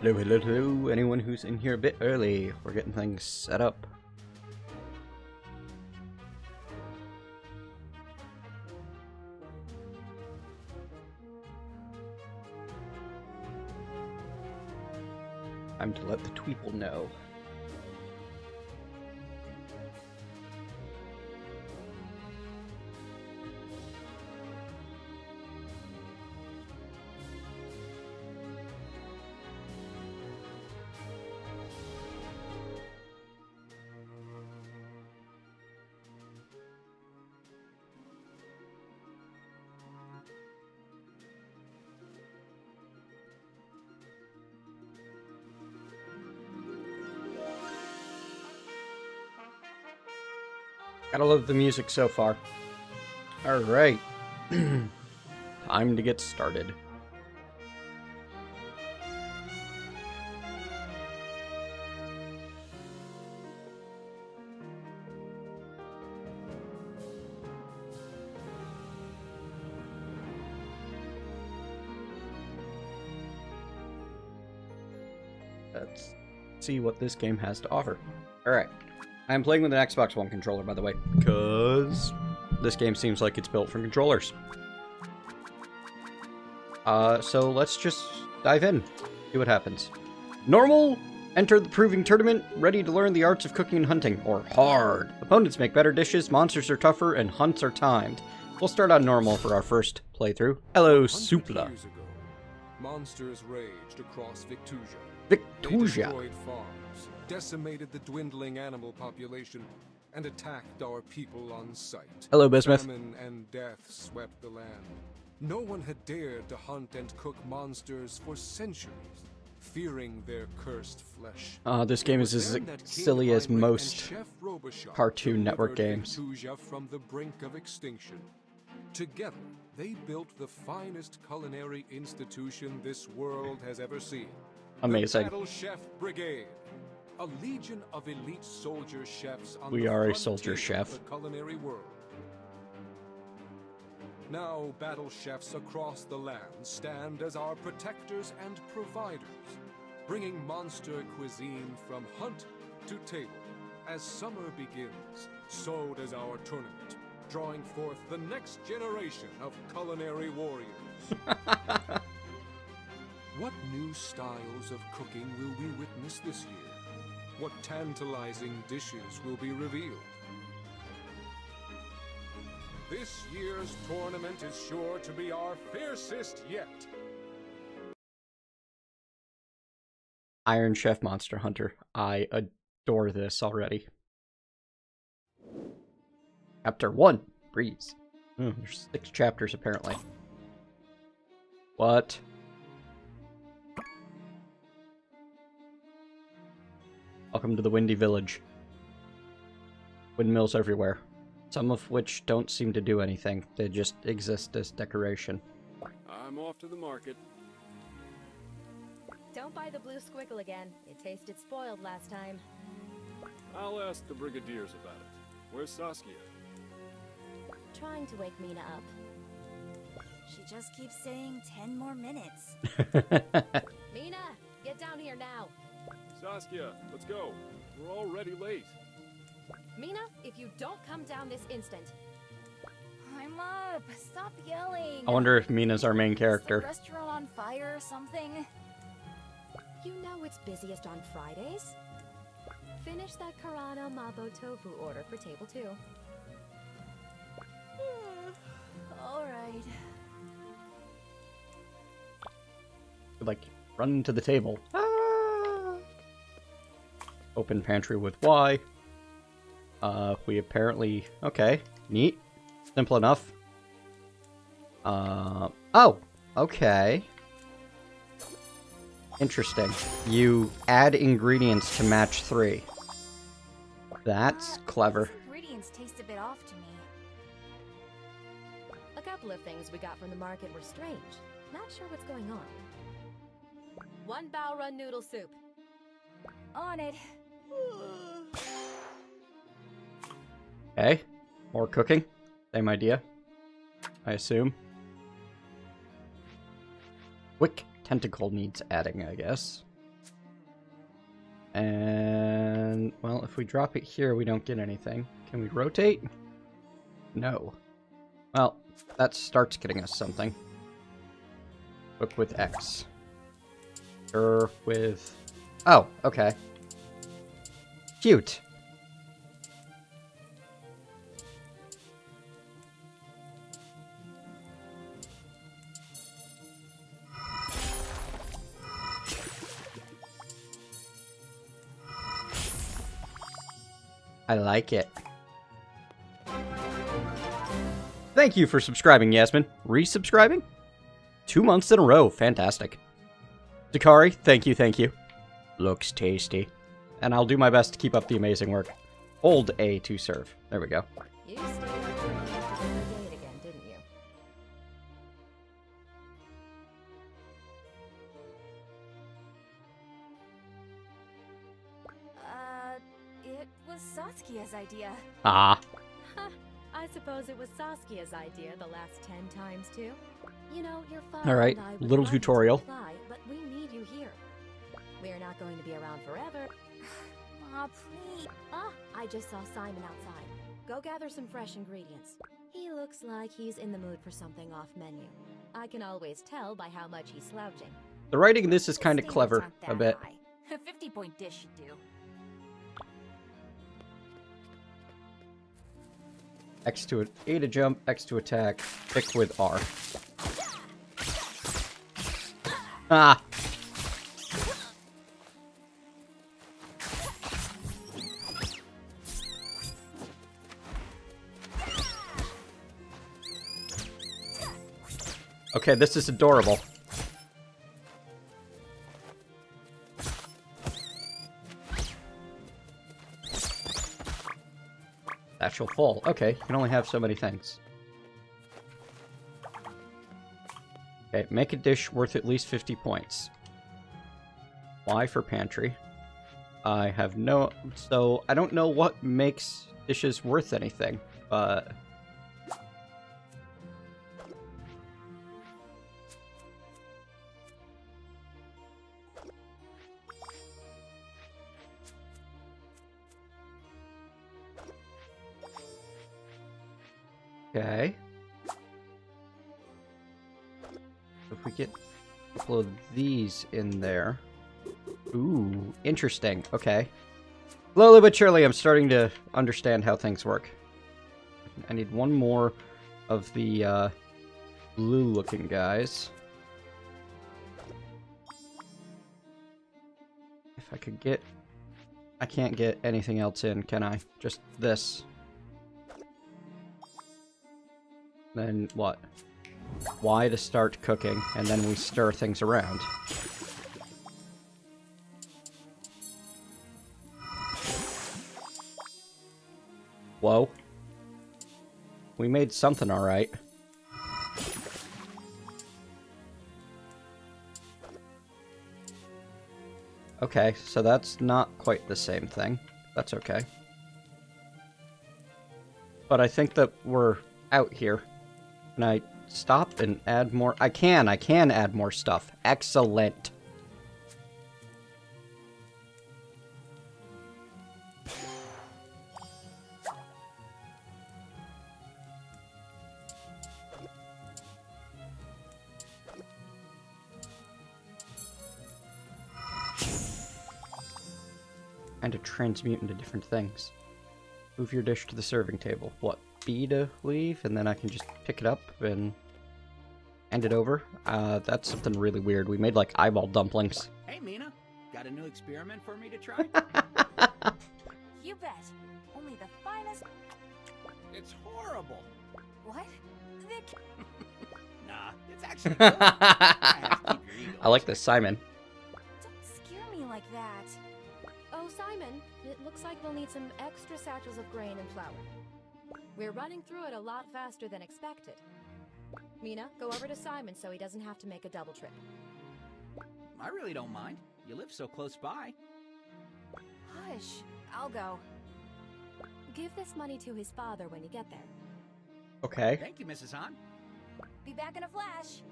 Hello, hello, hello, anyone who's in here a bit early. We're getting things set up. Time to let the tweeple know. Gotta love the music so far. Alright. Time to get started. Let's see what this game has to offer. Alright. I'm playing with an Xbox One controller, by the way, because this game seems like it's built for controllers. So let's just dive in, see what happens. Normal, enter the Proving Tournament, ready to learn the arts of cooking and hunting, or hard. Opponents make better dishes, monsters are tougher, and hunts are timed. We'll start on normal for our first playthrough. Hello, Supla. Years ago, monsters raged across Victusia. Victusia. Decimated the dwindling animal population and attacked our people on sight. Hello, Bismuth. Famine and death swept the land. No one had dared to hunt and cook monsters for centuries, fearing their cursed flesh. This game is as silly as most Cartoon Network games. From the brink of extinction. Together, they built the finest culinary institution this world has ever seen. Amazing. The Battle Chef Brigade. A legion of elite soldier chefs on we are a soldier chef. Culinary world. Now, battle chefs across the land stand as our protectors and providers, bringing monster cuisine from hunt to table. As summer begins, so does our tournament, drawing forth the next generation of culinary warriors. What new styles of cooking will we witness this year? What tantalizing dishes will be revealed? This year's tournament is sure to be our fiercest yet. Iron Chef Monster Hunter. I adore this already. Chapter 1. Breeze. There's 6 chapters apparently. What? Welcome to the Windy Village. Windmills everywhere, some of which don't seem to do anything. They just exist as decoration. I'm off to the market. Don't buy the blue squiggle again. It tasted spoiled last time. I'll ask the brigadiers about it. Where's Saskia? Trying to wake Mina up. She just keeps saying 10 more minutes. Mina, get down here now. Saskia, let's go. We're already late. Mina, if you don't come down this instant. I'm up. Stop yelling. I wonder if Mina's our main character. Is the restaurant on fire or something? You know it's busiest on Fridays. Finish that Karana Mabo Tofu order for table 2. All right. Like, run to the table. Open pantry with Y. We apparently... Okay. Neat. Simple enough. Oh! Okay. Interesting. You add ingredients to match 3. That's clever. Ingredients taste a bit off to me. A couple of things we got from the market were strange. Not sure what's going on. 1 Bao Run noodle soup. On it. Okay, more cooking. Same idea, I assume. Wick tentacle needs adding, I guess. And, well, if we drop it here, we don't get anything. Can we rotate? No. Well, that starts getting us something. Cook with X. Stir with... Oh, okay. Cute. I like it. Thank you for subscribing, Yasmin. Resubscribing? 2 months in a row. Fantastic. Dakari, thank you. Looks tasty. And I'll do my best to keep up the amazing work. Hold A to serve. There we go. You stayed up for the date again, didn't you? It was Saskia's idea. Ah. I suppose it was Saskia's idea the last 10 times, too. You know, your father. All right, little tutorial. Apply, but we need you here. We're not going to be around forever. Aw, please. Ah, I just saw Simon outside. Go gather some fresh ingredients. He looks like he's in the mood for something off menu. I can always tell by how much he's slouching. The writing in this is kind of clever, a bit. A 50-point dish should do. X to A to jump, X to attack, pick with R. Ah! Okay, this is adorable. Actual full. Okay, you can only have so many things. Okay, make a dish worth at least 50 points. Y for pantry. I have no... So, I don't know what makes dishes worth anything, but... Okay. If we get a couple of these in there. Ooh, interesting. Okay. Slowly but surely, I'm starting to understand how things work. I need one more of the blue-looking guys. If I could get... I can't get anything else in, can I? Just this. Then what? Y to start cooking, and then we stir things around. Whoa. We made something alright. Okay, so that's not quite the same thing. That's okay. But I think that we're out here. Can I stop and add more? I can add more stuff. Excellent. And to transmute into different things. Move your dish to the serving table. What? B to leave, and then I can just pick it up and hand it over. That's something really weird. We made like eyeball dumplings. Hey, Mina, got a new experiment for me to try? You bet. Only the finest. It's horrible. What? Nah, it's actually. I like this, Simon. Don't scare me like that. Oh, Simon, it looks like we'll need some extra satchels of grain and flour. We're running through it a lot faster than expected. Mina, go over to Simon so he doesn't have to make a double trip. I really don't mind. You live so close by. Hush, I'll go. Give this money to his father when you get there. Okay. Thank you, Mrs. Han. Be back in a flash.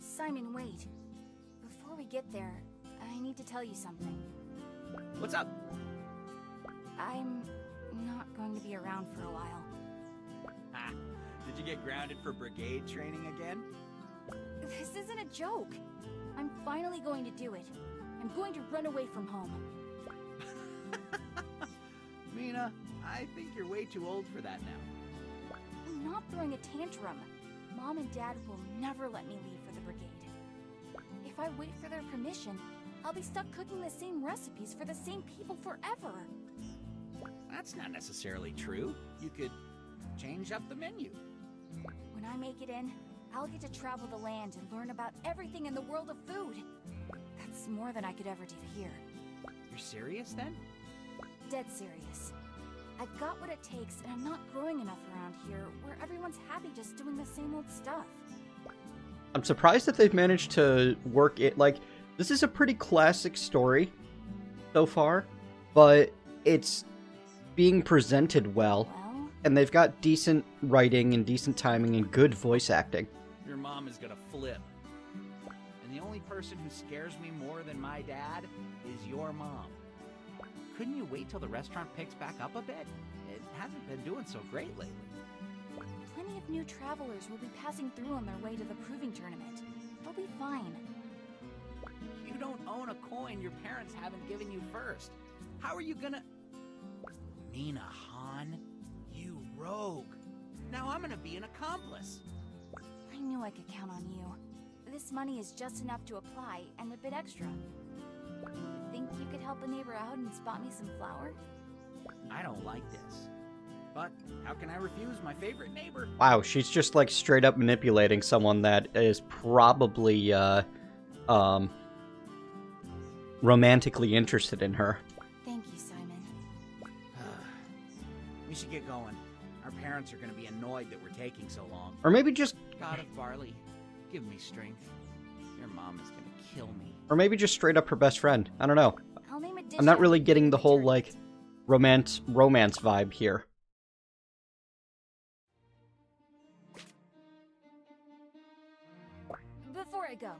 Simon, wait. Before we get there, I need to tell you something. What's up? I'm not going to be around for a while. Ah, did you get grounded for brigade training again? This isn't a joke. I'm finally going to do it. I'm going to run away from home. Mina, I think you're way too old for that now. I'm not throwing a tantrum. Mom and Dad will never let me leave for the brigade. If I wait for their permission, I'll be stuck cooking the same recipes for the same people forever. That's not necessarily true. You could change up the menu. When I make it in, I'll get to travel the land and learn about everything in the world of food. That's more than I could ever do here. You're serious then? Dead serious. I've got what it takes, and I'm not growing enough around here where everyone's happy just doing the same old stuff. I'm surprised that they've managed to work it. Like, this is a pretty classic story so far, but it's being presented well, and they've got decent writing and decent timing and good voice acting. Your mom is gonna flip. And the only person who scares me more than my dad is your mom. Couldn't you wait till the restaurant picks back up a bit? It hasn't been doing so great lately. Plenty of new travelers will be passing through on their way to the Proving Tournament. They'll be fine. You don't own a coin your parents haven't given you first. How are you gonna... Mina Han, you rogue. Now I'm gonna be an accomplice. I knew I could count on you. This money is just enough to apply and a bit extra. Think you could help a neighbor out and spot me some flour? I don't like this. But how can I refuse my favorite neighbor? Wow, she's just like straight up manipulating someone that is probably romantically interested in her. Thank you, Simon. We should get going. Our parents are going to be annoyed that we're taking so long. Or maybe just God of barley, give me strength. Your mom is going to kill me. Or maybe just straight up her best friend. I don't know. I'm not really getting the whole, like, romance vibe here. Before I go,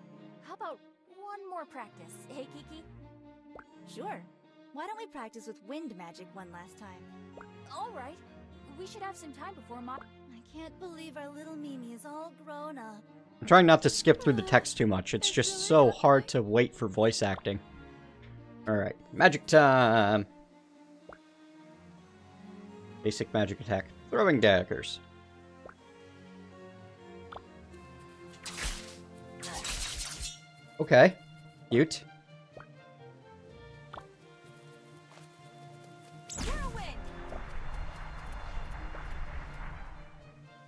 how about one more practice, hey, Kiki? Sure. Why don't we practice with wind magic one last time? All right. We should have some time before Mom... I can't believe our little Mimi is all grown up. I'm trying not to skip through the text too much. It's just so hard to wait for voice acting. Alright. Magic time! Basic magic attack. Throwing daggers. Okay. Cute.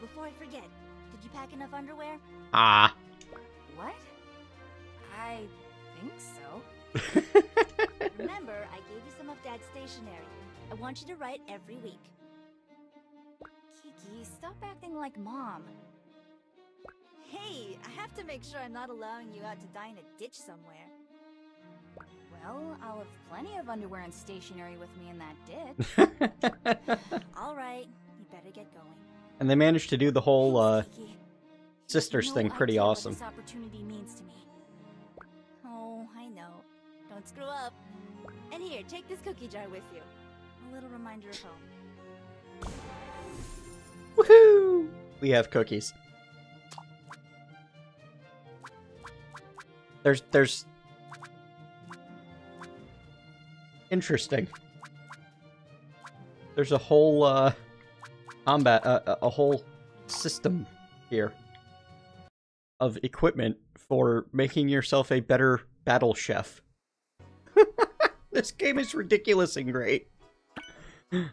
Before I forget, did you pack enough underwear? Ah. What? I think so. Remember, I gave you some of Dad's stationery. I want you to write every week. Kiki, stop acting like Mom. Hey, I have to make sure I'm not allowing you out to die in a ditch somewhere. Well, I'll have plenty of underwear and stationery with me in that ditch. All right, you better get going. And they managed to do the whole sisters thing pretty awesome. This opportunity means to me. Oh, I know. Don't screw up. And here, take this cookie jar with you. A little reminder of home. Woohoo! We have cookies. There's interesting. There's a whole combat, a whole system here of equipment for making yourself a better battle chef. This game is ridiculous and great.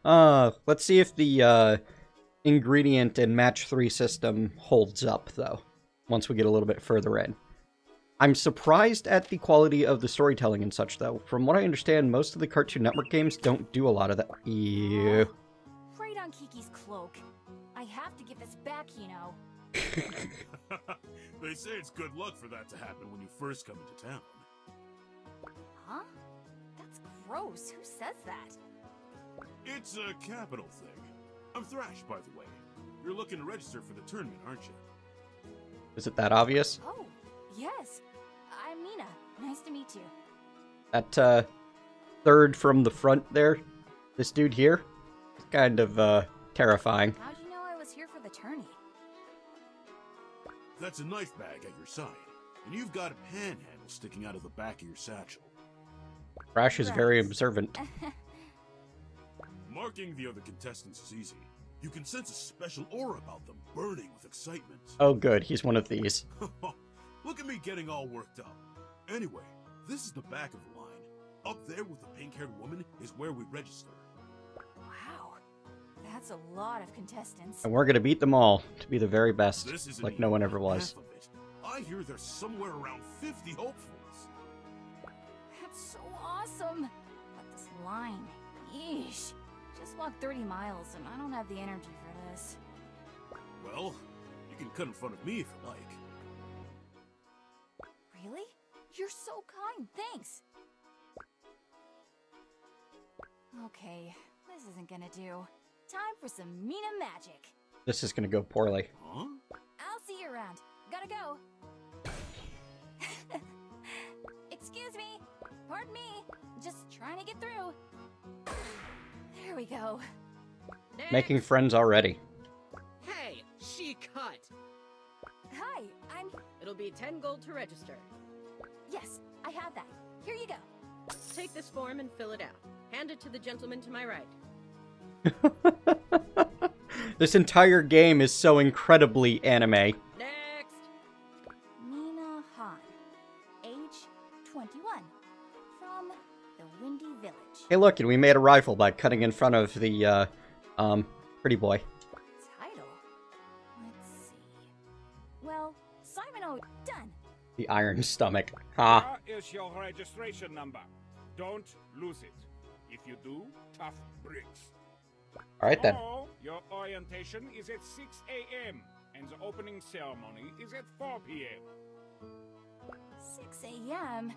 Let's see if the ingredient and match 3 system holds up, though, once we get a little bit further in. I'm surprised at the quality of the storytelling and such, though. From what I understand, most of the Cartoon Network games don't do a lot of that. Ew. Right on Kiki's cloak. I have to give this back, you know. They say it's good luck for that to happen when you first come into town. Huh? That's gross. Who says that? It's a capital thing. I'm Thrash, by the way. You're looking to register for the tournament, aren't you? Is it that obvious? Oh, yes. I'm Mina. Nice to meet you. That, third from the front there, this dude here, it's kind of, terrifying. How'd you know I was here for the tourney? That's a knife bag at your side, and you've got a panhandle sticking out of the back of your satchel. Thrash is very observant. Marking the other contestants is easy. You can sense a special aura about them, burning with excitement. Oh good, he's one of these. Look at me getting all worked up. Anyway, this is the back of the line. Up there with the pink-haired woman is where we register. Wow, that's a lot of contestants. And we're gonna beat them all to be the very best, like no one ever was. I hear there's somewhere around 50 hopefuls. That's so awesome. But this line, yeesh. Just walked 30 miles and I don't have the energy for this. Well, you can cut in front of me if you like. Really? You're so kind, thanks. Okay, this isn't gonna do. Time for some Mina magic. This is gonna go poorly. Huh? I'll see you around. Gotta go. Excuse me. Pardon me. Just trying to get through. There we go. Next. Making friends already. Hey, she cut. Hi, I'm... It'll be 10 gold to register. Yes, I have that. Here you go. Take this form and fill it out. Hand it to the gentleman to my right. This entire game is so incredibly anime. Next. Mina Han, age 21, from the Windy Village. Hey look, and we made a rifle by cutting in front of the, pretty boy. Title? Let's see. Well, Simon, oh, done. The Iron Stomach. Ha. Here is your registration number. Don't lose it. If you do, tough bricks. Alright then. Your orientation is at 6 a.m. and the opening ceremony is at 4 p.m. 6 a.m.?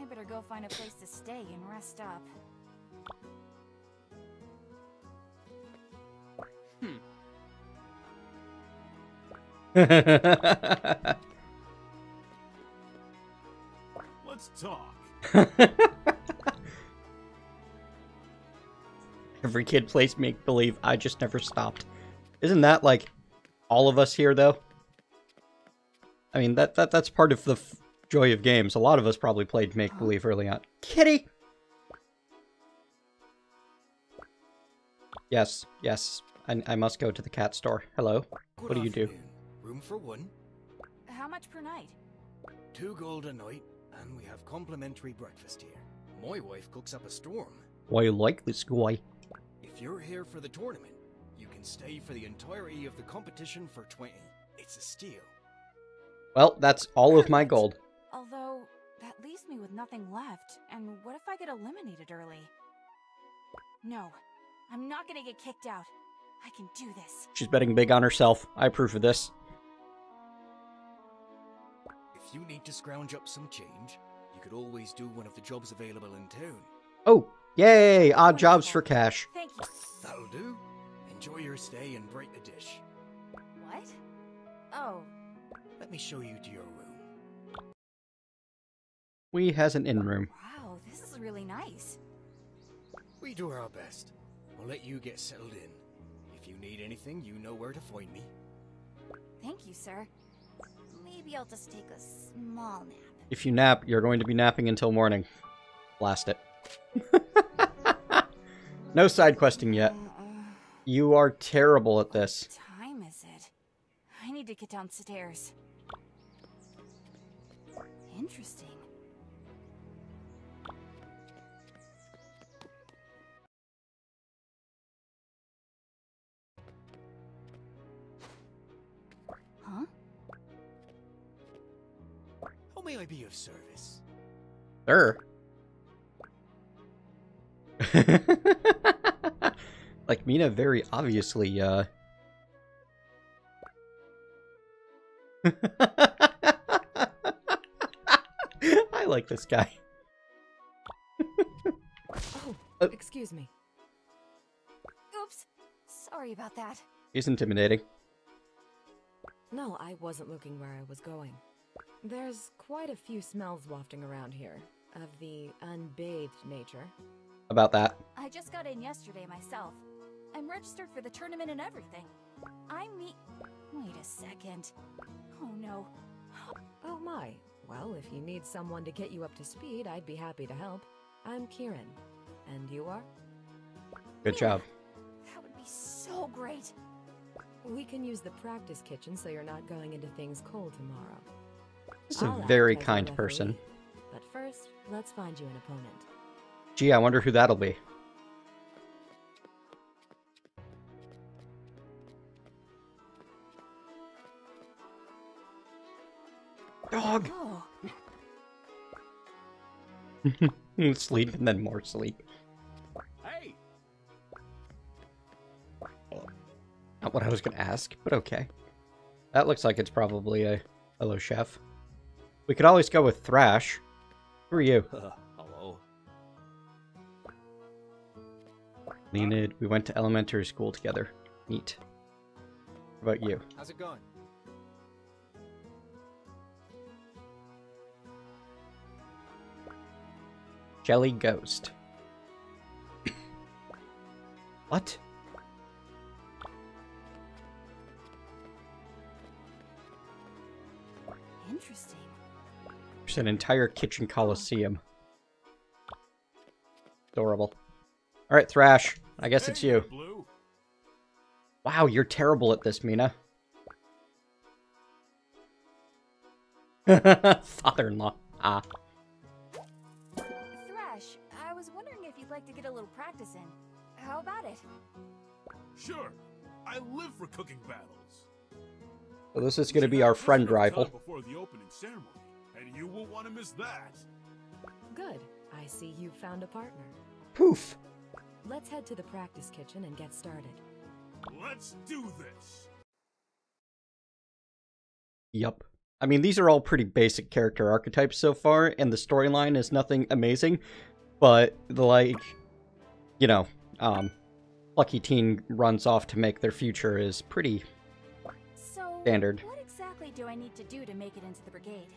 I better go find a place to stay and rest up. Let's talk. Every kid plays make-believe, I just never stopped. Isn't that, like, all of us here, though? I mean, that's part of the joy of games. A lot of us probably played make-believe early on. Kitty! Yes, yes. I must go to the cat store. Hello. What do you do? Room for one. How much per night? 2 gold a night, and we have complimentary breakfast here. My wife cooks up a storm. Why you like this guy? If you're here for the tournament, you can stay for the entirety of the competition for 20. It's a steal. Well, that's all of my gold. Although, that leaves me with nothing left, and what if I get eliminated early? No, I'm not gonna get kicked out. I can do this. She's betting big on herself. I approve of this. If you need to scrounge up some change, you could always do one of the jobs available in town. Oh, yay! Odd jobs for cash. Thank you. That'll do. Enjoy your stay and break the dish. What? Oh. Let me show you to your room. We has an in room. Wow, this is really nice. We do our best. I'll let you get settled in. If you need anything, you know where to find me. Thank you, sir. Maybe I'll just take a small nap. If you nap, you're going to be napping until morning. Blast it. No side questing yet. You are terrible at this. What time is it? I need to get downstairs. Interesting. may I be of service? Sir. Like, Mina very obviously, I like this guy. Oh, excuse me. Oops. Sorry about that. He's intimidating. No, I wasn't looking where I was going. There's quite a few smells wafting around here of the unbathed nature. About that. I just got in yesterday myself. I'm registered for the tournament and everything. Wait a second. Oh no. Oh my. Well, if you need someone to get you up to speed, I'd be happy to help. I'm Kieran. And you are? Good job. That would be so great. We can use the practice kitchen so you're not going into things cold tomorrow. This is a very kind person. But first, let's find you an opponent. Gee, I wonder who that'll be. Dog! Oh. Sleep and then more sleep. Hey! Not what I was gonna ask, but okay. That looks like it's probably a fellow chef. We could always go with Thrash. Who are you? Hello. Leonid, we went to elementary school together. Neat. What about you? How's it going? Jelly Ghost. What? Interesting. There's an entire kitchen coliseum. Adorable. Alright, Thrash. I guess it's you. Blue. Wow, you're terrible at this, Mina. Father-in-law. Ah. To get a little practice in. How about it? Sure. I live for cooking battles. Well, this is going to be our friend rival. Before the opening ceremony, and you will want to miss that. Good. I see you found a partner. Poof. Let's head to the practice kitchen and get started. Let's do this. Yup. I mean, these are all pretty basic character archetypes so far, and the storyline is nothing amazing. But, like, you know, Lucky Teen runs off to make their future is pretty standard. So, what exactly do I need to do to make it into the brigade?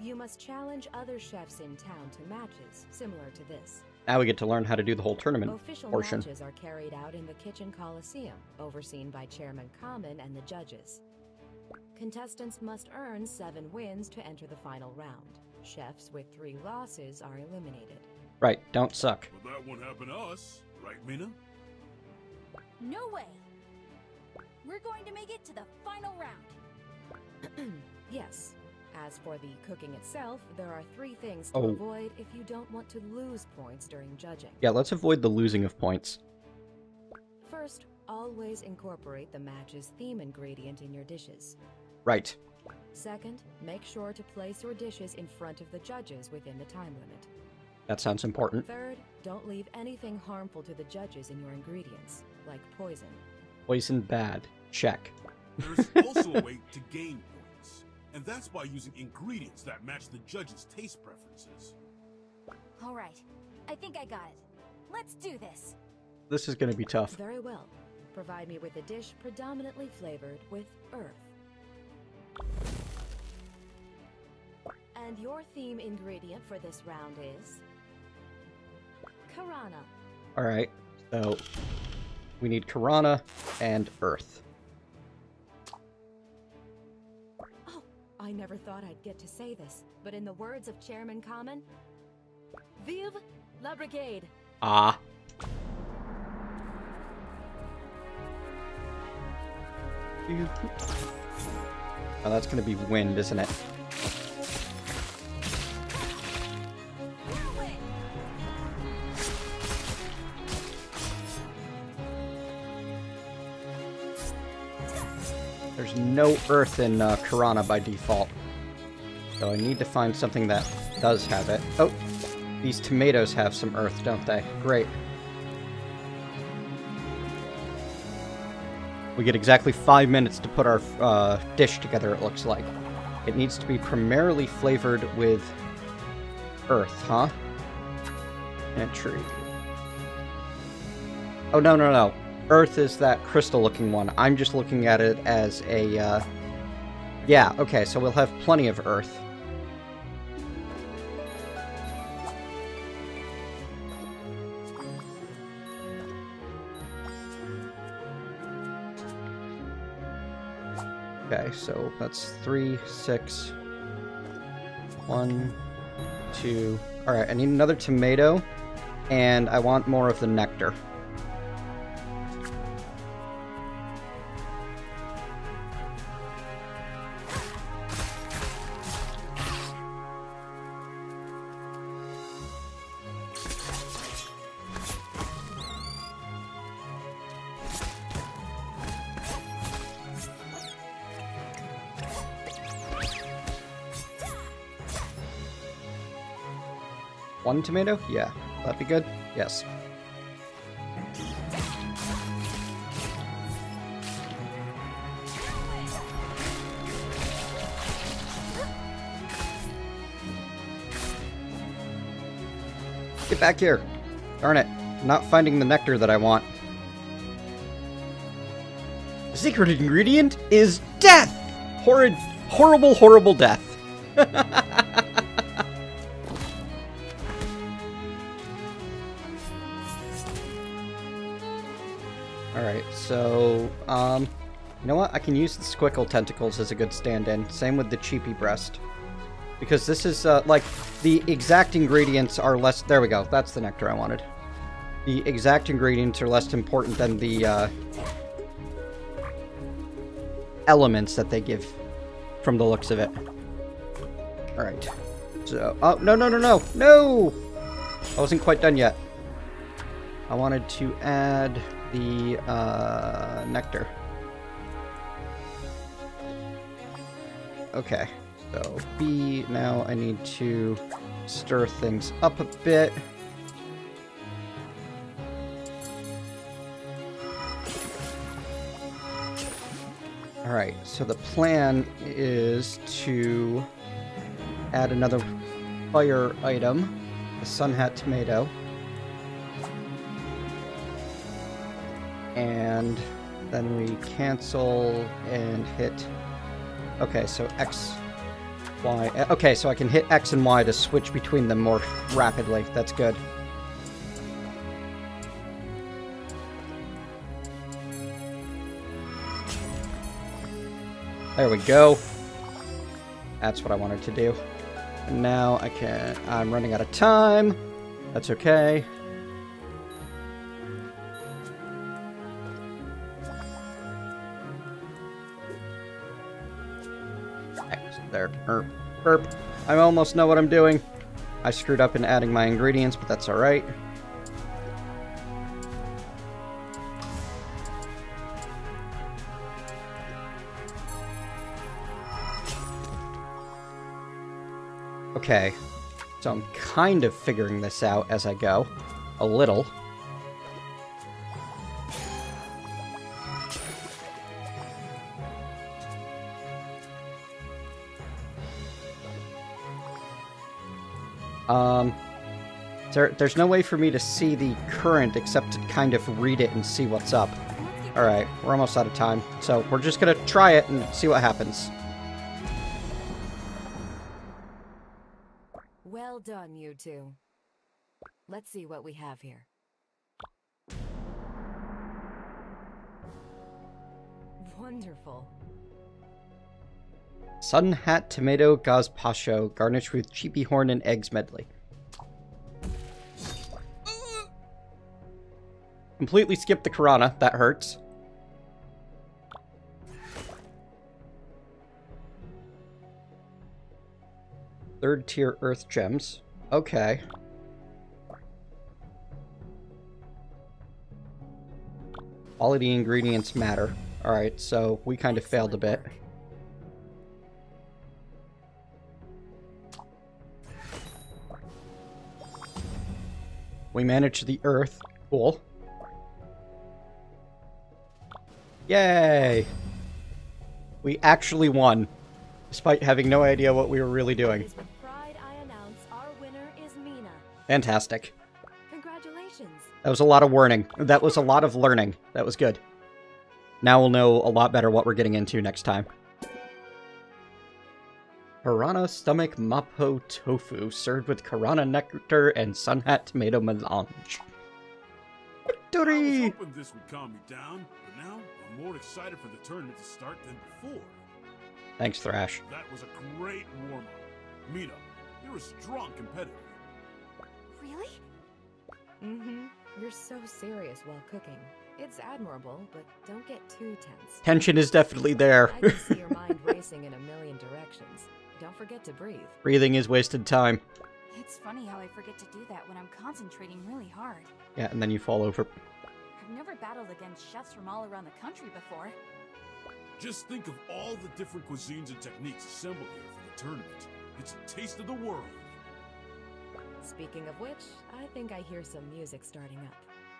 You must challenge other chefs in town to matches similar to this. Now we get to learn how to do the whole tournament portion. Official matches are carried out in the Kitchen Coliseum, overseen by Chairman Common and the judges. Contestants must earn 7 wins to enter the final round. Chefs with 3 losses are eliminated. Right, don't suck. Well, that won't happen to us, right, Mina? No way. We're going to make it to the final round. Yes. As for the cooking itself, there are 3 things to avoid if you don't want to lose points during judging. Yeah, let's avoid the losing of points. First, always incorporate the match's theme ingredient in your dishes. Right. Second, make sure to place your dishes in front of the judges within the time limit. That sounds important. Third, don't leave anything harmful to the judges in your ingredients, like poison. Poison bad. Check. There's also a way to gain points, and that's by using ingredients that match the judges' taste preferences. All right. I think I got it. Let's do this. This is going to be tough. Very well. Provide me with a dish predominantly flavored with earth. And your theme ingredient for this round is Karana. Alright, so we need Karana and earth. Oh, I never thought I'd get to say this, but in the words of Chairman Common, Vive la Brigade! Ah. Oh, that's gonna be wind, isn't it? There's no earth in Karana by default. So I need to find something that does have it. Oh, these tomatoes have some earth, don't they? Great. We get exactly 5 minutes to put our dish together, it looks like. It needs to be primarily flavored with earth, huh? Entry. Oh, no, no, no. Earth is that crystal-looking one. I'm just looking at it as a, yeah, okay, so we'll have plenty of earth. Okay, so that's 3, 6, 1, 2... Alright, I need another tomato, and I want more of the nectar. One tomato? Yeah. That'd be good? Yes. Get back here! Darn it. Not finding the nectar that I want. The secret ingredient is death! Horrid, horrible, horrible death. So, you know what? I can use the squickle tentacles as a good stand-in. Same with the cheapy breast. Because this is, like, the exact ingredients are less... There we go. That's the nectar I wanted. The exact ingredients are less important than the, elements that they give from the looks of it. Alright. So... Oh, no, no, no, no! No! I wasn't quite done yet. I wanted to add... the nectar. Okay, so B, now I need to stir things up a bit. All right, so the plan is to add another fire item, the sun hat tomato. And then we cancel and hit... Okay, so X, Y... Okay, so I can hit X and Y to switch between them more rapidly. That's good. There we go. That's what I wanted to do. And now I can... I'm running out of time. That's okay. There. Burp. Burp. I almost know what I'm doing. I screwed up in adding my ingredients, but that's alright. Okay. So I'm kind of figuring this out as I go. A little. There's no way for me to see the current except to kind of read it and see what's up. Alright, we're almost out of time, so we're just gonna try it and see what happens. Well done, you two. Let's see what we have here. Wonderful. Sun hat tomato gazpacho, garnished with cheapy horn and eggs medley. Completely skipped the Karana. That hurts. Third tier earth gems. Okay. Quality ingredients matter. Alright, so we kind of failed a bit. We managed the earth. Cool. Yay! We actually won, despite having no idea what we were really doing. With pride, I announce our winner is Mina. Fantastic. Congratulations. That was a lot of learning. That was a lot of learning. That was good. Now we'll know a lot better what we're getting into next time. Piranha stomach mapo tofu served with Karana nectar and sunhat tomato melange. Victory! I was hoping this would calm me down, but now I'm more excited for the tournament to start than before. Thanks, Thrash. That was a great warm-up. Mina, you're a strong competitor. Really? Mm-hmm. You're so serious while cooking. It's admirable, but don't get too tense. Tension is definitely there. I can see your mind racing in a million directions. Don't forget to breathe. Breathing is wasted time. It's funny how I forget to do that when I'm concentrating really hard. Yeah, and then you fall over. I've never battled against chefs from all around the country before. Just think of all the different cuisines and techniques assembled here for the tournament. It's a taste of the world. Speaking of which, I think I hear some music starting up.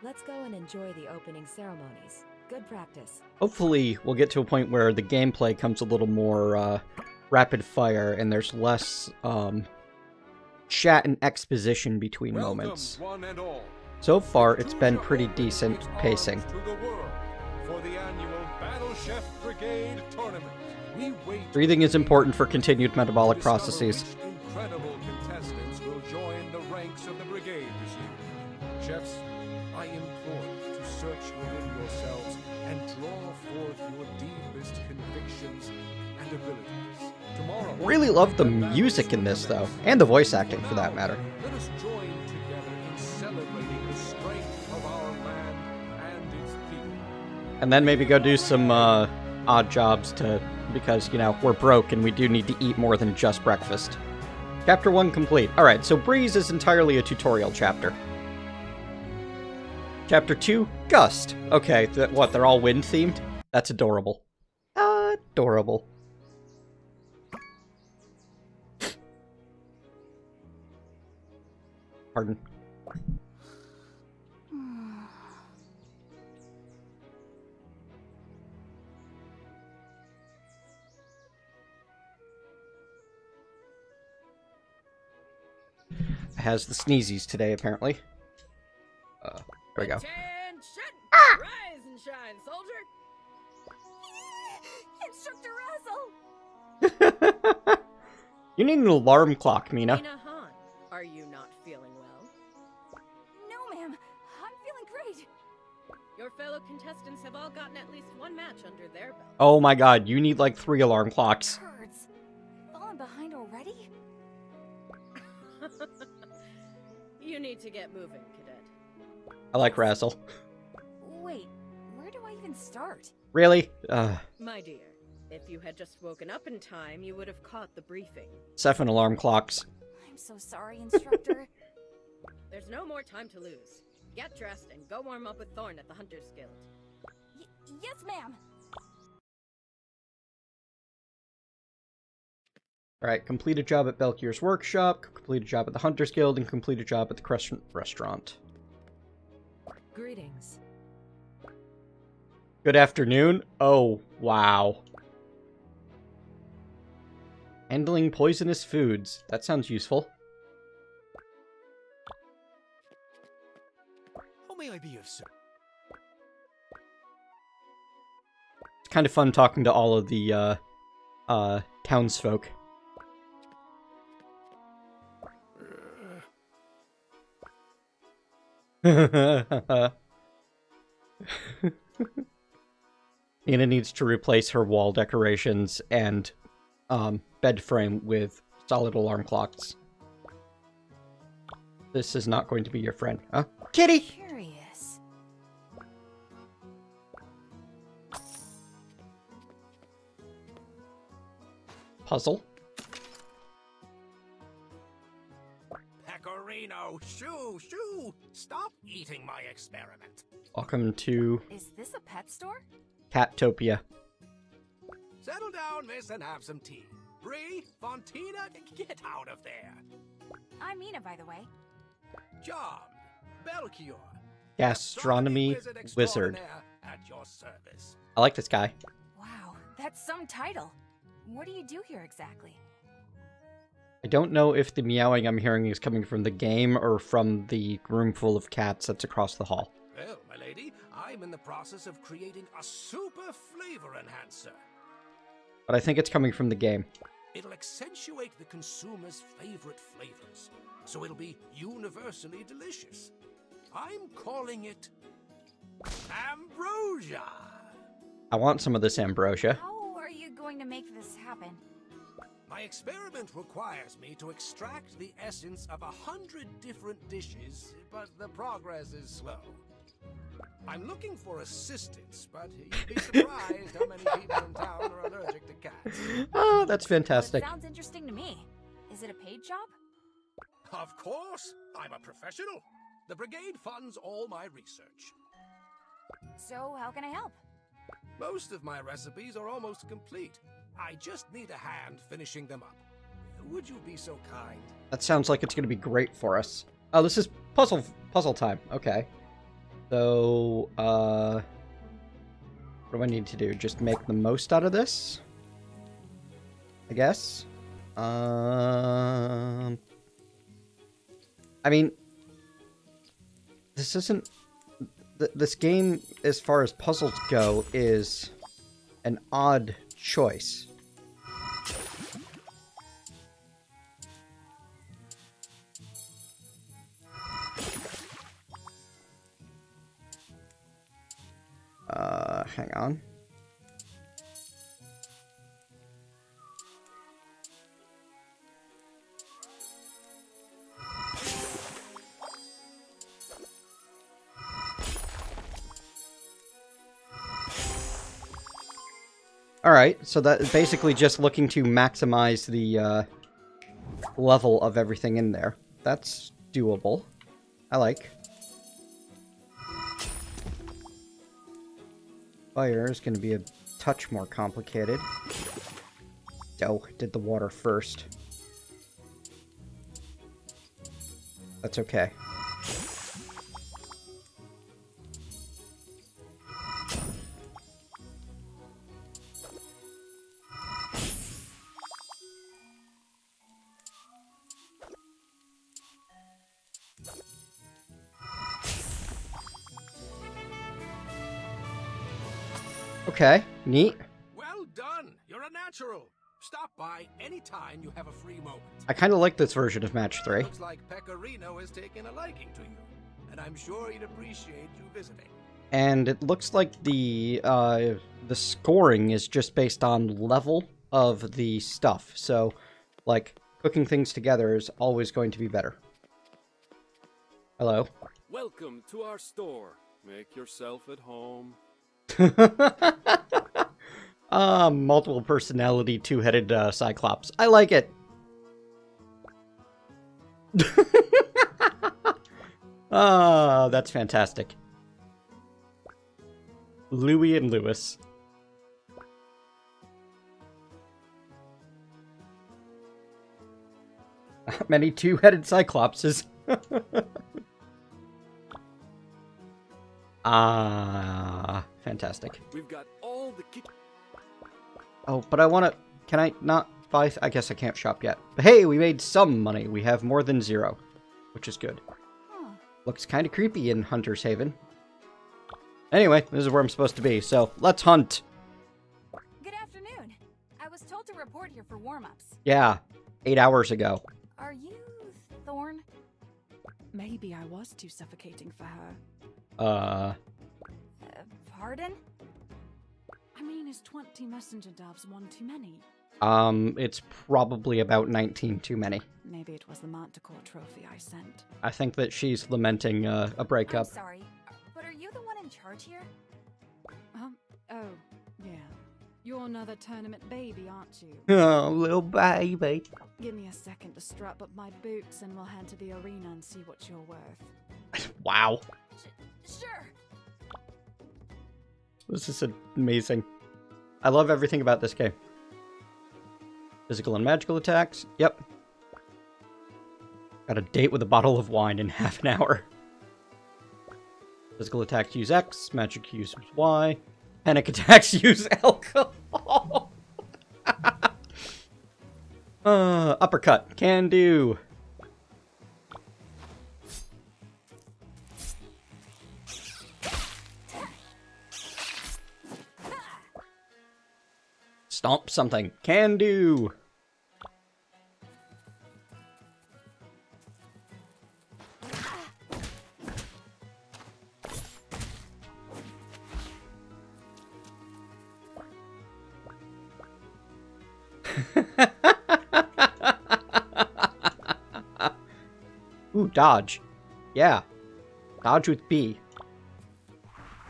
Let's go and enjoy the opening ceremonies. Good practice. Hopefully, we'll get to a point where the gameplay comes a little more rapid fire and there's less chat and exposition between moments. One and all. So far, it's been pretty decent pacing. To the world for the annual Battle Chef Brigade tournament. We wait. Breathing is important for continued metabolic processes. Incredible contestants will join the ranks of the brigade this year. Chefs, I implore you to search within yourselves and draw forth your deepest convictions and abilities. Tomorrow, really love the music in this, though, and the voice acting, for that matter. Let us join together in celebrating the strength of our land and its people. And then maybe go do some odd jobs because, you know, we're broke and we do need to eat more than just breakfast. Chapter 1 complete. All right, so Breeze is entirely a tutorial chapter. Chapter 2, Gust. Okay, what, they're all wind-themed? That's adorable. Adorable. Pardon. Has the sneezies today, apparently. There we go. Ah! Rise and shine, soldier. Instructor Russell. You need an alarm clock, Mina. Mina Han, are you not feeling well? No, ma'am. I'm feeling great. Your fellow contestants have all gotten at least one match under their belt. Oh my god, you need like 3 alarm clocks. Hurts. Fallen behind already? You need to get moving, cadet. I like Razzle. Wait, where do I even start? Really? My dear, if you had just woken up in time, you would have caught the briefing. 7 alarm clocks. I'm so sorry, Instructor. There's no more time to lose. Get dressed and go warm up with Thorn at the Hunter's Guild. Yes, ma'am. Alright, complete a job at Belchior's workshop, complete a job at the Hunter's Guild, and complete a job at the Crescent Restaurant. Greetings. Good afternoon. Oh, wow. Handling poisonous foods. That sounds useful. How may I be of service? It's kind of fun talking to all of the townsfolk. Nina needs to replace her wall decorations and bed frame with solid alarm clocks. This is not going to be your friend, huh? Kitty! Curious. Puzzle. Pecorino, shoo, shoo! Stop eating my experiment. Welcome to... Is this a pet store? Catopia. Settle down, miss, and have some tea. Bree, Fontina, get out of there. I'm Mina, by the way. John, Belchior, gastronomy wizard. At your service. I like this guy. Wow, that's some title. What do you do here exactly? I don't know if the meowing I'm hearing is coming from the game or from the room full of cats that's across the hall. Well, my lady, I'm in the process of creating a super flavor enhancer. But I think it's coming from the game. It'll accentuate the consumer's favorite flavors, so it'll be universally delicious. I'm calling it Ambrosia. I want some of this ambrosia. How are you going to make this happen? My experiment requires me to extract the essence of 100 different dishes, but the progress is slow. I'm looking for assistance, but you'd be surprised how many people in town are allergic to cats. Oh, that's fantastic. That sounds interesting to me. Is it a paid job? Of course. I'm a professional. The brigade funds all my research. So, how can I help? Most of my recipes are almost complete. I just need a hand finishing them up. Would you be so kind? That sounds like it's going to be great for us. Oh, this is puzzle time. Okay. So, what do I need to do? Just make the most out of this? I guess? I mean, this isn't... This game, as far as puzzles go, is an odd choice. Hang on. All right, so that is basically just looking to maximize the level of everything in there. That's doable. I like. Fire is going to be a touch more complicated. Oh, did the water first. That's okay. Okay, neat. Well done. You're a natural. Stop by anytime you have a free moment. I kind of like this version of Match 3. Looks like Pecorino has taken a liking to you, and I'm sure he'd appreciate you visiting. And it looks like the scoring is just based on level of the stuff. So, like, cooking things together is always going to be better. Hello. Welcome to our store. Make yourself at home. Multiple personality, two-headed Cyclops. I like it. Oh, that's fantastic. Louis and Lewis. Not many two-headed Cyclopses. Ah, fantastic. We've got all the Oh, but I want to... Can I not buy... I guess I can't shop yet. But hey, we made some money. We have more than zero, which is good. Huh. Looks kind of creepy in Hunter's Haven. Anyway, this is where I'm supposed to be, so let's hunt. Good afternoon. I was told to report here for warm-ups. Yeah, 8 hours ago. Are you Thorn? Maybe I was too suffocating for her. Pardon? I mean, is 20 messenger doves one too many? It's probably about 19 too many. Maybe it was the Manticore trophy I sent. I think that she's lamenting a breakup. I'm sorry, but are you the one in charge here? Oh, yeah. You're another tournament baby, aren't you? Oh, little baby. Give me a second to strap up my boots and we'll head to the arena and see what you're worth. Wow. Sure. This is amazing. I love everything about this game. Physical and magical attacks. Yep. Got a date with a bottle of wine in half an hour. Physical attacks use X, magic use Y, panic attacks use alcohol. Uppercut, can do. Stomp something, can do. Ooh, dodge. Yeah. Dodge with B.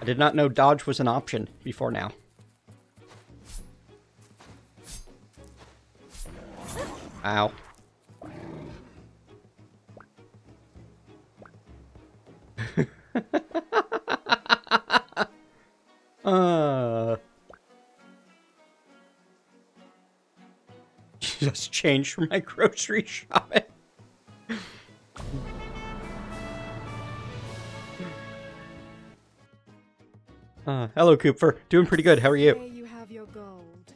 I did not know dodge was an option before now. Ow. Just changed from my grocery shopping. Hello, Cooper. Doing pretty good. How are you? Here you have your gold.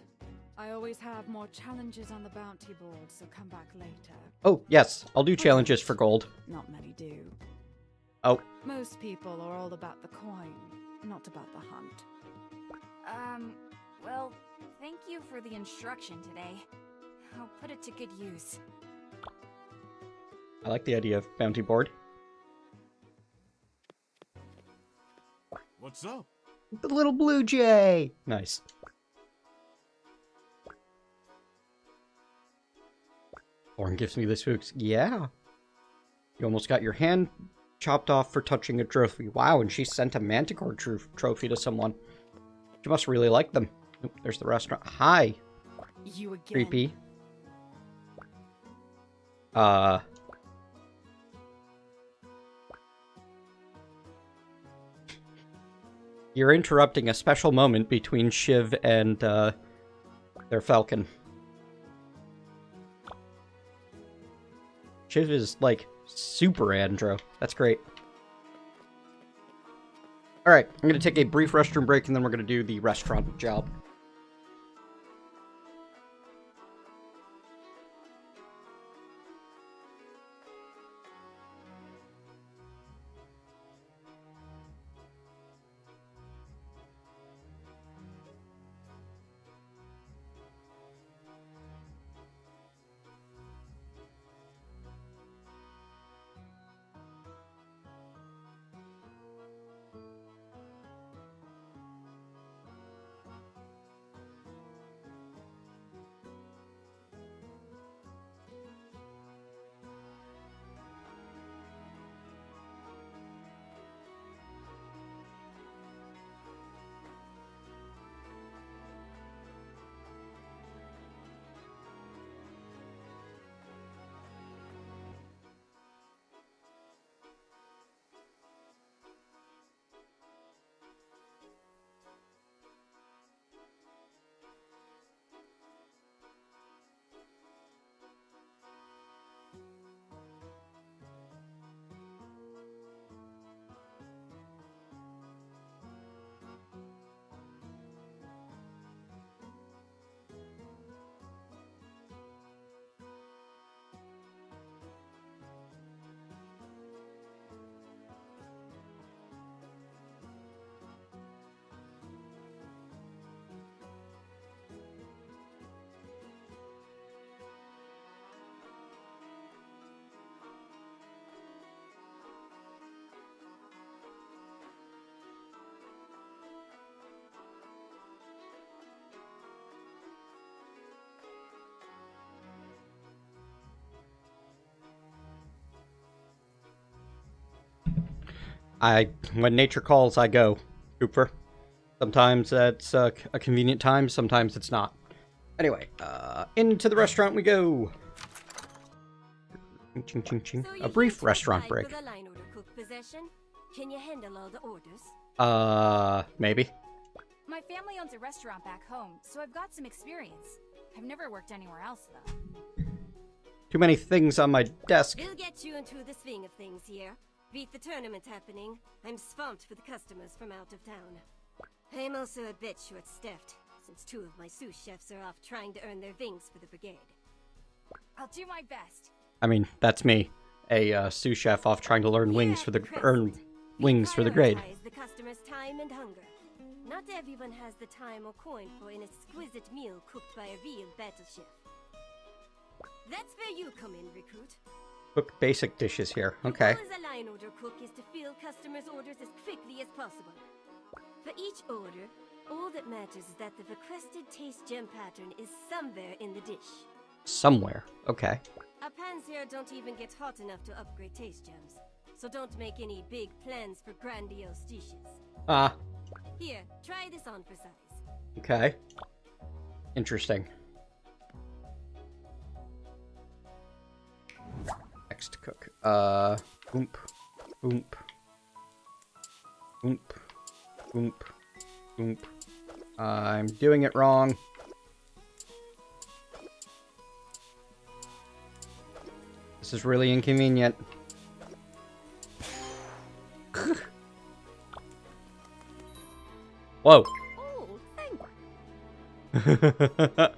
I always have more challenges on the bounty board, so come back later. Oh, yes. I'll do challenges for gold. Not many do. Oh. Most people are all about the coin, not about the hunt. Well, thank you for the instruction today. I'll put it to good use. I like the idea of bounty board. What's up? The little blue jay! Nice. Thorn gives me this hooks. Yeah. You almost got your hand chopped off for touching a trophy. Wow, and she sent a manticore trophy to someone. She must really like them. Oop, there's the restaurant. Hi. You again. Creepy. You're interrupting a special moment between Shiv and, their falcon. Shiv is, like, super andro. That's great. Alright, I'm gonna take a brief restroom break, and then we're gonna do the restaurant job. When nature calls, I go, Cooper. Sometimes that's a convenient time, sometimes it's not. Anyway, into the restaurant we go. Ching, ching, ching. So a brief restaurant break. Can you handle all the orders? Maybe. My family owns a restaurant back home, so I've got some experience. I've never worked anywhere else, though. Too many things on my desk. We'll get you into the swing of things here. Beat the tournament happening. I'm swamped with customers from out of town. I'm also a bit short-staffed, since two of my sous chefs are off trying to earn their wings for the brigade. I'll do my best. I mean, that's me. A sous chef off trying to learn wings for the grade. The customer's time and hunger. Not everyone has the time or coin for an exquisite meal cooked by a real battle chef. That's where you come in, recruit. Cook basic dishes here. Okay. The goal as a line order cook is to fill customers' orders as quickly as possible. For each order, all that matters is that the requested taste gem pattern is somewhere in the dish. Somewhere. Okay. Our pans here don't even get hot enough to upgrade taste gems, so don't make any big plans for grandiose dishes. Ah. Here, try this on for size. Okay. Interesting. Next to cook. Oomp. Oomp. Oomp. Oomp. Oomp. I'm doing it wrong. This is really inconvenient. Whoa. Oh, thanks.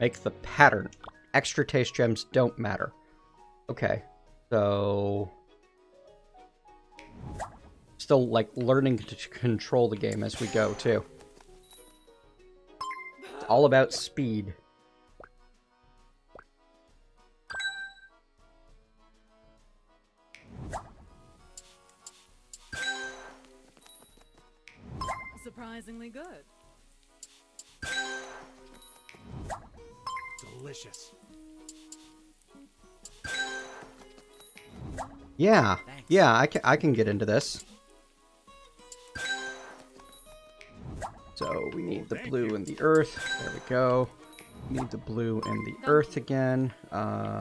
Make the pattern. Extra taste gems don't matter. Okay. So... still, like, learning to control the game as we go, too. It's all about speed. Surprisingly good. Delicious. Yeah. Thanks. Yeah, I can get into this. So we need the blue and the earth. There we go. We need the blue and the earth again. That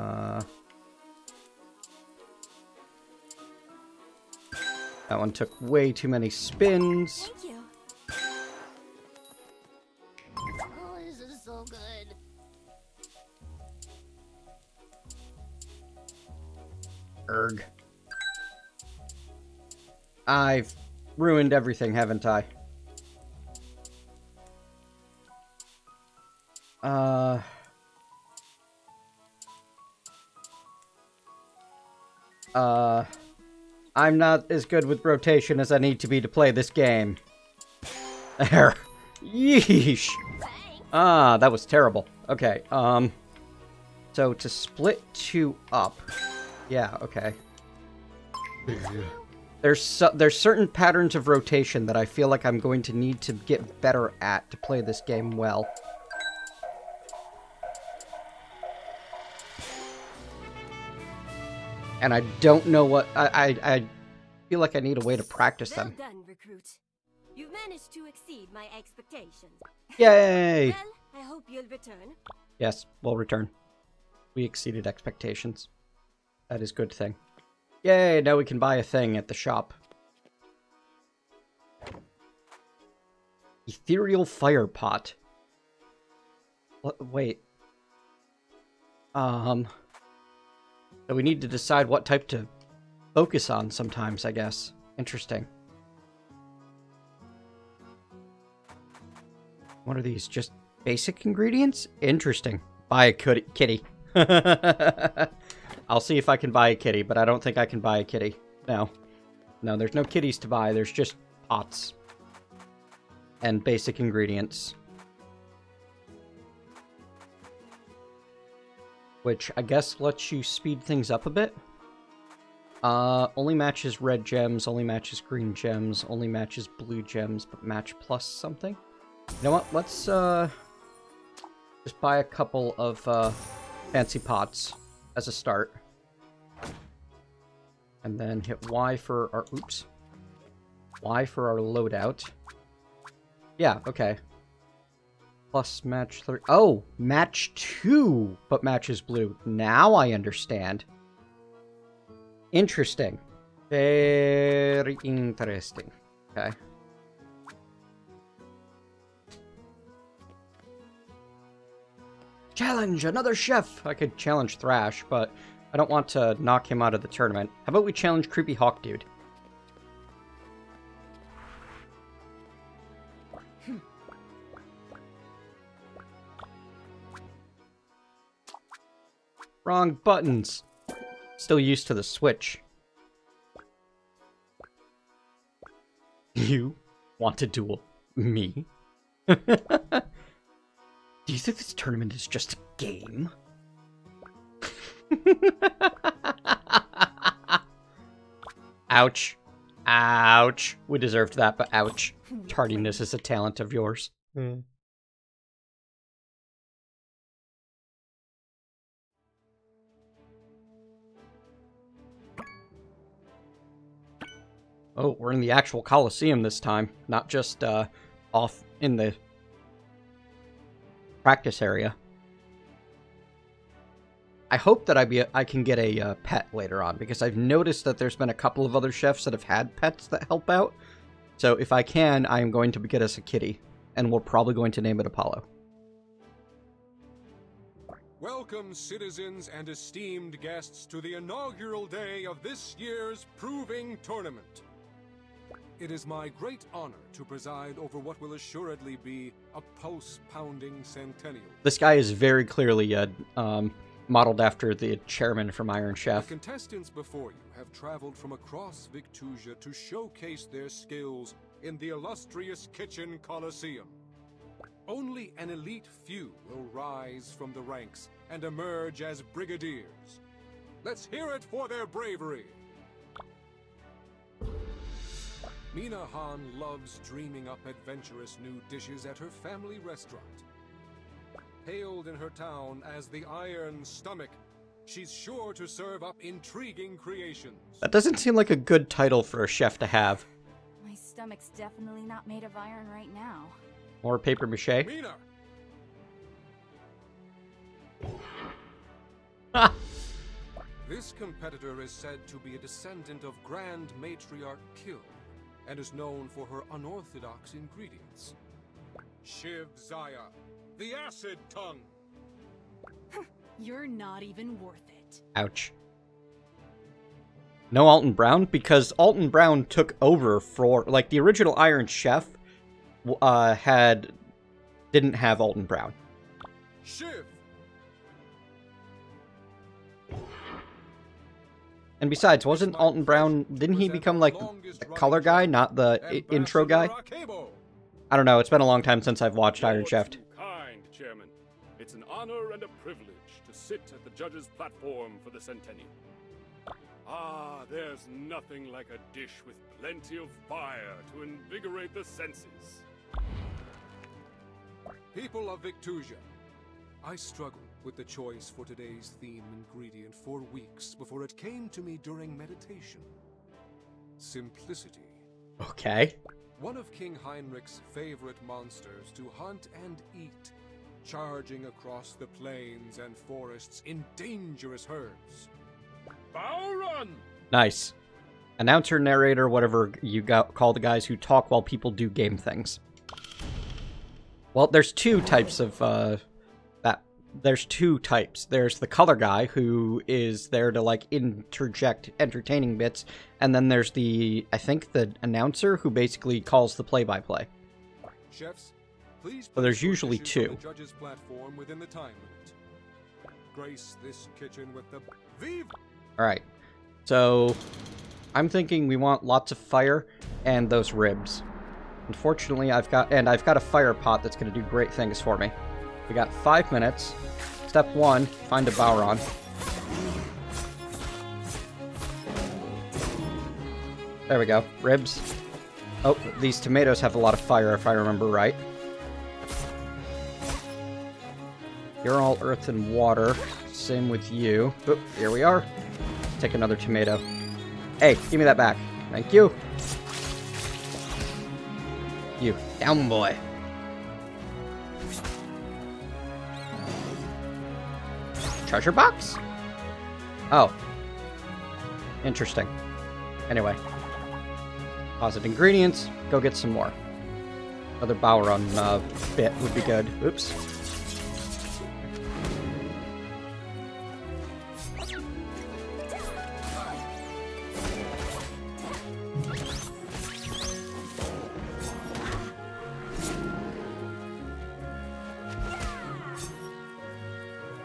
one took way too many spins. Thank you. Oh, this is so good. Erg. I've ruined everything, haven't I? I'm not as good with rotation as I need to be to play this game. There. Yeesh. Ah, that was terrible. Okay, so to split two up. Yeah, okay. There's certain patterns of rotation that I feel like I'm going to need to get better at to play this game well. And I don't know what I feel like I need a way to practice them. Well done, recruit. You've managed to exceed my expectations. Yay! Well, I hope you'll return. Yes, we'll return. We exceeded expectations. That is a good thing. Yay! Now we can buy a thing at the shop. Ethereal fire pot. Wait. So we need to decide what type to focus on sometimes, I guess. Interesting. What are these? Just basic ingredients? Interesting. Buy a kitty. I'll see if I can buy a kitty, but I don't think I can buy a kitty. No. No, there's no kitties to buy. There's just pots. And basic ingredients. Which I guess lets you speed things up a bit. Only matches red gems, only matches green gems, only matches blue gems, but match plus something. You know what? Let's just buy a couple of fancy pots as a start. And then hit Y for our Y for our loadout. Yeah, okay. Plus match 3. Oh, match 2, but matches blue. Now I understand. Interesting. Very interesting. Okay. Challenge another chef. I could challenge Thrash, but I don't want to knock him out of the tournament. How about we challenge Creepy Hawk Dude? Wrong buttons. Still used to the Switch. You want to duel me? Do you think this tournament is just a game? Ouch. Ouch. We deserved that, but ouch. Tardiness is a talent of yours. Mm. Oh, we're in the actual Coliseum this time, not just off in the practice area. I hope that I can get a pet later on, because I've noticed that there's been a couple of other chefs that have had pets that help out. So if I can, I am going to get us a kitty, and we're probably going to name it Apollo. Welcome, citizens and esteemed guests, to the inaugural day of this year's Proving Tournament. It is my great honor to preside over what will assuredly be a pulse-pounding centennial. This guy is very clearly modeled after the chairman from Iron Chef. The contestants before you have traveled from across Victusia to showcase their skills in the illustrious Kitchen Coliseum. Only an elite few will rise from the ranks and emerge as brigadiers. Let's hear it for their bravery. Mina Han loves dreaming up adventurous new dishes at her family restaurant. Hailed in her town as the Iron Stomach, she's sure to serve up intriguing creations. That doesn't seem like a good title for a chef to have. My stomach's definitely not made of iron right now. More paper mache. Mina. This competitor is said to be a descendant of Grand Matriarch Kill and is known for her unorthodox ingredients. Shiv Zaya, the acid tongue. You're not even worth it. Ouch. No Alton Brown, because Alton Brown took over for, like, the original Iron Chef. Didn't have Alton Brown. Shiv. And besides, wasn't Alton Brown, didn't he become like the color guy, not the intro guy? I don't know, it's been a long time since I've watched Iron Chef. Kind chairman, it's an honor and a privilege to sit at the judges' platform for the centennial. Ah, there's nothing like a dish with plenty of fire to invigorate the senses. People of Victusia, I struggled with the choice for today's theme ingredient for weeks before it came to me during meditation. Simplicity. Okay. One of King Heinrich's favorite monsters to hunt and eat, charging across the plains and forests in dangerous herds. Bao Run! Nice. Announcer, narrator, whatever you call the guys who talk while people do game things. Well, there's two types of There's two types. There's the color guy who is there to, like, interject entertaining bits, and then there's the, I think, the announcer who basically calls the play-by-play. Chefs, please. But there's usually two. The judge's platform within the time limit. Grace this kitchen with the Viva. Alright, so I'm thinking we want lots of fire and those ribs. Unfortunately, I've got a fire pot that's going to do great things for me. We got 5 minutes. Step one, find a Bao Run. There we go, ribs. Oh, these tomatoes have a lot of fire if I remember right. You're all earth and water. Same with you. Oop, here we are. Take another tomato. Hey, give me that back. Thank you. You down, boy. Treasure box? Oh. Interesting. Anyway. Deposit ingredients. Go get some more. Another Bao Run bit would be good. Oops.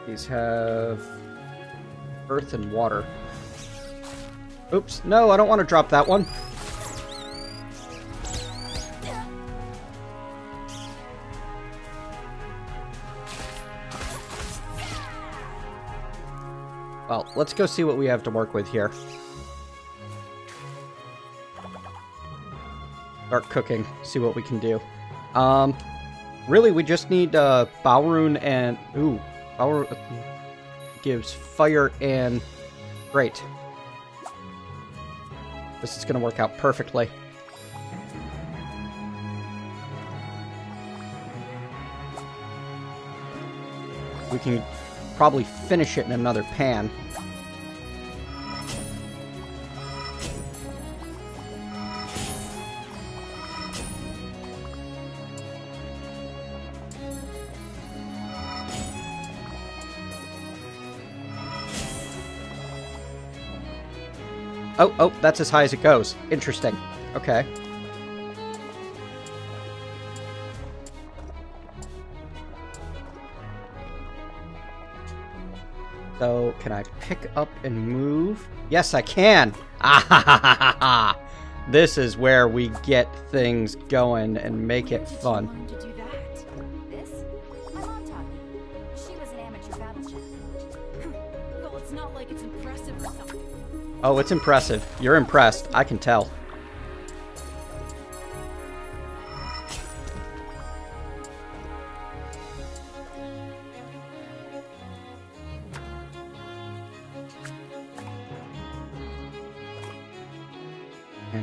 These have earth and water. Oops. No, I don't want to drop that one. Well, let's go see what we have to work with here. Start cooking, see what we can do. Really, we just need Bao Run and... Ooh, Bao Run gives fire and... Great. This is going to work out perfectly. We can... probably finish it in another pan. Oh, that's as high as it goes. Interesting. Okay. So, can I pick up and move? Yes, I can! Ah ha ha ha ha ha! This is where we get things going and make it fun. Did you want to do that? This? My mom taught me. She was an amateur battle chef. Well, it's not like it's impressive or something. Oh, it's impressive. You're impressed. I can tell.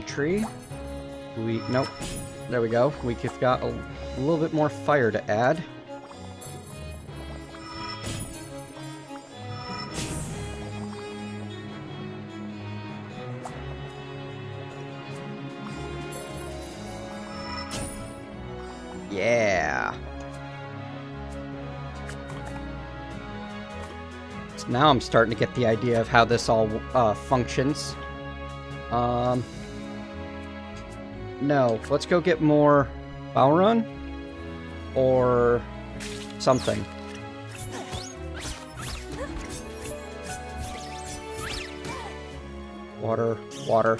Tree. Nope. There we go. We've got a little bit more fire to add. Yeah. So now I'm starting to get the idea of how this all functions. No, let's go get more Bao Run or something. Water, water.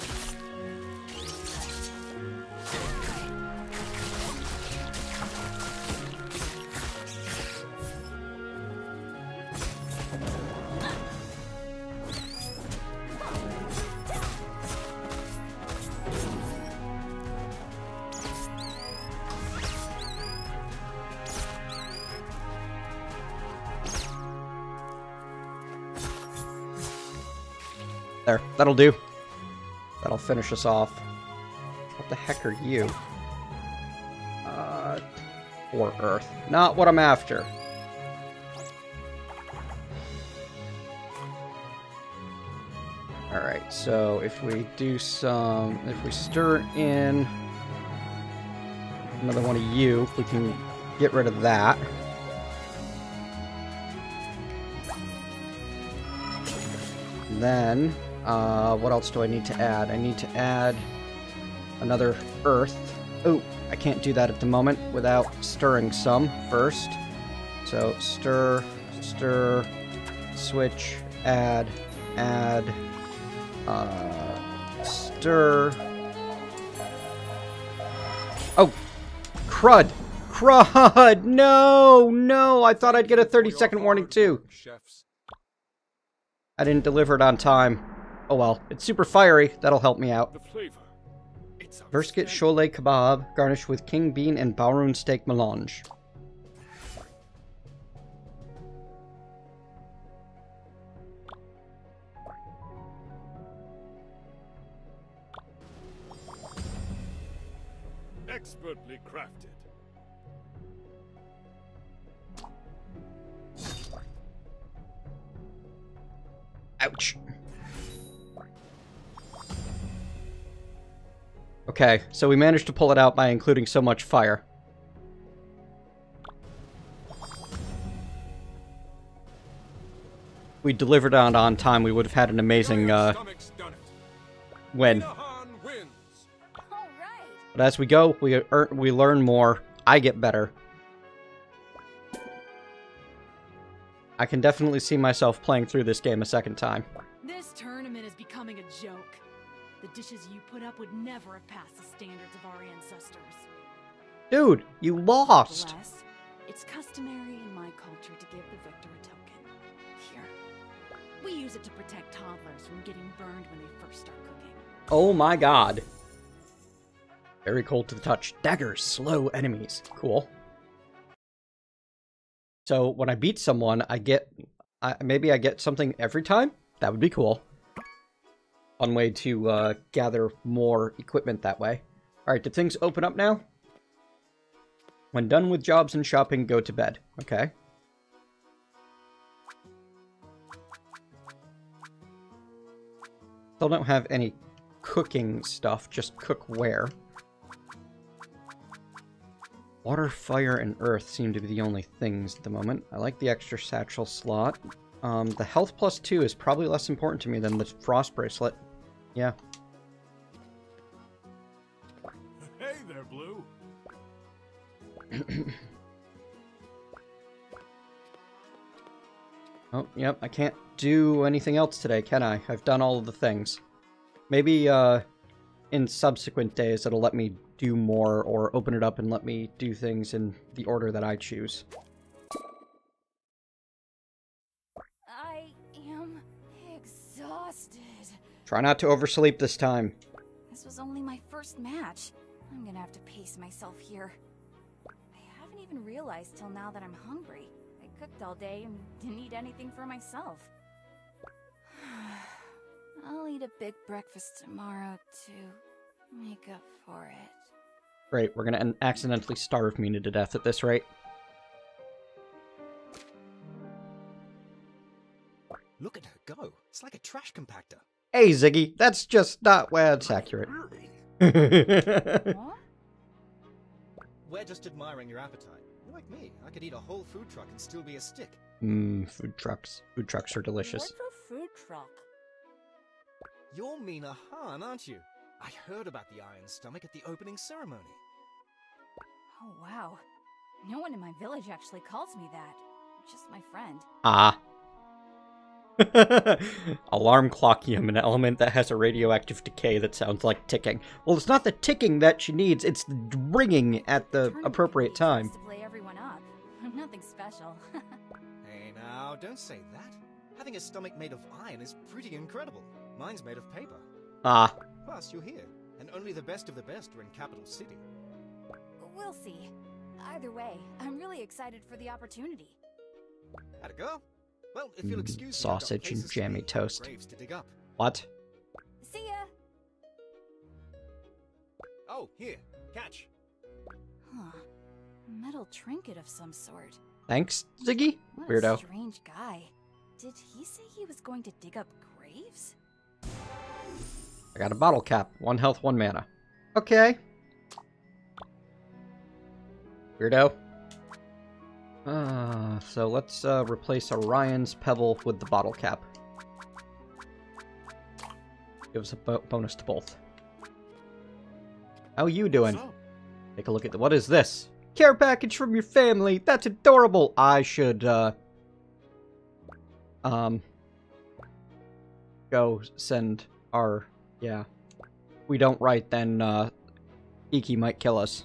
There, that'll do. That'll finish us off. What the heck are you? Or earth. Not what I'm after. Alright, so if we do some... If we stir in another one of you, we can get rid of that. And then... what else do I need to add? I need to add another earth. Oh, I can't do that at the moment without stirring some first. So stir, stir, switch, add, add, stir. Oh, crud! Crud! No, no! I thought I'd get a 30-second warning too. I didn't deliver it on time. Oh well, it's super fiery. That'll help me out. Versket Cholet Kebab, garnished with King Bean and Bao Run Steak Melange. Expertly crafted. Ouch. Okay, so we managed to pull it out by including so much fire. If we delivered it on time, we would have had an amazing win. But as we go, we learn more. I get better. I can definitely see myself playing through this game a second time. This tournament is becoming a joke. The dishes you put up would never have passed the standards of our ancestors. Dude, you lost! Less, it's customary in my culture to give the victor a token. Here. We use it to protect toddlers from getting burned when they first start cooking. Oh my god. Very cold to the touch. Daggers slow enemies. Cool. So when I beat someone, I get... maybe I get something every time? That would be cool. Fun way to gather more equipment that way. Alright, did things open up now? When done with jobs and shopping, go to bed. Okay. Still don't have any cooking stuff, just cookware. Water, fire, and earth seem to be the only things at the moment. I like the extra satchel slot. The health plus 2 is probably less important to me than the frost bracelet. Yeah. Hey there, Blue. Oh, yep, I can't do anything else today, can I? I've done all of the things. Maybe in subsequent days it'll let me do more, or open it up and let me do things in the order that I choose. I am exhausted. Try not to oversleep this time. This was only my first match. I'm gonna have to pace myself here. I didn't even realize till now that I'm hungry. I cooked all day and didn't eat anything for myself. I'll eat a big breakfast tomorrow to make up for it. Great, we're gonna accidentally starve Mina to death at this rate. Look at her go. It's like a trash compactor. Hey, Ziggy, that's just not where it's accurate. What? We're just admiring your appetite. You're like me. I could eat a whole food truck and still be a stick. Mmm, food trucks. Food trucks are delicious. What's a food truck? You're Mina Han, aren't you? I heard about the Iron Stomach at the opening ceremony. Oh, wow. No one in my village actually calls me that. Just my friend. Ah. Alarm clockium, an element that has a radioactive decay that sounds like ticking. Well, it's not the ticking that she needs, it's the ringing at the appropriate time. To play everyone up. Nothing special. Hey now, don't say that. Having a stomach made of iron is pretty incredible. Mine's made of paper. Ah. Plus, you're here, and only the best of the best are in Capital City. We'll see. Either way, I'm really excited for the opportunity. How'd it go? Well, if you'll excuse me, sausage and jammy toast. To dig up. What? See ya. Oh, here, catch. Huh? Metal trinket of some sort. Thanks, Ziggy. What weirdo. A strange guy. Did he say he was going to dig up graves? I got a bottle cap. 1 health, 1 mana. Okay. Weirdo. So let's replace Orion's Pebble with the bottle cap. Give us a bonus to both. How you doing? Take a look at the... What is this? Care package from your family! That's adorable! I should, go send our... Yeah. If we don't write, then, Kiki might kill us.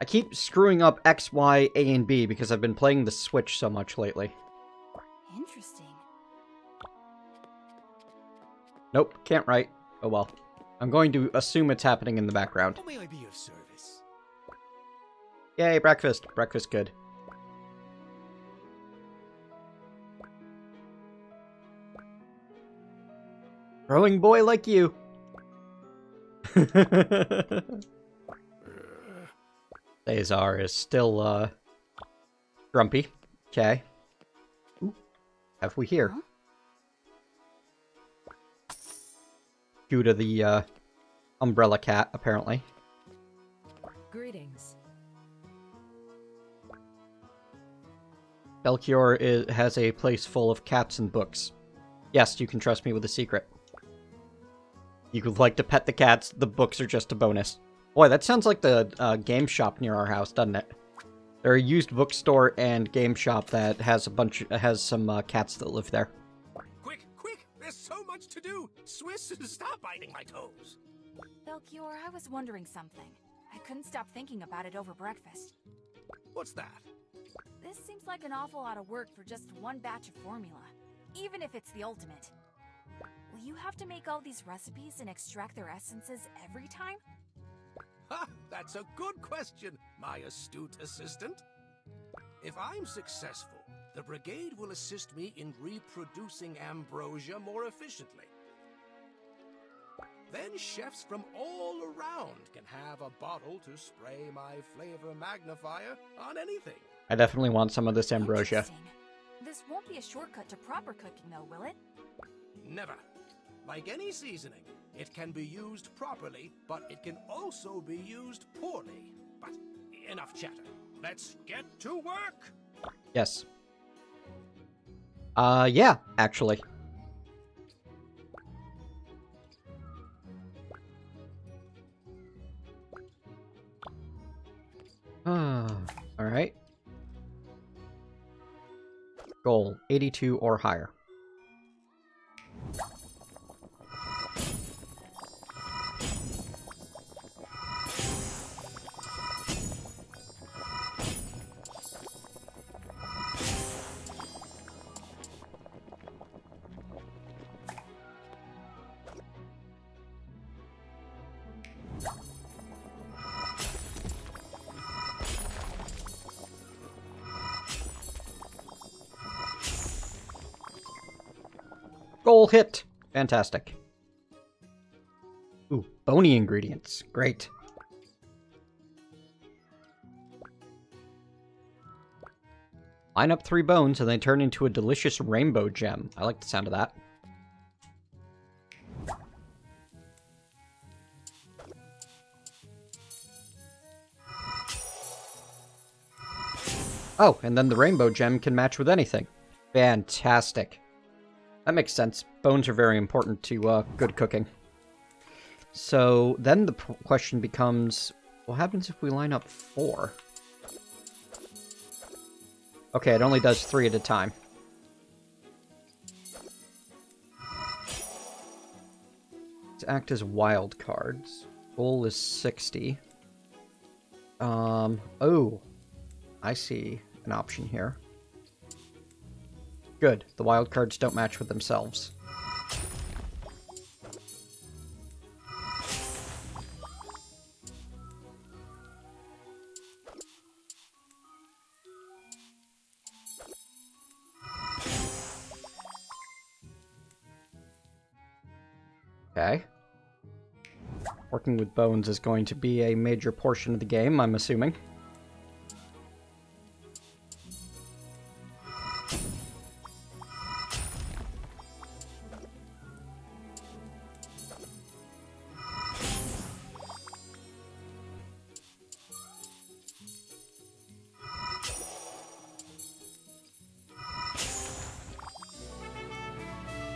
I keep screwing up X, Y, A, and B because I've been playing the Switch so much lately. Interesting. Nope, can't write. Oh well. I'm going to assume it's happening in the background. How may I be of service? Yay, breakfast. Breakfast good. Growing boy like you. Caesar is still, grumpy. Okay. Ooh, have we here? Huh? Due to the, umbrella cat, apparently. Greetings. Belchior has a place full of cats and books. Yes, you can trust me with a secret. You could like to pet the cats. The books are just a bonus. Boy, that sounds like the game shop near our house, doesn't it? They're a used bookstore and game shop that has a bunch, has some cats that live there. Quick, quick! There's so much to do. Swiss, stop biting my toes. Belchior, I was wondering something. I couldn't stop thinking about it over breakfast. What's that? This seems like an awful lot of work for just one batch of formula, even if it's the ultimate. Will you have to make all these recipes and extract their essences every time? Ha! That's a good question, my astute assistant. If I'm successful, the brigade will assist me in reproducing ambrosia more efficiently. Then chefs from all around can have a bottle to spray my flavor magnifier on anything. I definitely want some of this ambrosia. This won't be a shortcut to proper cooking, though, will it? Never. Like any seasoning, it can be used properly, but it can also be used poorly. But enough chatter. Let's get to work! Yes. Yeah, actually. Alright. Goal, 82 or higher. Goal hit! Fantastic. Ooh, bony ingredients. Great. Line up 3 bones and they turn into a delicious rainbow gem. I like the sound of that. Oh, and then the rainbow gem can match with anything. Fantastic. That makes sense. Bones are very important to good cooking. So then the question becomes, what happens if we line up 4? Okay, it only does 3 at a time. Let's act as wild cards. Goal is 60. Oh, I see an option here. Good. The wild cards don't match with themselves. Okay. Working with bones is going to be a major portion of the game, I'm assuming.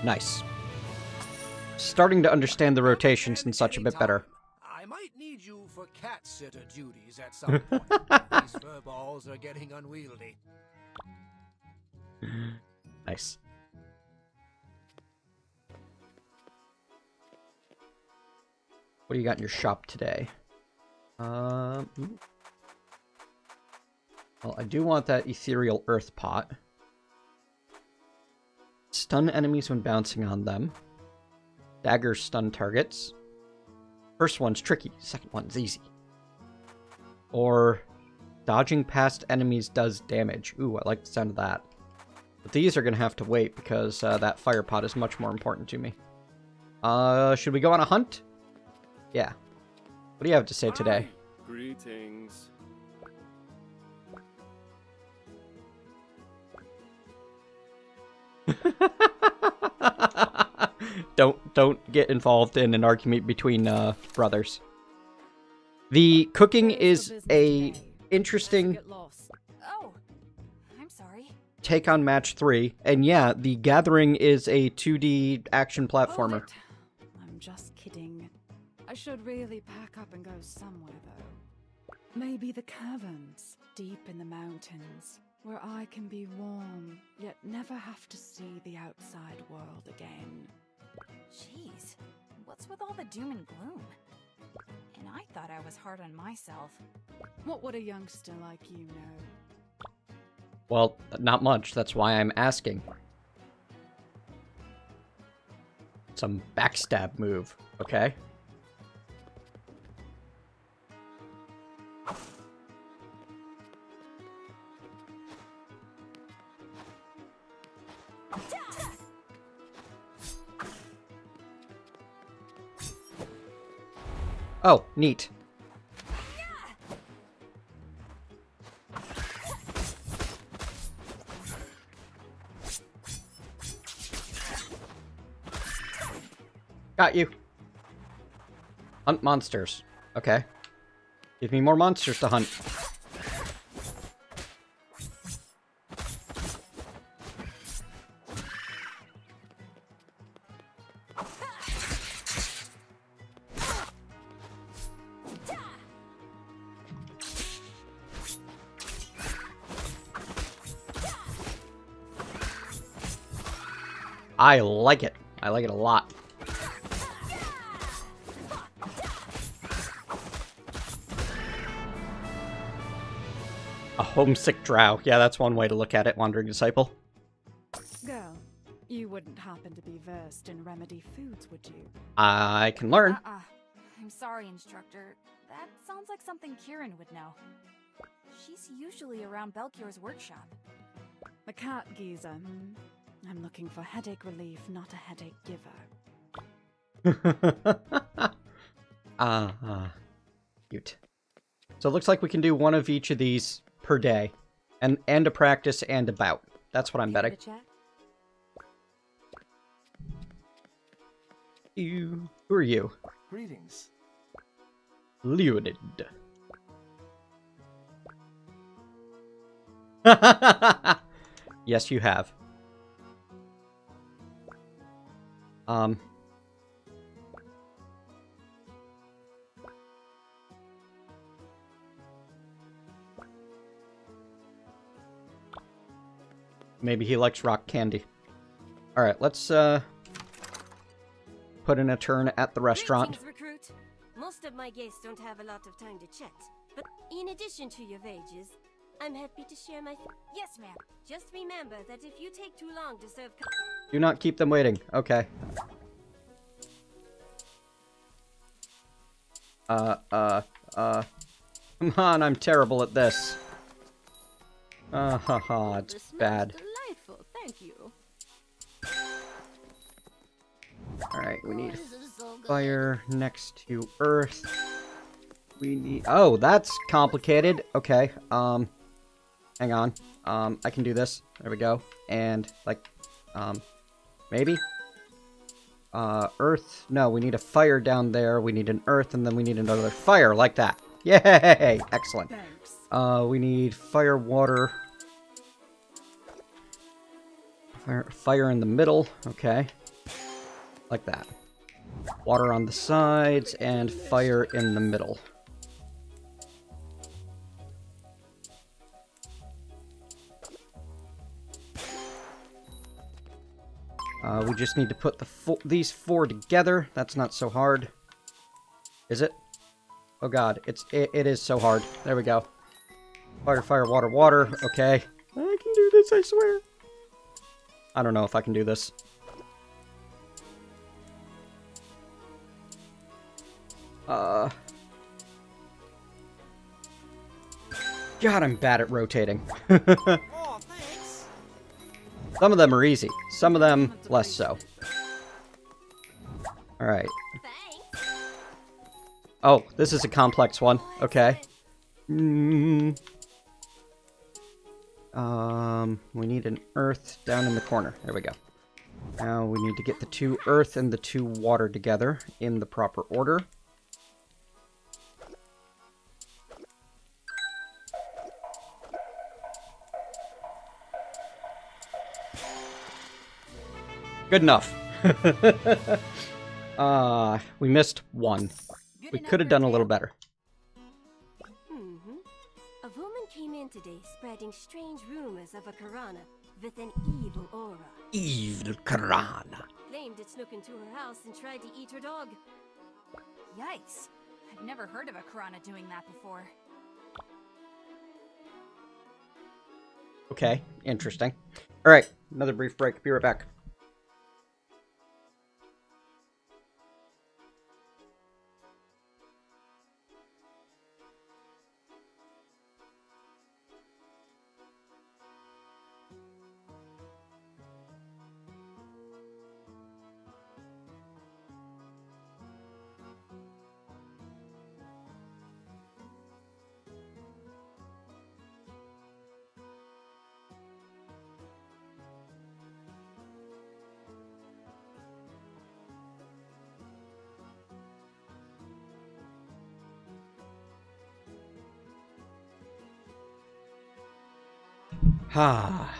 Nice. Starting to understand the rotations and such a bit better. I might need you for cat sitter duties at some point. These furballs are getting unwieldy. Nice. What do you got in your shop today? Well, I do want that ethereal earth pot. Stun enemies when bouncing on them. Dagger stun targets. First one's tricky, second one's easy. Or dodging past enemies does damage. Ooh, I like the sound of that. But these are going to have to wait because that fire pot is much more important to me. Should we go on a hunt? Yeah. What do you have to say today? Greetings. Don't get involved in an argument between brothers. The cooking is a interesting take on match 3, and yeah, the gathering is a 2D action platformer. I'm just kidding. I should really pack up and go somewhere, though. Maybe the caverns, deep in the mountains, where I can be warm, yet never have to see the outside world again. Jeez, what's with all the doom and gloom? And I thought I was hard on myself. What would a youngster like you know? Well, not much. That's why I'm asking. Some backstab move, okay? Oh, neat. Got you. Hunt monsters. Okay. Give me more monsters to hunt. I like it. I like it a lot. A homesick drow. Yeah, that's one way to look at it, Wandering Disciple. Girl, you wouldn't happen to be versed in remedy foods, would you? I can learn. I'm sorry, Instructor. That sounds like something Kieran would know. She's usually around Belchior's workshop. The cat geezer. I'm looking for headache relief, not a headache giver. Cute. So it looks like we can do one of each of these per day. And a practice and a bout. That's what I'm betting. You. Who are you? Greetings. Leonid. Yes, you have. Maybe he likes rock candy. Alright, let's put in a turn at the restaurant. Greetings, recruit. Most of my guests don't have a lot of time to chat, but in addition to your wages, I'm happy to share my... Yes, ma'am. Just remember that if you take too long to serve... Do not keep them waiting. Okay. Come on, I'm terrible at this. It's bad. Delightful. Thank you. Alright, we need fire next to earth. We need... Oh, that's complicated. Okay, hang on. I can do this. There we go. And, like, maybe? Earth? No, we need a fire down there, we need an earth, and then we need another fire, like that. Yay! Excellent. Thanks. We need fire, water. Fire in the middle, okay. Like that. Water on the sides, and fire in the middle. We just need to put these four together. That's not so hard. Is it? Oh god, it is so hard. There we go. Fire, fire, water, water. Okay. I can do this, I swear. I don't know if I can do this. God, I'm bad at rotating. Some of them are easy. Some of them less so. Alright. Oh, this is a complex one. Okay. We need an earth down in the corner. There we go. Now we need to get the two earth and the two water together in the proper order. Good enough. We missed one. We could have done a little better. A woman came in today spreading strange rumors of a Karana with an evil aura. Evil Karana. Claimed it snuck into her house and tried to eat her dog. Yikes. I've never heard of a Karana doing that before. Okay, interesting. Alright, another brief break. Be right back. Ah,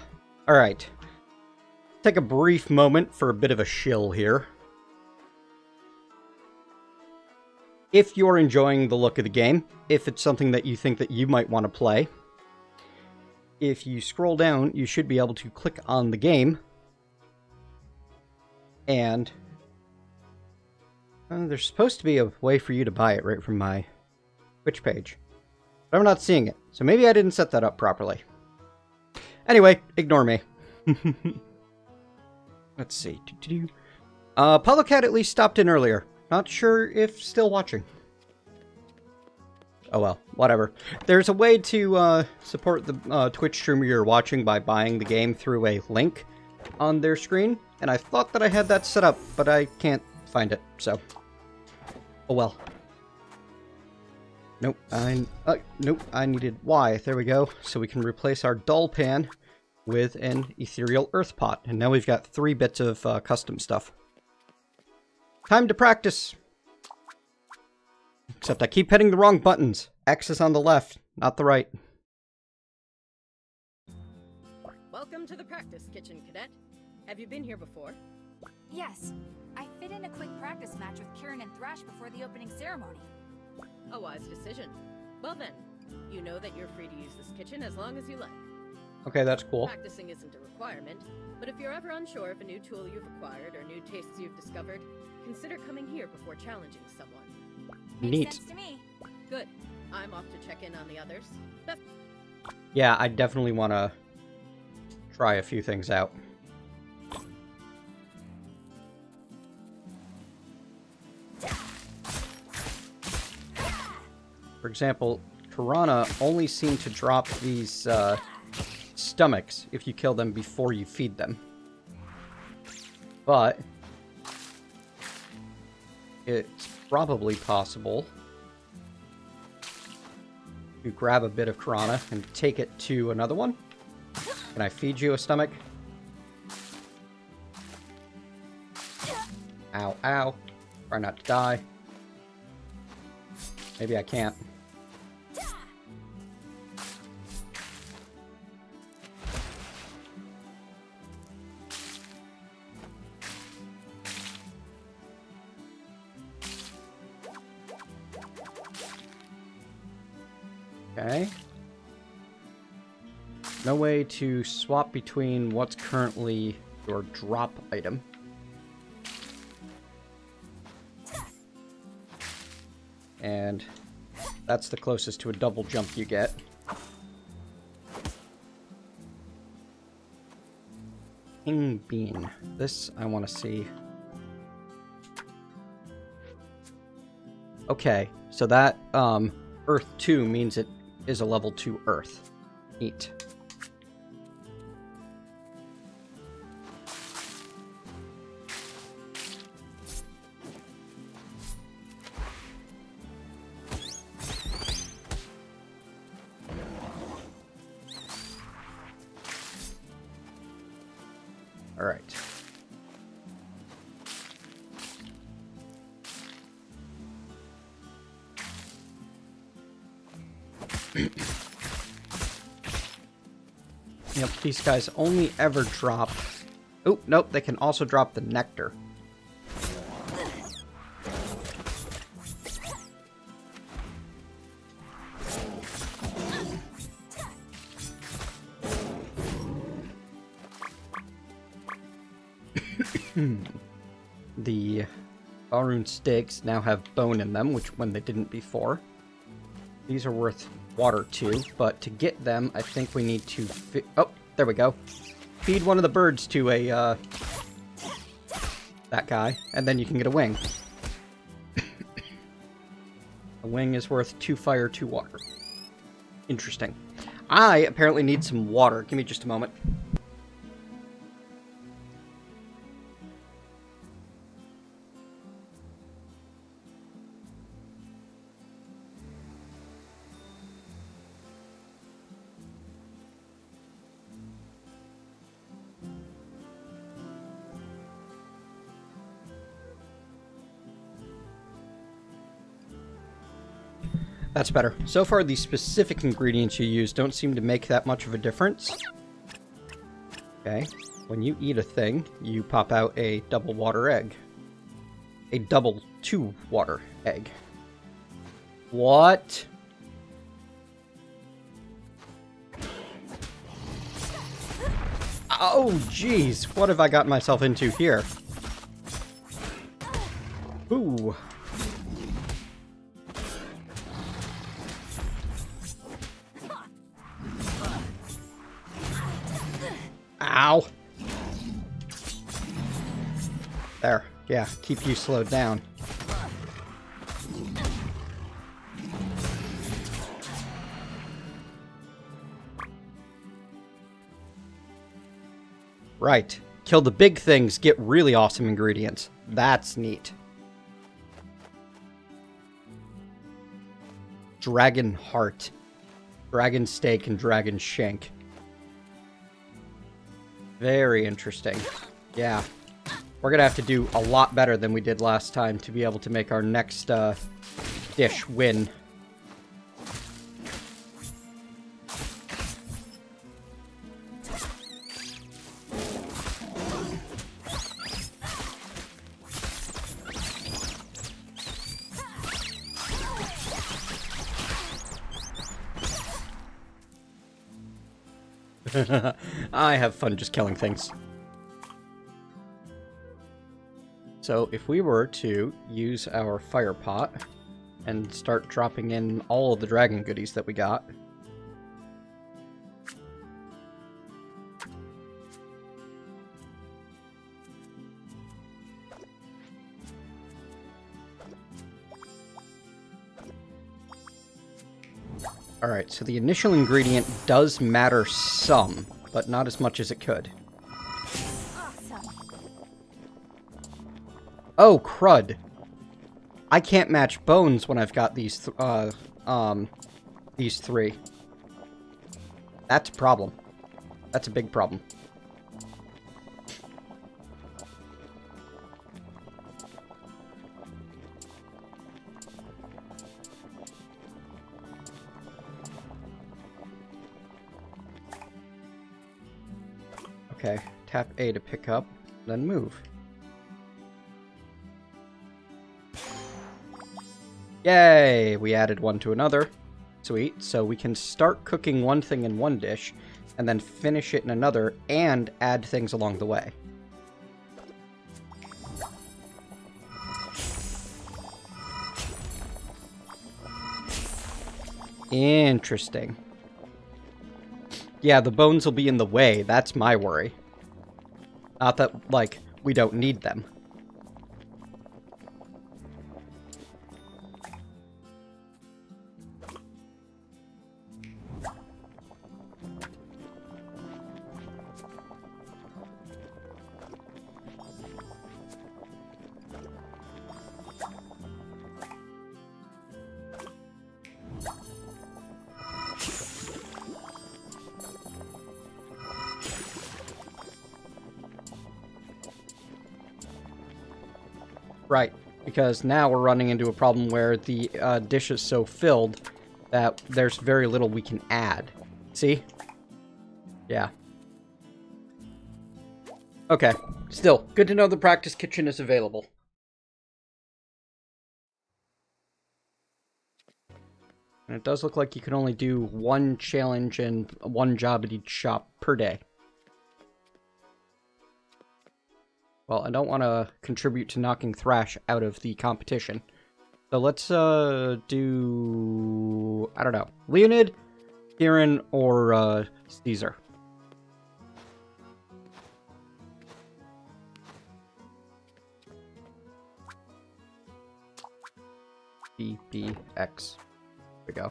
all right. Take a brief moment for a bit of a shill here. If you're enjoying the look of the game, if it's something that you think that you might want to play, if you scroll down, you should be able to click on the game. And there's supposed to be a way for you to buy it right from my Twitch page. But I'm not seeing it, so maybe I didn't set that up properly. Anyway, ignore me. Let's see. Apollo Cat at least stopped in earlier. Not sure if still watching. Oh well, whatever. There's a way to support the Twitch streamer you're watching by buying the game through a link on their screen. And I thought that I had that set up, but I can't find it, so. Oh well. Nope, I needed Y. There we go. So we can replace our Dull pan with an ethereal earth pot. And now we've got 3 bits of custom stuff. Time to practice! Except I keep hitting the wrong buttons. X is on the left, not the right. Welcome to the practice kitchen, cadet. Have you been here before? Yes. I fit in a quick practice match with Kieran and Thrash before the opening ceremony. A wise decision. Well then, you know that you're free to use this kitchen as long as you like. Okay, that's cool. Practicing isn't a requirement, but if you're ever unsure of a new tool you've acquired or new tastes you've discovered, consider coming here before challenging someone. Neat. Makes sense to me. Good. I'm off to check in on the others. Yeah, I definitely want to try a few things out. For example, Karana only seem to drop these stomachs if you kill them before you feed them. But it's probably possible to grab a bit of Karana and take it to another one. Can I feed you a stomach? Ow, ow. Try not to die. Maybe I can't. Okay. No way to swap between what's currently your drop item. And that's the closest to a double jump you get. King bean. This I want to see. Okay, so that Earth 2 means it is a level 2 Earth. Neat. These guys only ever drop... Oh, nope, they can also drop the nectar. The Bao Run sticks now have bone in them, which when they didn't before. These are worth water too, but to get them, I think we need to oh, there we go. Feed one of the birds to a, that guy, and then you can get a wing. A wing is worth 2 fire, 2 water. Interesting. I apparently need some water. Give me just a moment. That's better. So far, the specific ingredients you use don't seem to make that much of a difference. Okay. When you eat a thing, you pop out a double water egg. A double 2 water egg. What? Oh, jeez. What have I gotten myself into here? Ooh. Ow. There. Yeah, keep you slowed down. Right. Kill the big things, get really awesome ingredients. That's neat. Dragon heart. Dragon steak and dragon shank. Very interesting. Yeah. We're going to have to do a lot better than we did last time to be able to make our next dish win. I have fun just killing things. So if we were to use our fire pot and start dropping in all of the dragon goodies that we got. Alright, so the initial ingredient does matter some, but not as much as it could. Awesome. Oh, crud. I can't match bones when I've got these three. That's a problem. That's a big problem. Okay, tap A to pick up, then move. Yay! We added one to another. Sweet. So we can start cooking one thing in one dish, and then finish it in another, and add things along the way. Interesting. Yeah, the bones will be in the way. That's my worry. Not that, like, we don't need them. Right, because now we're running into a problem where the dish is so filled that there's very little we can add. See? Yeah. Okay, still, good to know the practice kitchen is available. And it does look like you can only do 1 challenge and 1 job at each shop per day. Well, I don't want to contribute to knocking Thrash out of the competition. So let's do... I don't know. Leonid, Kieran, or Caesar. BBX. There we go.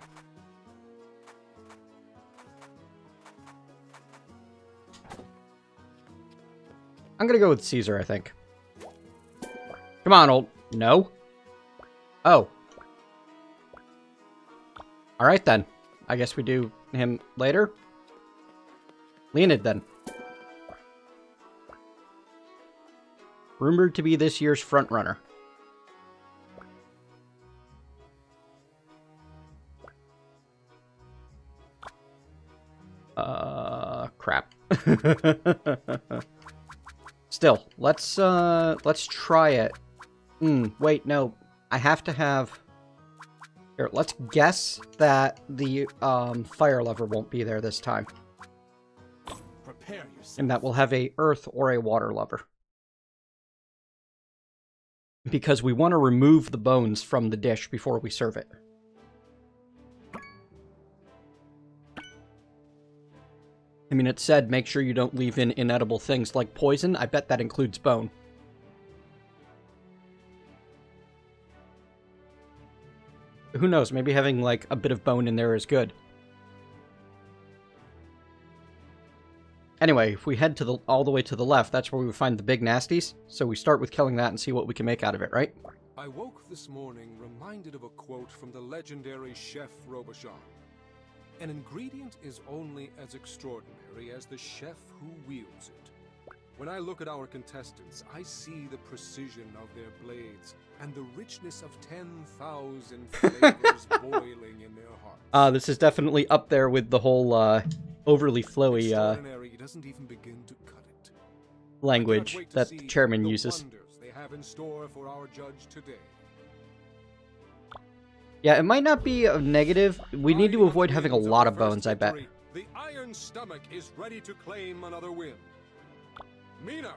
I'm gonna go with Caesar, I think. Come on, old... No? Oh. Alright, then. I guess we do him later. Leonid, then. Rumored to be this year's frontrunner. Crap. Still, let's try it. Wait, no. I have to have... Here, let's guess that the fire lever won't be there this time. Prepare yourself. And that we'll have a earth or a water lever. Because we want to remove the bones from the dish before we serve it. I mean, it said, make sure you don't leave in inedible things like poison. I bet that includes bone. Who knows? Maybe having, like, a bit of bone in there is good. Anyway, if we head to the all the way to the left, that's where we would find the big nasties. So we start with killing that and see what we can make out of it, right? I woke this morning reminded of a quote from the legendary Chef Robichon. An ingredient is only as extraordinary as the chef who wields it. When I look at our contestants, I see the precision of their blades and the richness of 10,000 flavors boiling in their hearts. This is definitely up there with the whole overly flowy language that the chairman uses. They have in store for our judge today. Yeah, it might not be a negative. We need to avoid having a lot of bones, I bet. The iron stomach is ready to claim another win. Mina.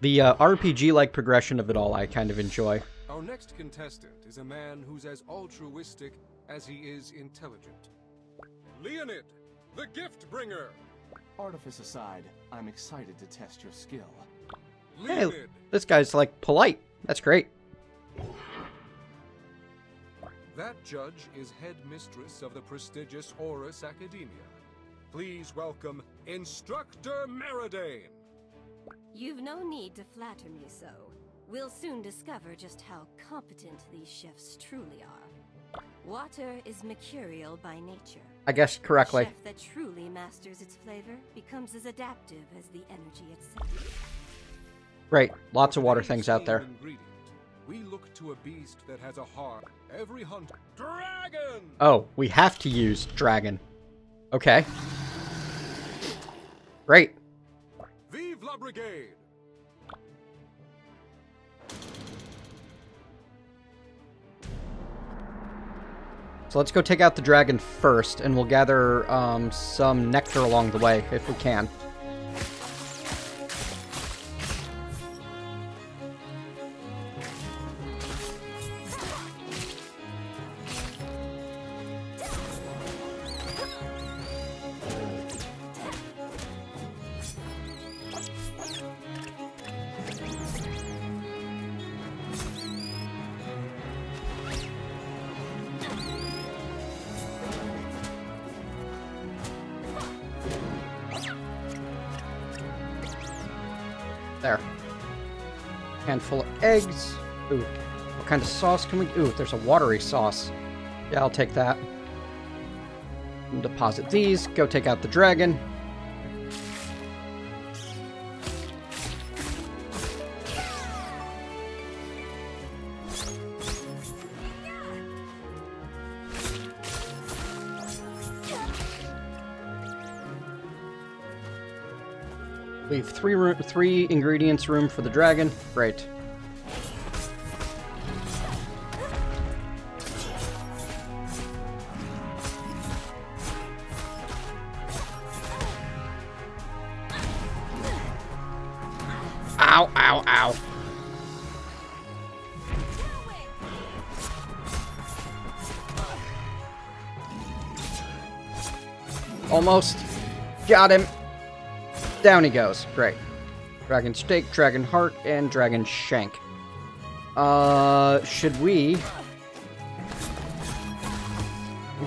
The RPG-like progression of it all I kind of enjoy. Our next contestant is a man who's as altruistic as he is intelligent. Leonid, the gift bringer. Artifice aside, I'm excited to test your skill. Leonid. Hey, this guy's like polite. That's great. That judge is headmistress of the prestigious Horus Academia. Please welcome Instructor Meridane. You've no need to flatter me so. We'll soon discover just how competent these chefs truly are. Water is mercurial by nature. I guessed correctly. A chef that truly masters its flavor becomes as adaptive as the energy itself. Great. Lots of water things out there. We look to a beast that has a heart. Every hunter. Dragon! Oh, we have to use dragon. Okay. Great. Vive la Brigade! So let's go take out the dragon first, and we'll gather some nectar along the way, if we can. Handful of eggs. Ooh, what kind of sauce can we... Ooh, there's a watery sauce. Yeah, I'll take that. We'll deposit these. Go take out the dragon. Leave three ingredients room for the dragon. Great. Ow, ow, ow. Almost. Got him. Down he goes. Great. Dragon steak, dragon heart, and dragon shank. Should we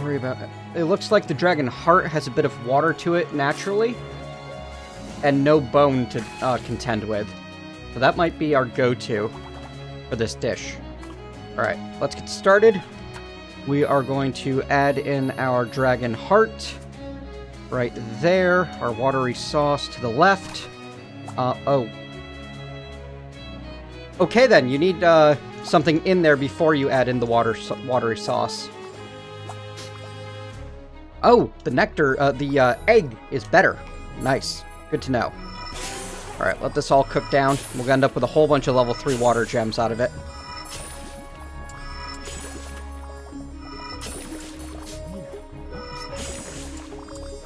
worry about it? It looks like the dragon heart has a bit of water to it naturally, and no bone to contend with. So that might be our go-to for this dish. Alright, let's get started. We are going to add in our dragon heart right there, our watery sauce to the left. Okay then, you need something in there before you add in the watery sauce. Oh, the nectar, the egg is better. Nice. Good to know. Alright, let this all cook down. We'll end up with a whole bunch of level 3 water gems out of it.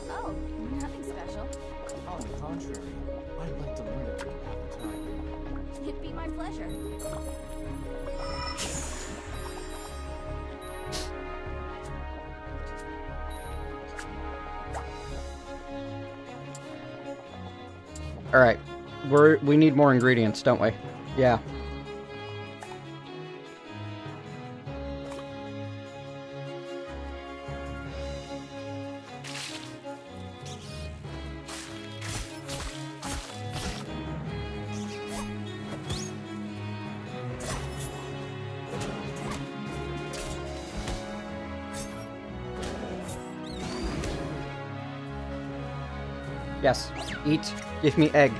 Oh, nothing special. On the contrary, I'd like to learn it time. It'd be my pleasure. Alright, we need more ingredients, don't we? Yeah. Yes, eat. Give me egg.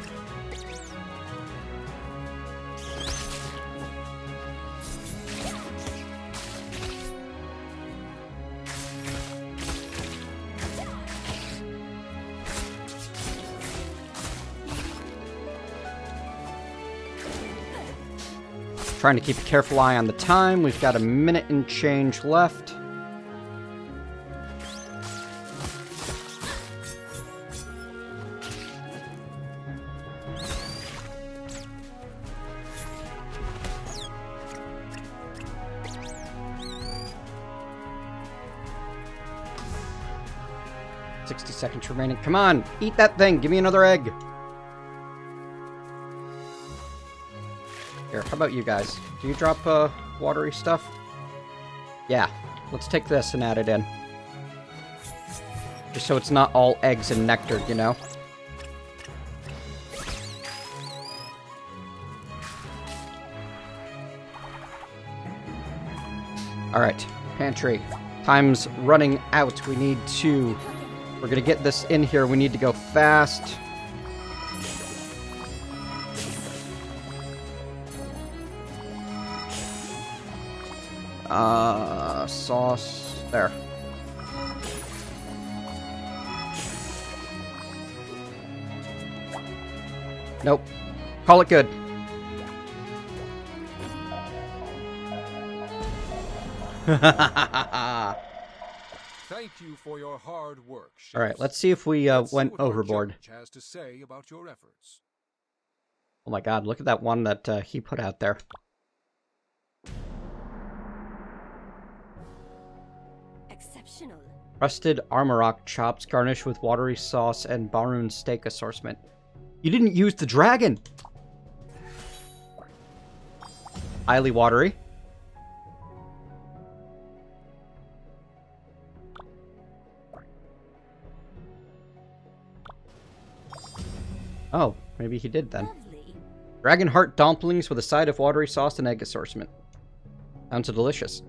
Trying to keep a careful eye on the time. We've got a minute and change left. Remaining. Come on, eat that thing. Give me another egg. Here, how about you guys? Do you drop watery stuff? Yeah, let's take this and add it in. Just so it's not all eggs and nectar, you know? Alright, pantry. Time's running out. We need to... We're gonna get this in here. We need to go fast. Sauce. There. Nope. Call it good. Thank you for your hard work. Chefs. All right, let's see if we went overboard. Has to say about your efforts. Oh my God! Look at that one that he put out there. Exceptional. Rusted Amarok chops garnished with watery sauce and Bao Run steak assortment. You didn't use the dragon. Highly watery. Oh, maybe he did then. Lovely. Dragon heart dumplings with a side of watery sauce and egg assortment. Sounds delicious.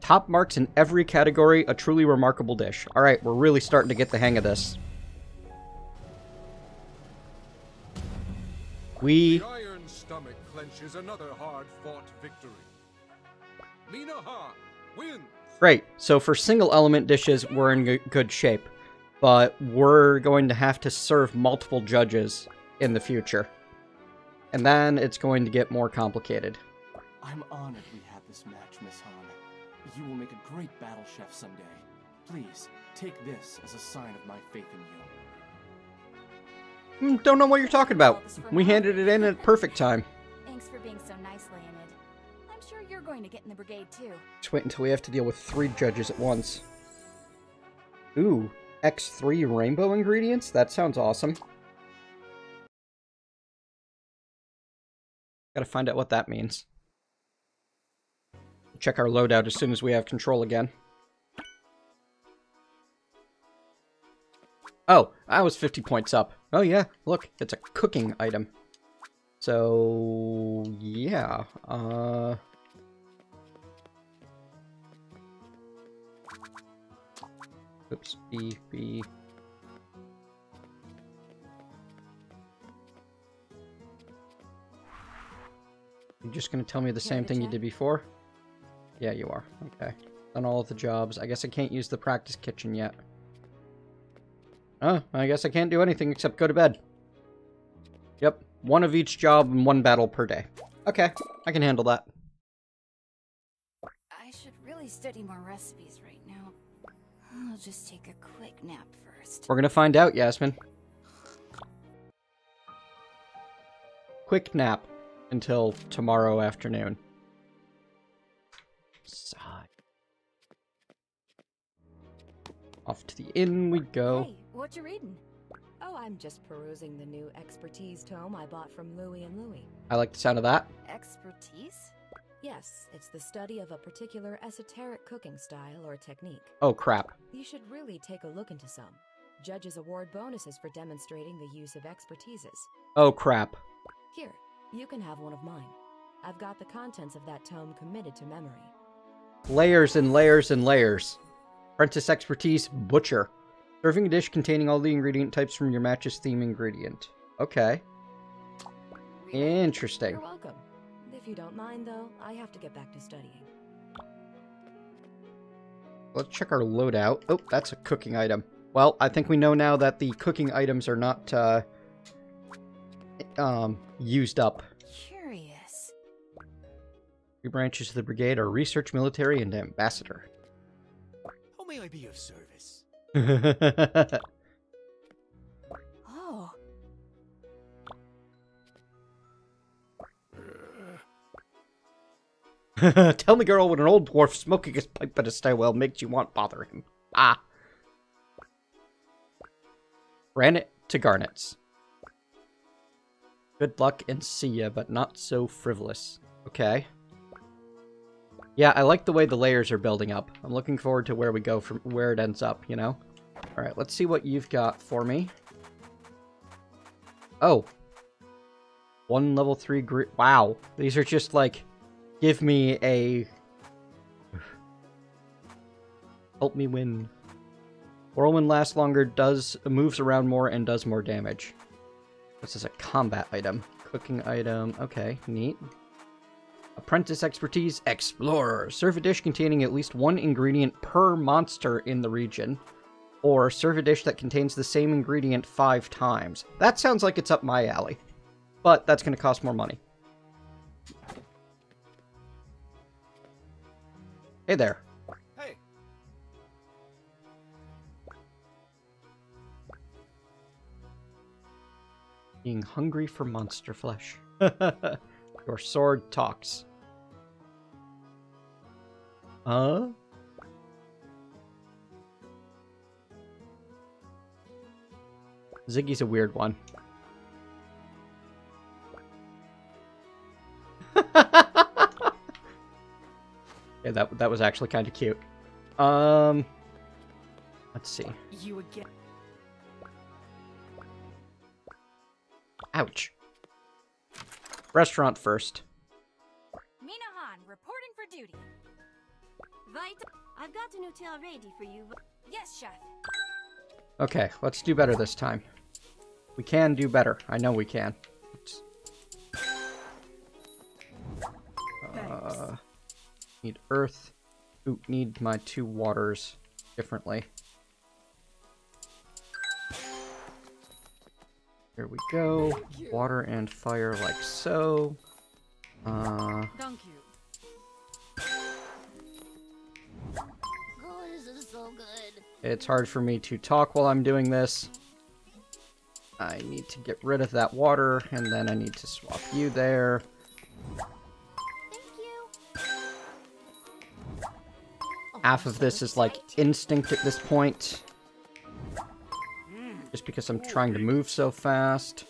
Top marks in every category, a truly remarkable dish. Alright, we're really starting to get the hang of this. The iron stomach clenches another hard-fought victory. Mina Han wins. Great. So for single element dishes, we're in good shape, but we're going to have to serve multiple judges in the future, and then it's going to get more complicated. I'm honored we had this match, Miss Han. You will make a great battle chef someday. Please, take this as a sign of my faith in you. Don't know what you're talking about. We handed it in at perfect time. Thanks for being so nice, Leonid. I'm sure you're going to get in the brigade, too. Just wait until we have to deal with 3 judges at once. Ooh, X3 rainbow ingredients? That sounds awesome. Gotta find out what that means. Check our loadout as soon as we have control again. Oh, I was 50 points up. Oh yeah, look, it's a cooking item. So, yeah. Oops, B. You're just gonna tell me the same thing you did before? Yeah, you are. Okay. Done all of the jobs. I guess I can't use the practice kitchen yet. Oh, I guess I can't do anything except go to bed. Yep. 1 of each job and 1 battle per day. Okay, I can handle that. I should really study more recipes right now. I'll just take a quick nap first. We're gonna find out, Yasmin. Quick nap until tomorrow afternoon. Sigh. Off to the inn we go. Hey, what you reading? Oh, I'm just perusing the new Expertise tome I bought from Louis and Lewis. I like the sound of that. Expertise? Yes, it's the study of a particular esoteric cooking style or technique. Oh, crap. You should really take a look into some. Judges award bonuses for demonstrating the use of expertises. Oh, crap. Here, you can have one of mine. I've got the contents of that tome committed to memory. Layers and layers and layers. Apprentice Expertise Butcher. Serving a dish containing all the ingredient types from your match's theme ingredient. Okay. Interesting. You're welcome. If you don't mind, though, I have to get back to studying. Let's check our loadout. Oh, that's a cooking item. Well, I think we know now that the cooking items are not used up. Curious. 3 branches of the brigade are research, military, and ambassador. How may I be of service? Oh. Tell me, girl, when an old dwarf smoking his pipe at a stairwell makes you want bother him. Ah. Granite to garnets. Good luck and see ya, but not so frivolous. Okay. Yeah, I like the way the layers are building up. I'm looking forward to where we go from where it ends up, you know? Alright, let's see what you've got for me. Oh. 1 level 3 group. Wow. These are just like, give me a... Help me win. Whirlwind lasts longer, moves around more, and does more damage. This is a combat item. Cooking item. Okay, neat. Apprentice Expertise Explorer. Serve a dish containing at least 1 ingredient per monster in the region. Or serve a dish that contains the same ingredient 5 times. That sounds like it's up my alley. But that's going to cost more money. Hey there. Hey. Being hungry for monster flesh. Your sword talks. Huh? Ziggy's a weird one. Yeah, that was actually kind of cute. Let's see. You again. Ouch. Restaurant first. Mina Han, reporting for duty. I've got a new tale ready for you. Yes, chef. Okay, let's do better this time. We can do better. I know we can. Need earth. Ooh, need my 2 waters differently. Here we go. Water and fire like so. Thank you. Oh, this is so good. It's hard for me to talk while I'm doing this. I need to get rid of that water, and then I need to swap you there. Half of this is like instinct at this point, just because I'm trying to move so fast.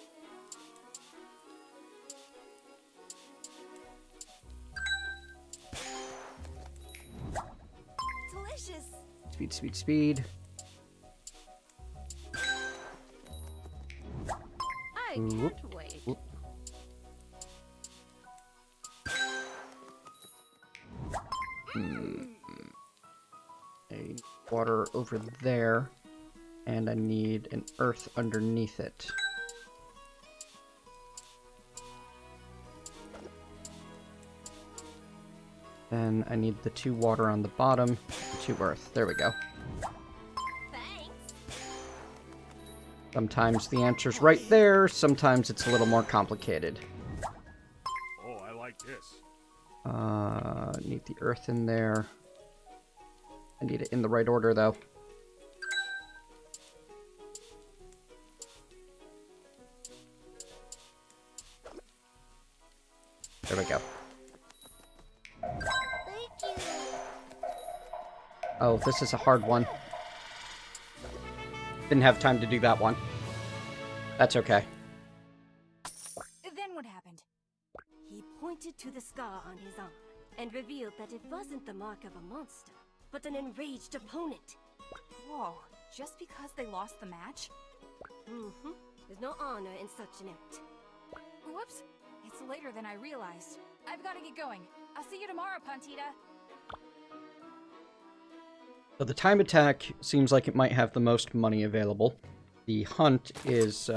Speed. I can't wait. Oop. A water over there, and I need an earth underneath it. Then I need the 2 water on the bottom, and 2 earth. There we go. Sometimes the answer's right there, sometimes it's a little more complicated. Oh, I like this. Need the earth in there. I need it in the right order, though. There we go. Oh, this is a hard one. Didn't have time to do that one. That's okay. Then what happened? He pointed to the scar on his arm and revealed that it wasn't the mark of a monster, but an enraged opponent. Whoa, just because they lost the match? Mm-hmm. There's no honor in such an act. Whoops. It's later than I realized. I've got to get going. I'll see you tomorrow, Pontita. So the time attack seems like it might have the most money available. The hunt is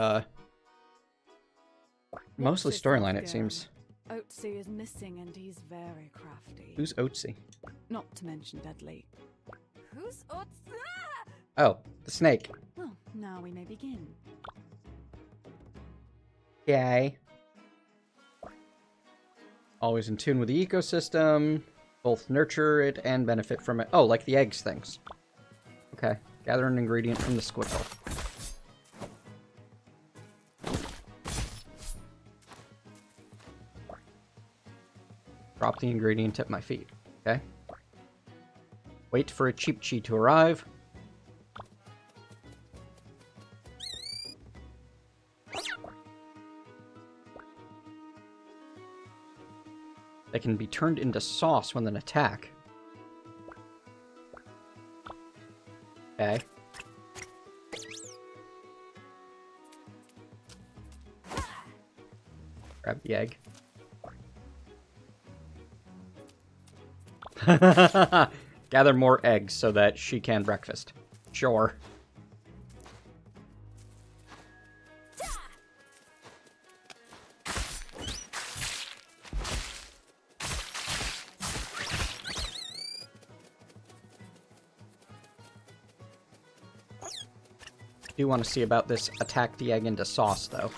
mostly storyline, it seems. Oatsy is missing and he's very crafty. Who's Oatsy? Not to mention deadly. Who's Oatsy? Oh, the snake. Well, now we may begin. Yay. Always in tune with the ecosystem. Both nurture it and benefit from it. Oh, like the eggs things. Okay. Gather an ingredient from the squiggle. Drop the ingredient at my feet. Okay. Wait for a cheap chi to arrive. They can be turned into sauce when an attack. Okay. Grab the egg. Gather more eggs so that she can breakfast. Sure. I do want to see about this attack the egg into sauce, though.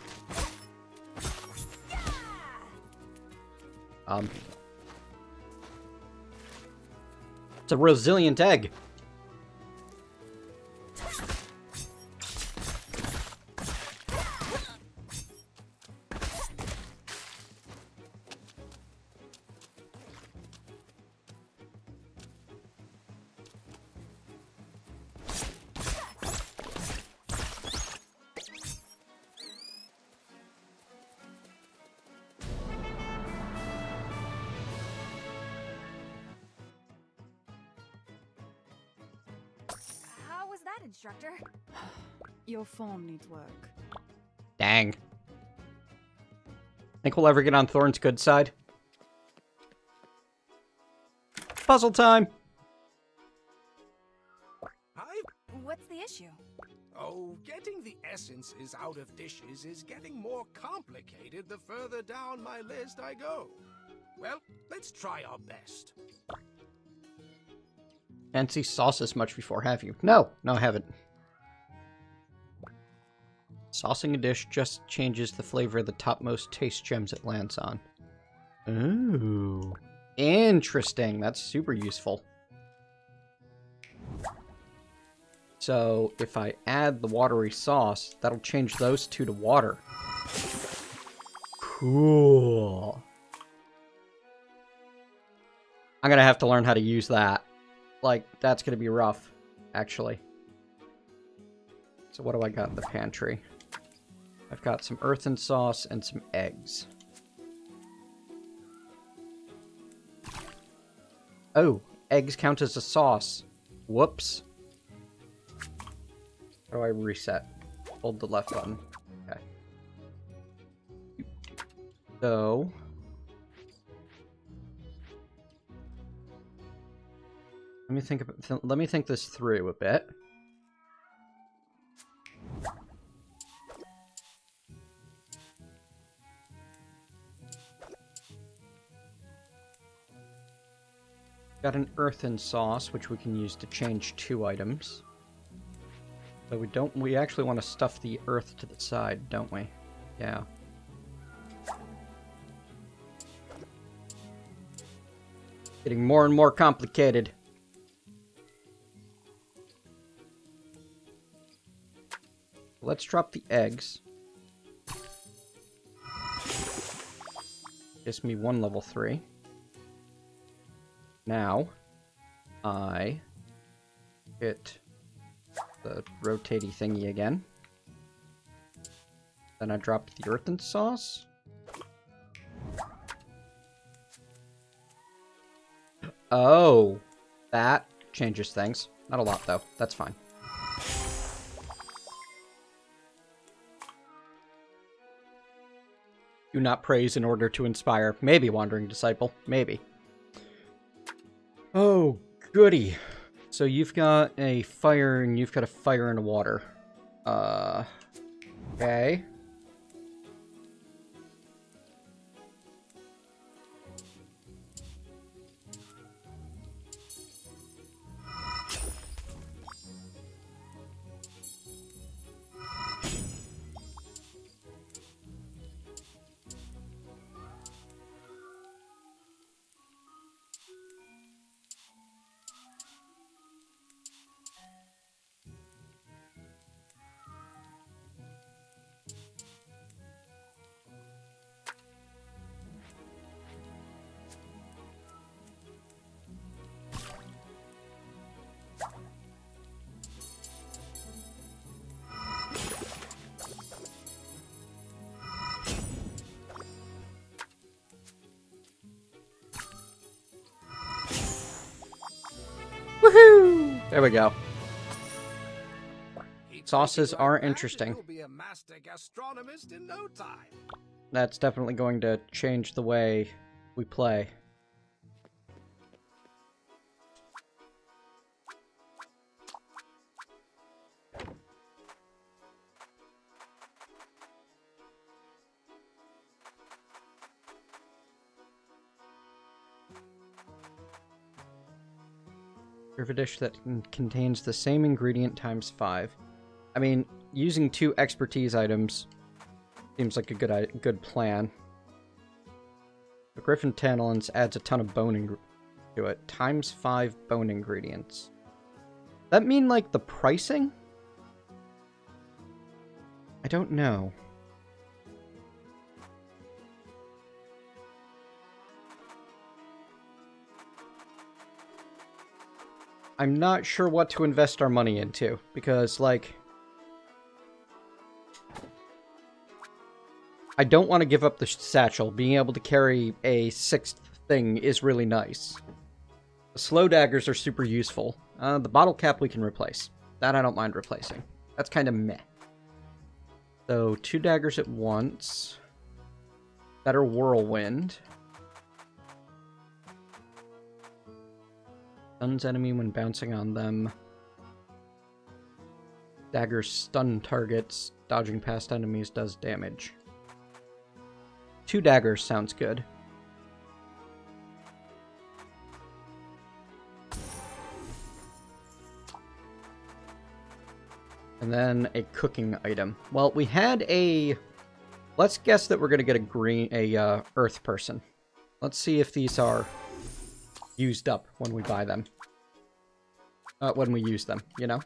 It's a resilient egg. Instructor, your form needs work. Dang. Think we'll ever get on Thorn's good side? Puzzle time. Hi. What's the issue? Oh, getting the essences out of dishes is getting more complicated the further down my list I go. Well, let's try our best. Fancy sauces much before, have you? No, I haven't. Saucing a dish just changes the flavor of the topmost taste gems it lands on. Ooh. Interesting. That's super useful. So if I add the watery sauce, that'll change those two to water. Cool. I'm gonna have to learn how to use that. Like, that's gonna be rough, actually. So what do I got in the pantry? I've got some earthen sauce and some eggs. Oh, eggs count as a sauce. Whoops. How do I reset? Hold the left button. Okay. So... Let me think this through a bit. Got an earthen sauce, which we can use to change two items. But we actually want to stuff the earth to the side, don't we? Yeah. Getting more and more complicated. Let's drop the eggs. Gives me one level 3. Now, I hit the rotatey thingy again. Then I drop the earthen sauce. Oh, that changes things. Not a lot, though. That's fine. Do not praise in order to inspire. Maybe, Wandering Disciple. Maybe. Oh, goody. So you've got a fire, and you've got a fire and a water. Okay. There we go. Sauces are interesting. That's definitely going to change the way we play. A dish that contains the same ingredient times 5. I mean, using 2 expertise items seems like a good plan. The Griffin Tantalans adds a ton of bone to it. Times 5 bone ingredients. That mean like the pricing? I don't know. I'm not sure what to invest our money into, because, like, I don't want to give up the satchel. Being able to carry a 6th thing is really nice. The slow daggers are super useful. The bottle cap we can replace. That I don't mind replacing. That's kind of meh. So, 2 daggers at once. Better whirlwind. Stuns enemy when bouncing on them. Dagger stun targets. Dodging past enemies does damage. 2 daggers sounds good. And then a cooking item. Well, we had a... Let's guess that we're going to get a earth person. Let's see if these are... used up when we buy them. When we use them, you know?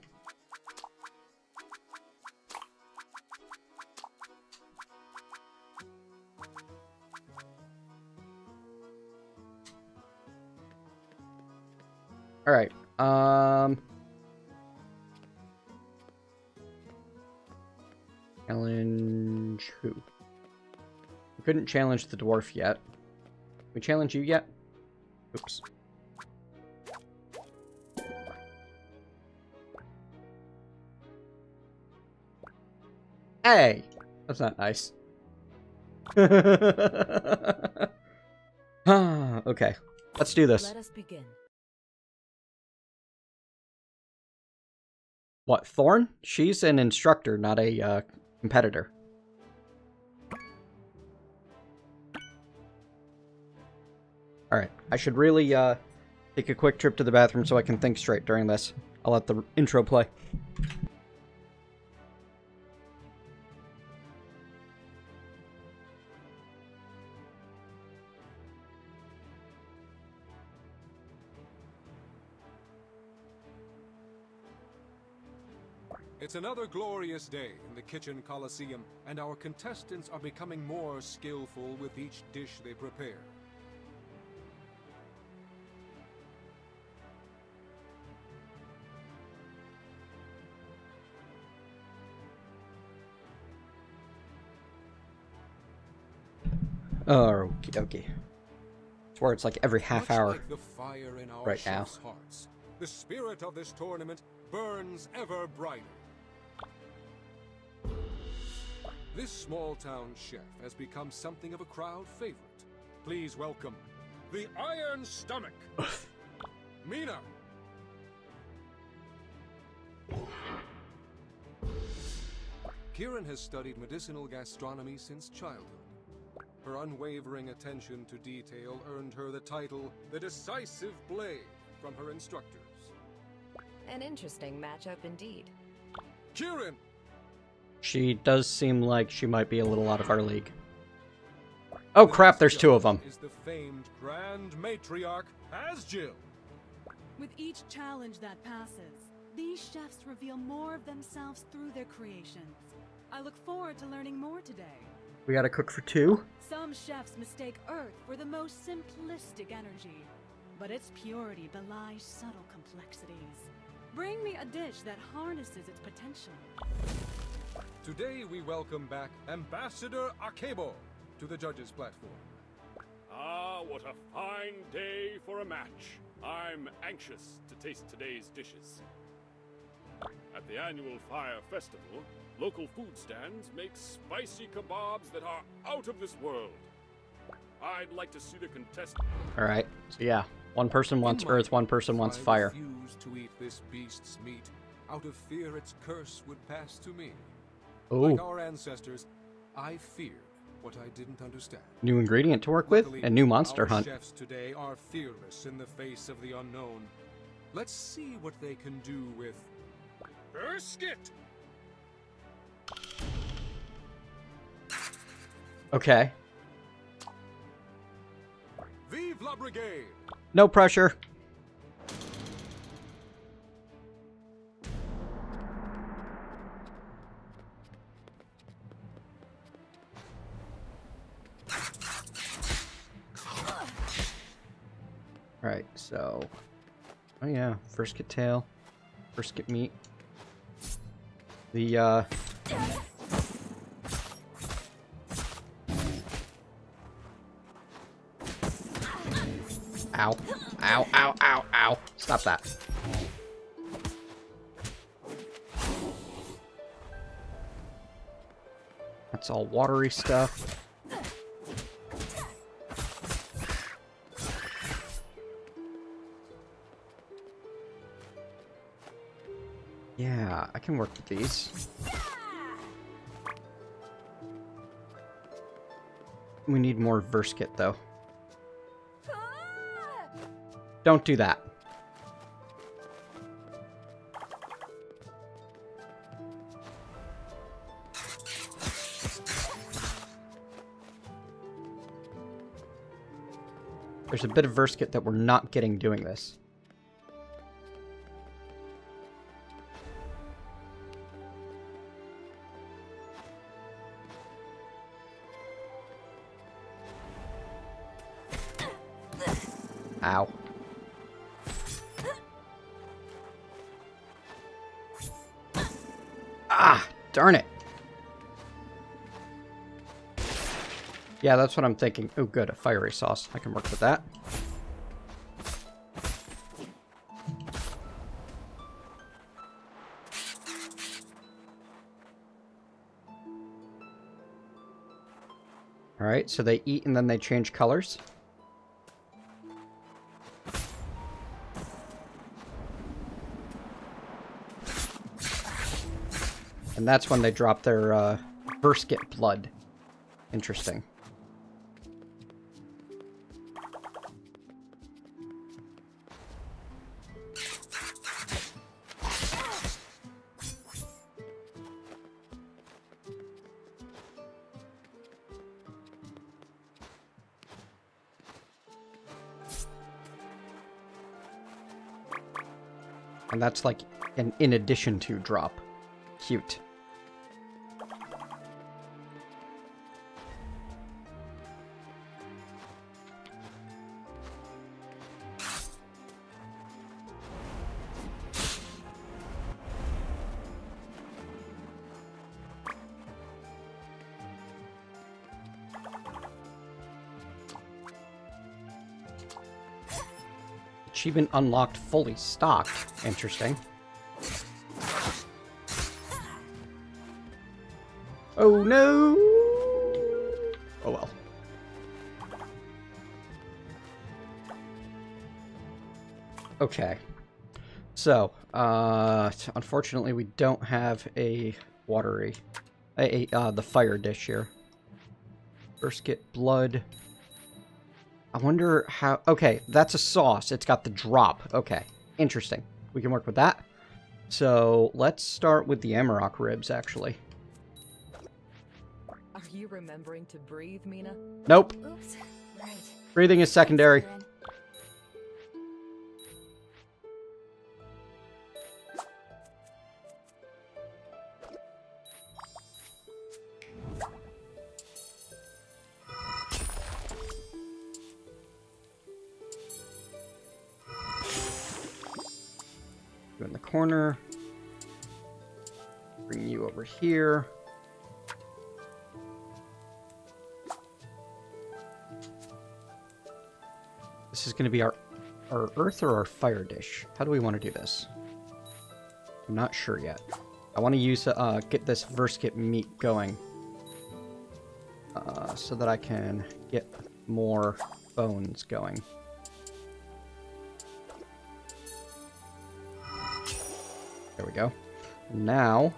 Challenge who? We couldn't challenge the dwarf yet. We challenge you yet? Oops. Hey! That's not nice. Okay. Let's do this. Let us begin. What, Thorn? She's an instructor, not a competitor. Alright, I should really take a quick trip to the bathroom so I can think straight during this. I'll let the intro play. It's another glorious day in the Kitchen Coliseum, and our contestants are becoming more skillful with each dish they prepare. Oh, okay. It's where it's like every half hour right now. The spirit of this tournament burns ever brighter. This small-town chef has become something of a crowd favorite. Please welcome the Iron Stomach, Mina. Kieran has studied medicinal gastronomy since childhood. Her unwavering attention to detail earned her the title, the Decisive Blade, from her instructors. An interesting matchup indeed. Kieran! She does seem like she might be a little out of our league. Oh crap, there's two of them. Is the famed Grand Matriarch, Asgil. With each challenge that passes, these chefs reveal more of themselves through their creations. I look forward to learning more today. We gotta cook for two? Some chefs mistake earth for the most simplistic energy, but its purity belies subtle complexities. Bring me a dish that harnesses its potential. Today we welcome back Ambassador Akebo to the judges' platform. Ah, what a fine day for a match. I'm anxious to taste today's dishes. At the annual Fire Festival, local food stands make spicy kebabs that are out of this world. I'd like to see the contestants. Alright, so yeah. One person wants earth, one person wants fire. I refuse to eat this beast's meat. Out of fear its curse would pass to me. Ooh. Like our ancestors, I feared what I didn't understand. New ingredient to work with, and new monster hunt. Chefs today are fearless in the face of the unknown. Let's see what they can do with Versket. Okay. Vive la Brigade. No pressure. Alright, so, oh yeah, Versket tail, Versket meat, the, ow, ow, ow, ow, ow, stop that. That's all watery stuff. Yeah, I can work with these. We need more Versket, though. Don't do that. There's a bit of Versket that we're not getting doing this. Ow. Ah, darn it. Yeah, that's what I'm thinking. Oh, good, a fiery sauce. I can work with that. All right, so they eat and then they change colors. And that's when they drop their Versket blood. Interesting. And that's like an in addition to drop. Cute. Achievement unlocked, fully stocked. Interesting. Oh no! Oh well. Okay. So, unfortunately we don't have a watery, the fire dish here. Versket blood. I wonder how, okay, that's a sauce. It's got the drop. Okay, interesting. We can work with that. So, let's start with the Amarok ribs, actually. Are you remembering to breathe, Mina? Nope. Oops. Right. Breathing is secondary. You in the corner. Bring you over here. This is going to be our earth or our fire dish. How do we want to do this? I'm not sure yet. I want to use get this Versket meat going so that I can get more bones going. There we go. Now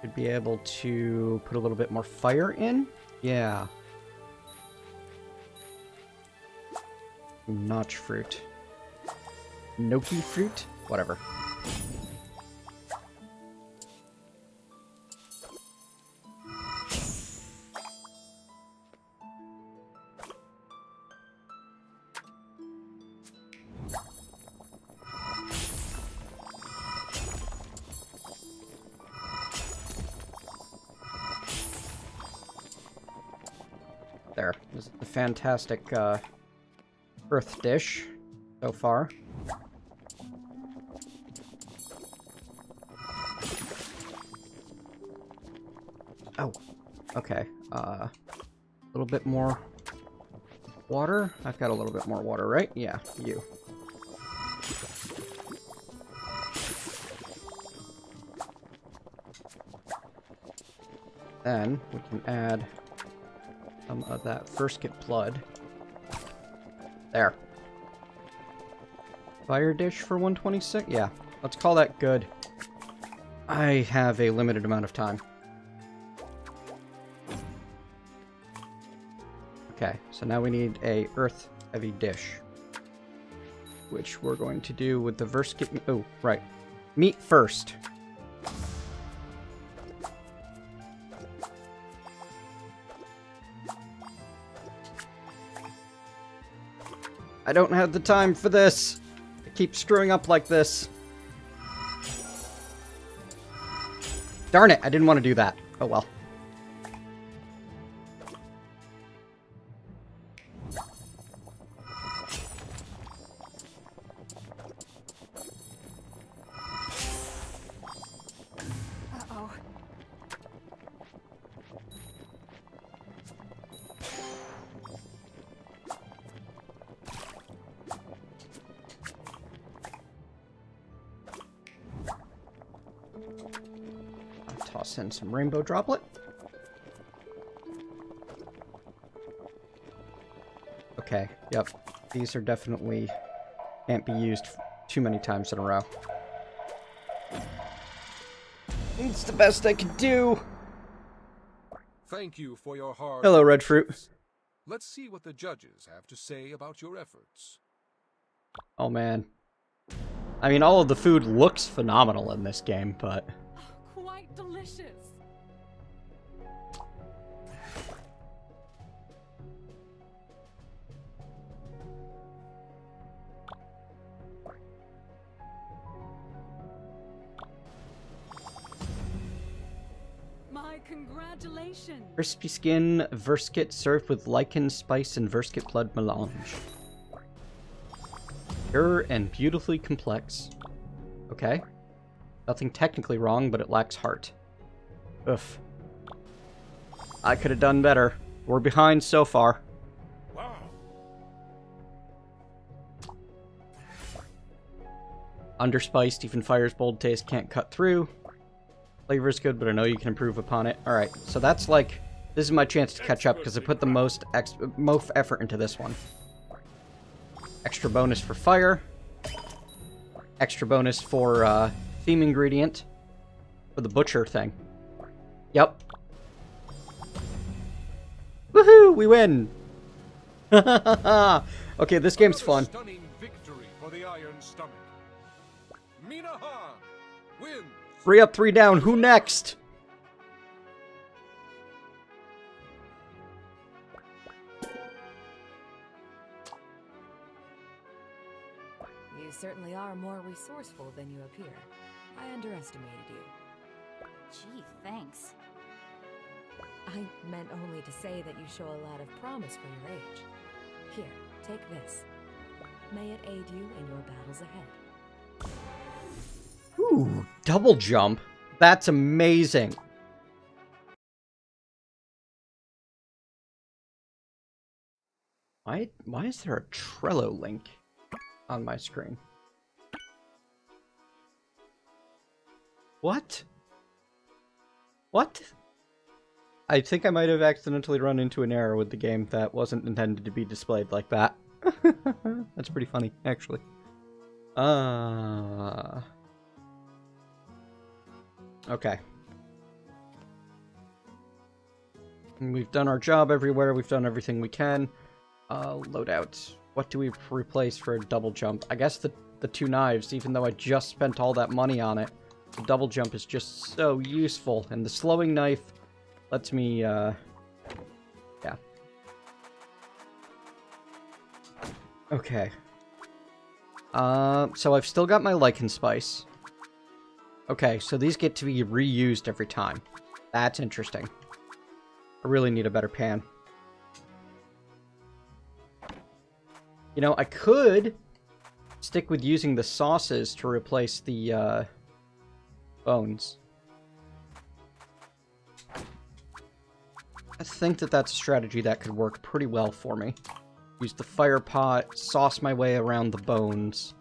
should be able to put a little bit more fire in. Yeah. Notch fruit. Noki fruit? Whatever. There. This is the fantastic, earth dish so far. Oh, okay. A little bit more water. I've got a little bit more water, right? Yeah, you. Then we can add some of that Versket blood. There. Fire dish for 126? Yeah. Let's call that good. I have a limited amount of time. Okay, so now we need a earth-heavy dish. Which we're going to do with the Versket... Oh, right. Meat first. I don't have the time for this. I keep screwing up like this. Darn it, I didn't want to do that. Oh well. Toss in some rainbow droplet. Okay, yep. These are definitely... can't be used too many times in a row. It's the best I can do! Thank you for your hard... Hello, Red Fruit. Let's see what the judges have to say about your efforts. Oh, man. I mean, all of the food looks phenomenal in this game, but... quite delicious. My congratulations. Crispy skin Versket served with lichen spice and Versket blood melange. Pure and beautifully complex. Okay. Nothing technically wrong, but it lacks heart. Oof. I could have done better. We're behind so far. Wow. Underspiced, even fire's bold taste can't cut through. Flavor's good, but I know you can improve upon it. Alright, so that's like... this is my chance to catch up, because I put the most effort into this one. Extra bonus for fire. Extra bonus for, theme ingredient. For the butcher thing. Yep. Woohoo! We win! Okay, this game's fun. Stunning victory for the Iron Stomach. Mina Han wins. 3 up, 3 down. Who next? You certainly are more resourceful than you appear. I underestimated you. Gee, thanks. I meant only to say that you show a lot of promise for your age. Here, take this. May it aid you in your battles ahead. Ooh, double jump. That's amazing. Why is there a Trello link on my screen? What? What? I think I might have accidentally run into an error with the game that wasn't intended to be displayed like that. That's pretty funny, actually. Okay. We've done our job everywhere. We've done everything we can. Loadouts. What do we replace for a double jump? I guess the 2 knives, even though I just spent all that money on it. The double jump is just so useful. And the slowing knife lets me, yeah. Okay. So I've still got my lichen spice. Okay, so these get to be reused every time. That's interesting. I really need a better pan. You know, I could stick with using the sauces to replace the, bones. I think that that's a strategy that could work pretty well for me. Use the fire pot, sauce my way around the bones,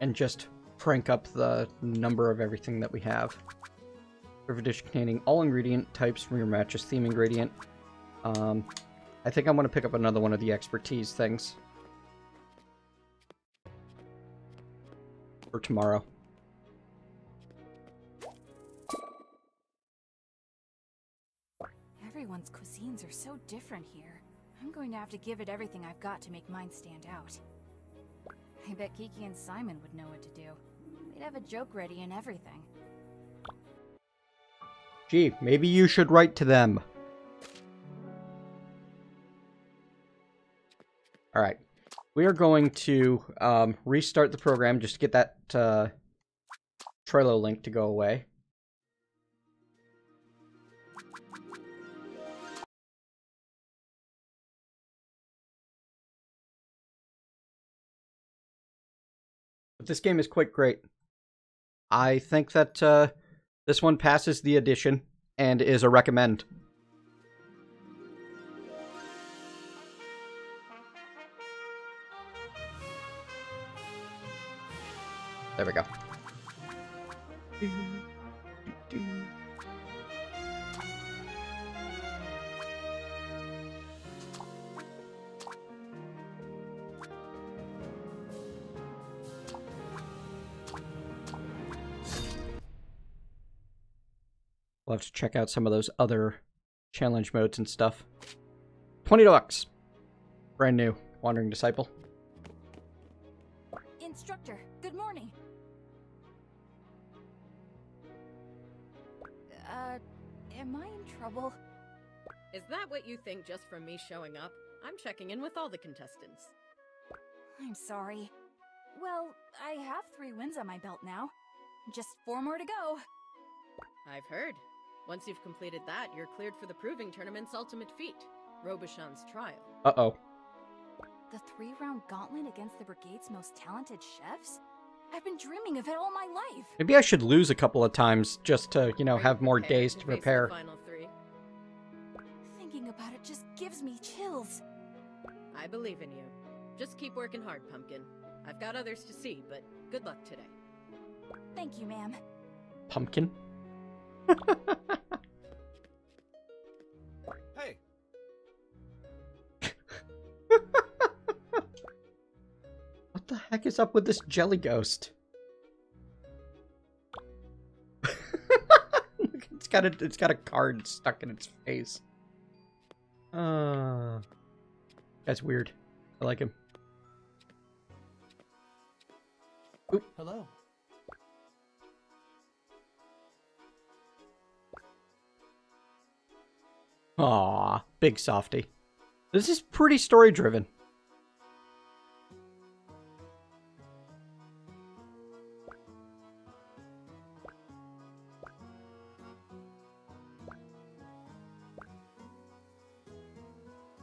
and just crank up the number of everything that we have. Serve a dish containing all ingredient types from your match's theme ingredient. I think I want to pick up another one of the expertise things. For tomorrow. Everyone's cuisines are so different here. I'm going to have to give it everything I've got to make mine stand out. I bet Kiki and Simon would know what to do. They'd have a joke ready and everything. Gee, maybe you should write to them. All right, we are going to restart the program just to get that Trello link to go away. But this game is quite great. I think that this one passes the edition and is a recommend. There we go. We'll have to check out some of those other challenge modes and stuff. $20. Brand new. Wandering Disciple. Instructor, good morning. Am I in trouble? Is that what you think just from me showing up? I'm checking in with all the contestants. I'm sorry. Well, I have 3 wins on my belt now. Just 4 more to go. I've heard. Once you've completed that, you're cleared for the Proving Tournament's ultimate feat, Robichon's trial. Uh-oh. The 3-round gauntlet against the Brigade's most talented chefs? I've been dreaming of it all my life. Maybe I should lose a couple of times just to, you know, have more days to prepare. Final 3. Thinking about it just gives me chills. I believe in you. Just keep working hard, Pumpkin. I've got others to see, but good luck today. Thank you, ma'am. Pumpkin? Hey. What the heck is up with this jelly ghost? it's got a card stuck in its face. That's weird. I like him. Oop. Hello. Aw, big softy. This is pretty story-driven.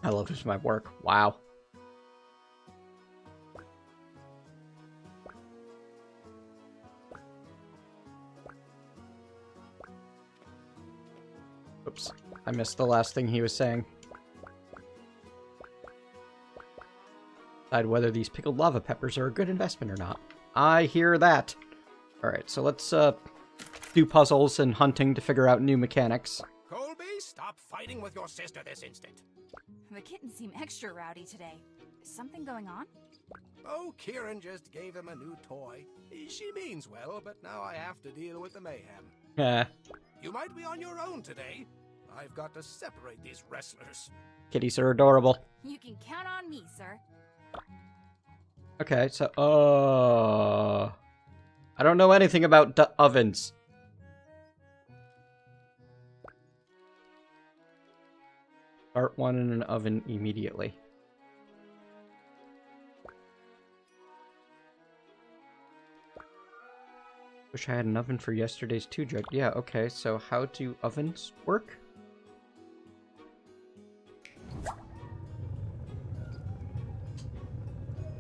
I love this my work. Wow. Oops. I missed the last thing he was saying. Decide whether these pickled lava peppers are a good investment or not. I hear that. Alright, so let's do puzzles and hunting to figure out new mechanics. Colby, stop fighting with your sister this instant. The kittens seem extra rowdy today. Is something going on? Oh, Kieran just gave them a new toy. She means well, but now I have to deal with the mayhem. Yeah. You might be on your own today. I've got to separate these wrestlers. Kitties are adorable. You can count on me, sir. Okay, so, I don't know anything about ovens. Start one in an oven immediately. Wish I had an oven for yesterday's 2 jug. Yeah, okay, so how do ovens work?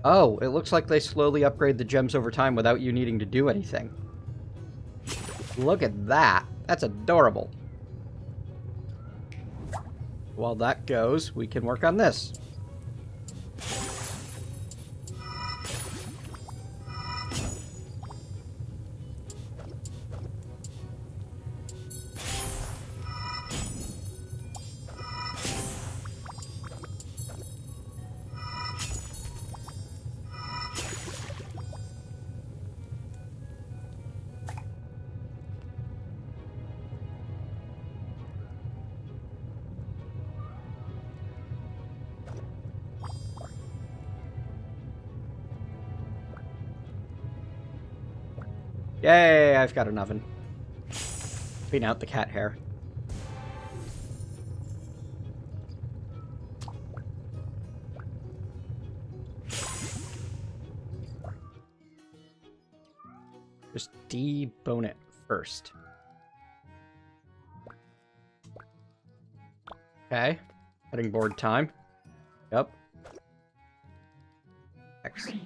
Oh, it looks like they slowly upgrade the gems over time without you needing to do anything. Look at that. That's adorable. While that goes, we can work on this. Yay, I've got an oven. Clean out the cat hair. Just debone it first. Okay. Cutting board time. Yep. Excellent.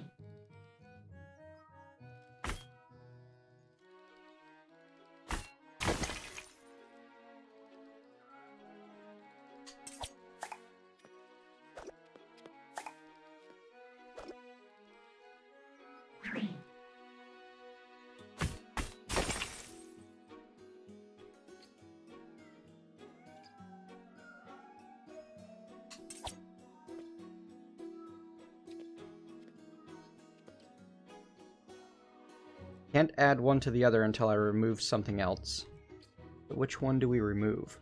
Can't add one to the other until I remove something else. But which one do we remove?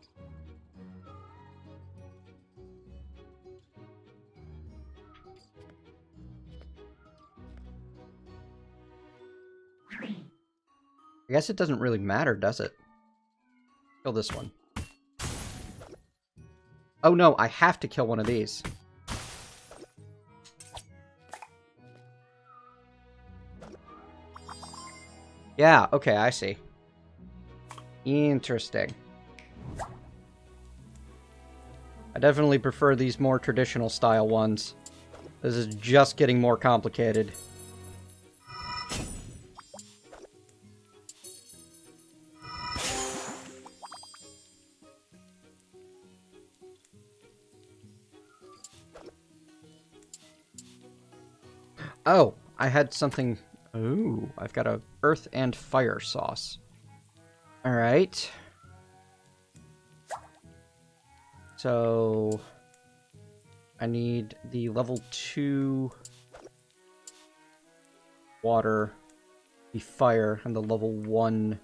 I guess it doesn't really matter, does it? Kill this one. Oh no, I have to kill one of these. Yeah, okay, I see. Interesting. I definitely prefer these more traditional style ones. This is just getting more complicated. Oh, I had something... Ooh, I've got a earth and fire sauce. Alright. So... I need the level 2... water, the fire, and the level 1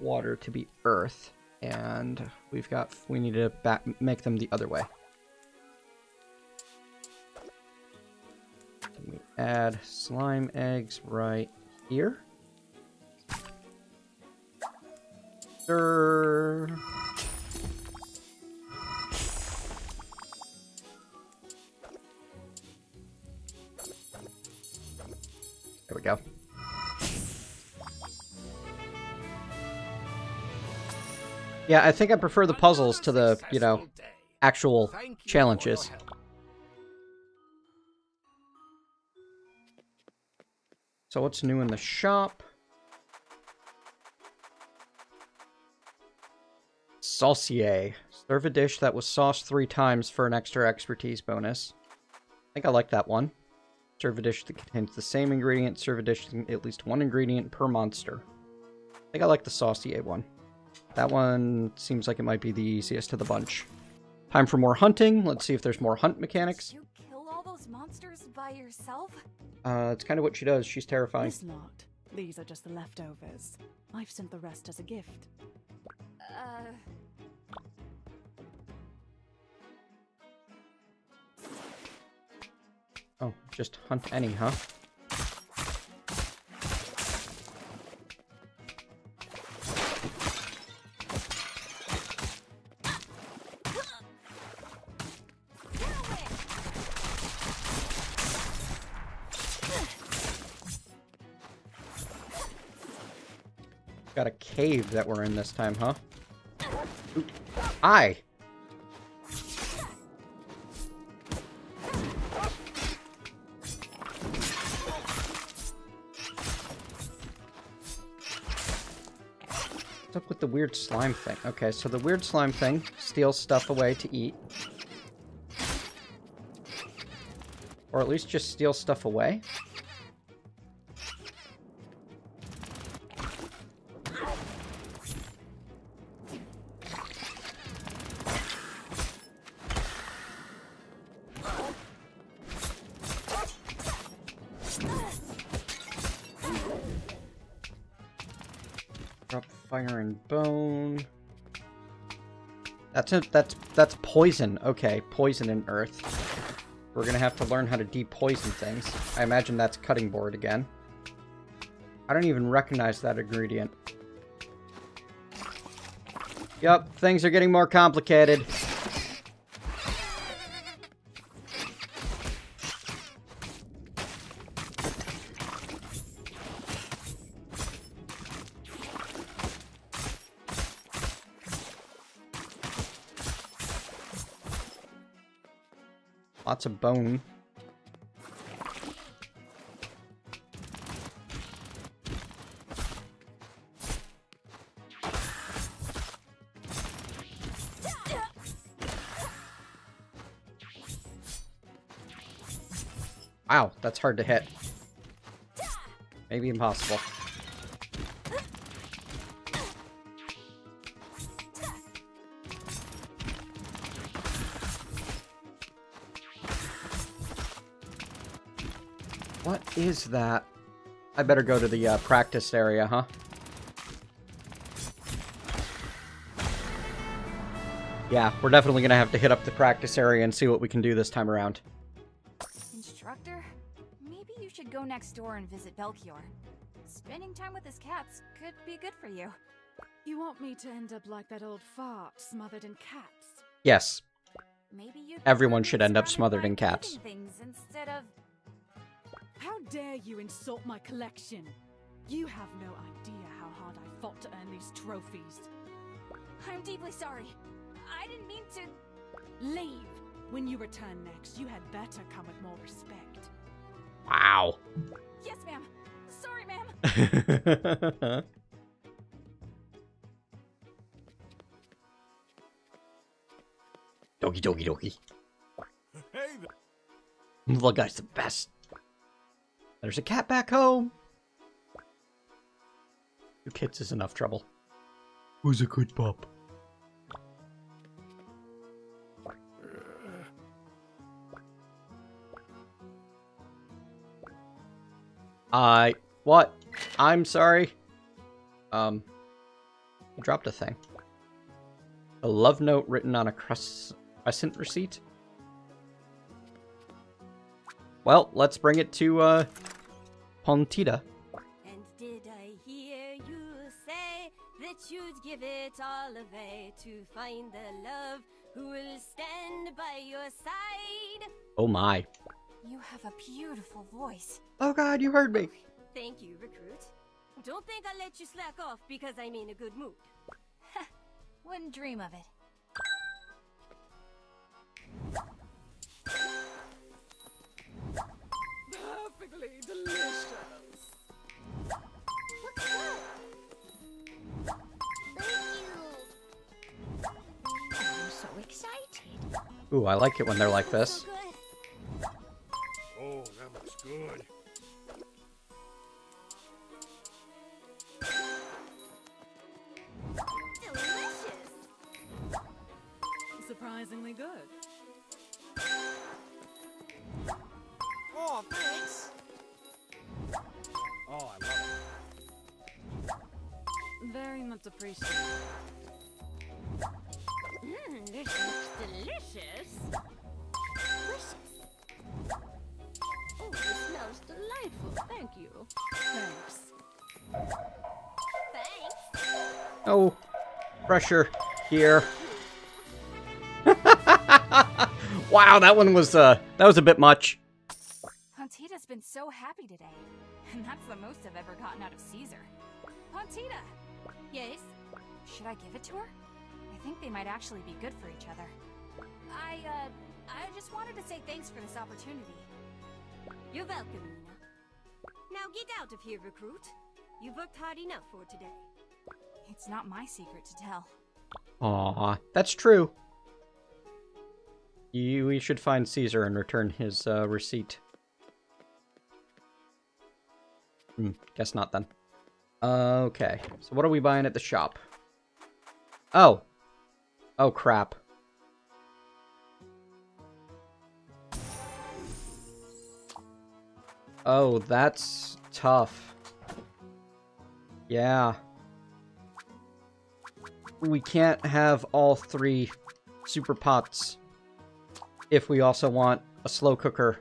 water to be earth. And we've got... we need to make them the other way. We add slime eggs right here. Stir. There we go. Yeah, I think I prefer the puzzles to the, you know, actual challenges. So what's new in the shop? Saucier. Serve a dish that was sauced 3 times for an extra expertise bonus. I think I like that one. Serve a dish that contains the same ingredient. Serve a dish with at least 1 ingredient per monster. I think I like the Saucier one. That one seems like it might be the easiest of the bunch. Time for more hunting. Let's see if there's more hunt mechanics. Monsters by yourself? It's kind of what she does. She's terrifying. This lot. These are just the leftovers. I've sent the rest as a gift. Oh, just hunt any, huh? Got a cave that we're in this time, huh? Oop. Hi! What's up with the weird slime thing? Okay, so the weird slime thing steals stuff away to eat. Or at least just steals stuff away. That's poison. Okay, poison in earth. We're gonna have to learn how to depoison things. I imagine that's cutting board again. I don't even recognize that ingredient. Yep, things are getting more complicated. Lots of bone. Wow, that's hard to hit. Maybe impossible. What is that? I better go to the practice area, huh? Yeah, we're definitely gonna have to hit up the practice area and see what we can do this time around. Instructor, maybe you should go next door and visit Belchior. Spending time with his cats could be good for you. You want me to end up like that old fart smothered in cats? Yes. Maybe you everyone should end up smothered in cats. Instead of... How dare you insult my collection? You have no idea how hard I fought to earn these trophies. I'm deeply sorry. I didn't mean to... Leave. When you return next, you had better come with more respect. Wow. Yes, ma'am. Sorry, ma'am. Doggy, doggy, doggy. That guy's the best. There's a cat back home. Two kids is enough trouble. Who's a good pup? What? I'm sorry. I dropped a thing. A love note written on a crescent receipt. Well, let's bring it to, Pontida. And did I hear you say that you'd give it all away to find the love who will stand by your side? Oh my. You have a beautiful voice. Oh god, you heard me. Thank you, recruit. Don't think I'll let you slack off because I'm in a good mood. Ha! Wouldn't dream of it. Perfectly delicious. What's that? Thank you. I'm so excited. Ooh, I like it when they're like this. Oh, that looks good. Delicious. Surprisingly good. Oh, thanks. Oh, I love it. Very much appreciated. Mmm, this looks delicious. Delightful, thank you. Thanks. Thanks. Oh, pressure here. Wow, that one was a bit much. Pontita's been so happy today, and that's the most I've ever gotten out of Caesar. Pontita. Yes. Should I give it to her? I think they might actually be good for each other. I just wanted to say thanks for this opportunity. You're welcome, Mina. Now get out of here, recruit. You've worked hard enough for today. It's not my secret to tell. Aw, that's true. We should find Caesar and return his receipt. Guess not then. Okay, so what are we buying at the shop? Oh. Oh, crap. Oh, that's tough. Yeah. We can't have all three super pots if we also want a slow cooker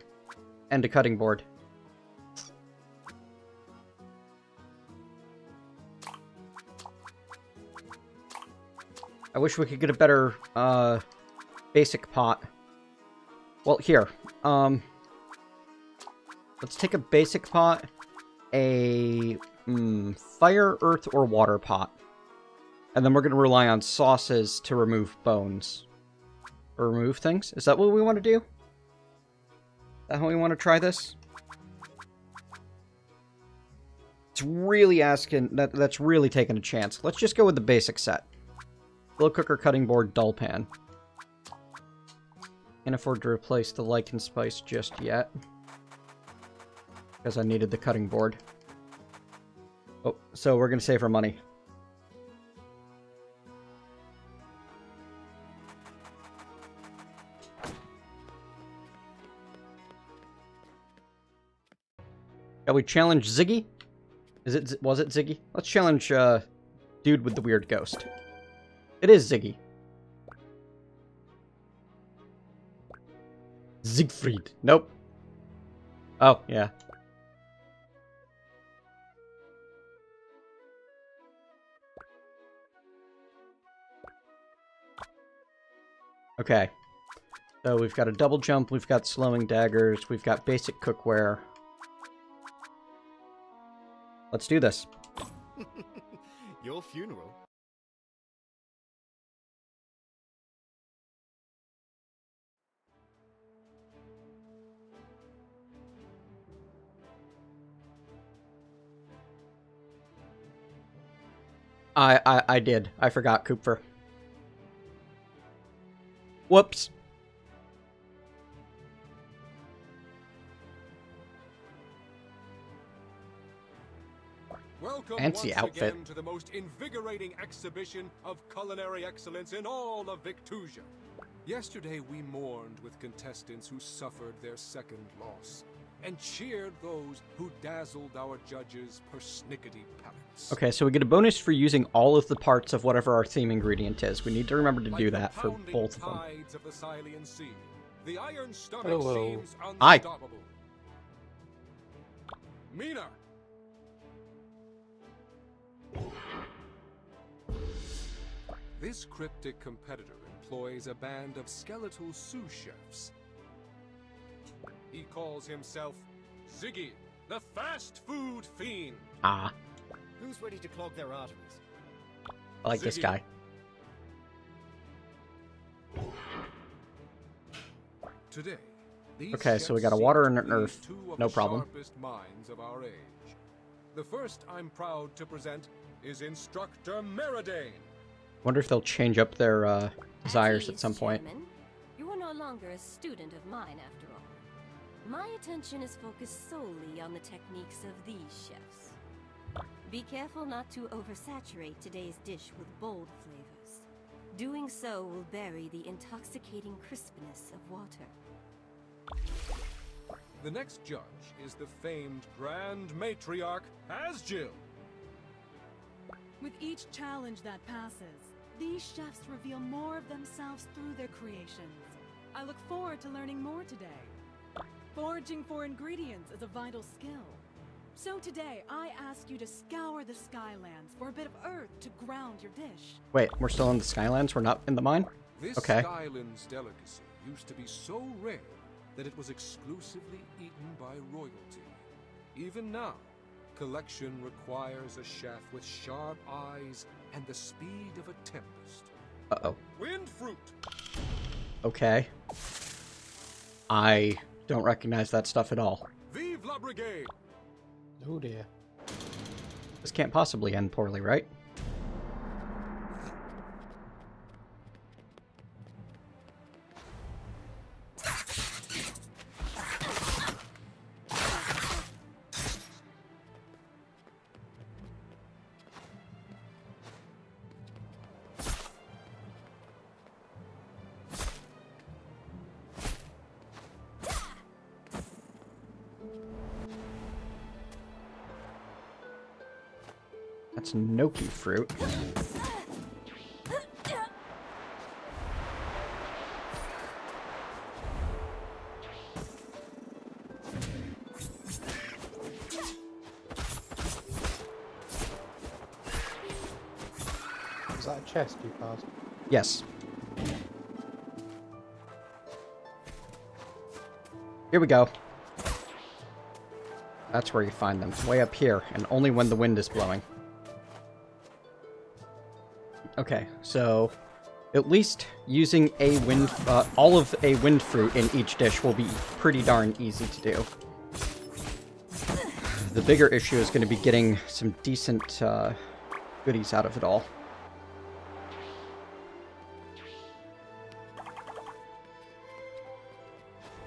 and a cutting board. I wish we could get a better basic pot. Well, here. Let's take a basic pot, a fire, earth, or water pot. And then we're going to rely on sauces to remove bones. Or remove things? Is that what we want to do? Is that how we want to try this? It's really asking... That's really taking a chance. Let's just go with the basic set. Slow cooker, cutting board, dull pan. Can't afford to replace the lichen spice just yet. Because I needed the cutting board. Oh, so we're going to save our money. Shall we challenge Ziggy? Was it Ziggy? Let's challenge dude with the weird ghost. It is Ziggy. Siegfried. Nope. Oh, yeah. Okay. So we've got a double jump, we've got slowing daggers, we've got basic cookware. Let's do this. Your funeral. I did. I forgot Cooper. Whoops. Welcome Fancy once outfit. Again to the most invigorating exhibition of culinary excellence in all of Victusia. Yesterday we mourned with contestants who suffered their second loss, and cheered those who dazzled our judges' persnickety palates. Okay, so we get a bonus for using all of the parts of whatever our theme ingredient is. We need to remember to do that for both of them. Of the Silyan sea, the iron stomach seems unstoppable. Mina! This cryptic competitor employs a band of skeletal sous chefs. He calls himself Ziggy, the fast food fiend. Ah. Who's ready to clog their arteries? I like Ziggy. This guy. Today, okay, so we got a water and an earth. No problem. Minds of our age. The first I'm proud to present is Instructor Meridane. Wonder if they'll change up their desires at some point. Chairman, you are no longer a student of mine after all. My attention is focused solely on the techniques of these chefs. Be careful not to oversaturate today's dish with bold flavors. Doing so will bury the intoxicating crispness of water. The next judge is the famed Grand Matriarch, Asgil. With each challenge that passes, these chefs reveal more of themselves through their creations. I look forward to learning more today. Foraging for ingredients is a vital skill. So today, I ask you to scour the Skylands for a bit of earth to ground your dish. Wait, we're still in the Skylands? We're not in the mine? This okay. Skylands delicacy used to be so rare that it was exclusively eaten by royalty. Even now, collection requires a chef with sharp eyes and the speed of a tempest. Uh-oh. Wind fruit! Okay. I don't recognize that stuff at all. Vive la Brigade! Oh dear. This can't possibly end poorly, right? Noki fruit. Was that a chest you passed? Yes. Here we go. That's where you find them. Way up here, and only when the wind is blowing. Okay, so at least using a wind, all of a wind fruit in each dish will be pretty darn easy to do. The bigger issue is going to be getting some decent goodies out of it all.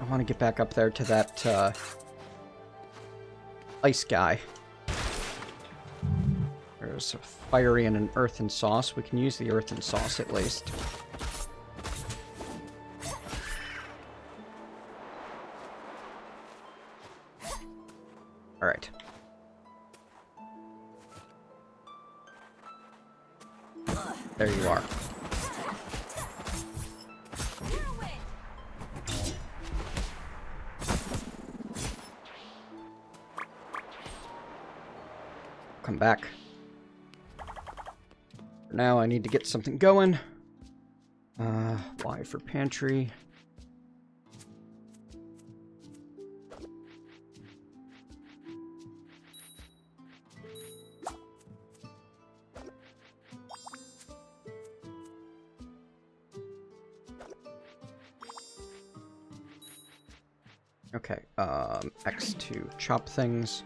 I want to get back up there to that ice guy. There's a fiery and an earthen sauce. We can use the earthen sauce at least. Alright. There you are. Come back. For now, I need to get something going. Y for pantry. Okay, X to chop things.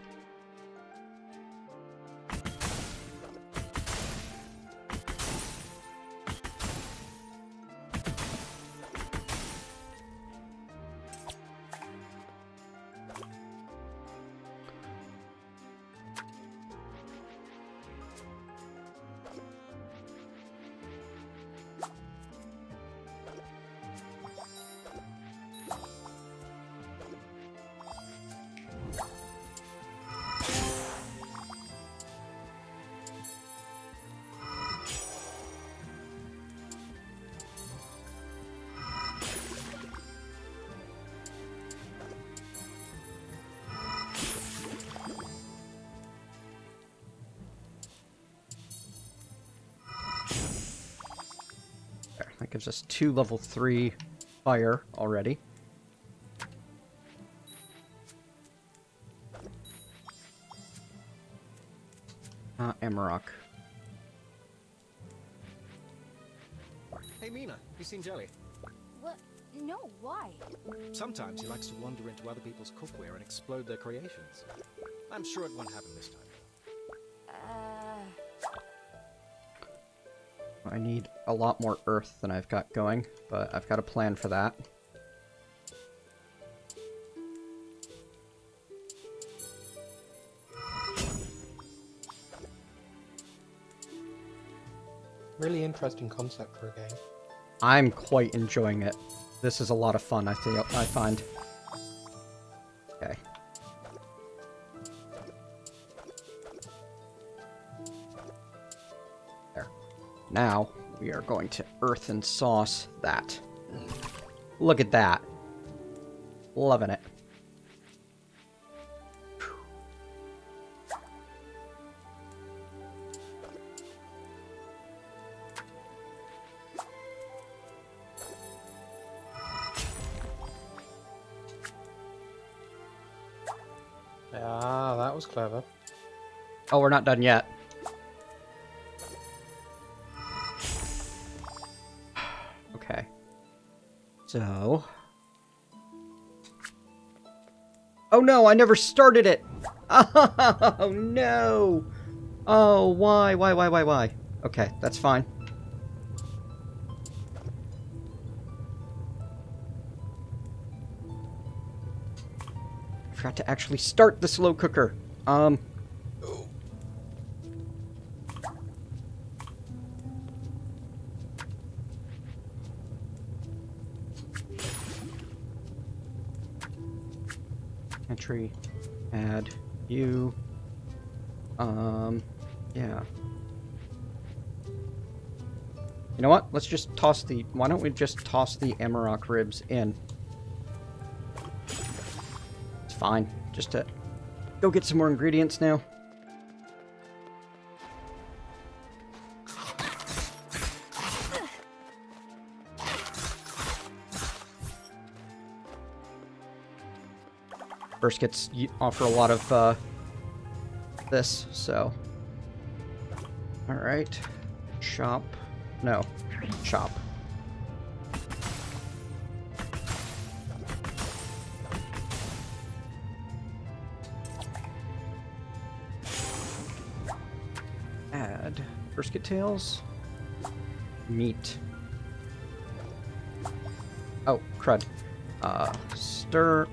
That gives us 2 level 3 fire already. Amarok. Hey, Mina, you seen Jelly? What? No, why? Sometimes he likes to wander into other people's cookware and explode their creations. I'm sure it won't happen this time. I need a lot more earth than I've got going, but I've got a plan for that. Really interesting concept for a game. I'm quite enjoying it. This is a lot of fun, I find. Okay. Now, we are going to earth and sauce that. Look at that. Loving it. Ah, that was clever. Oh, we're not done yet. So... Oh no, I never started it! Oh no! Oh, why? Okay, that's fine. I forgot to actually start the slow cooker. Entry, add you. Yeah. You know what? Let's just toss the. Why don't we just toss the Amarok ribs in? It's fine. Just to go get some more ingredients now. Verskets offer a lot of this, so. Alright. Chop. No. Chop. Add Versket tails. Meat. Oh, crud. Stir.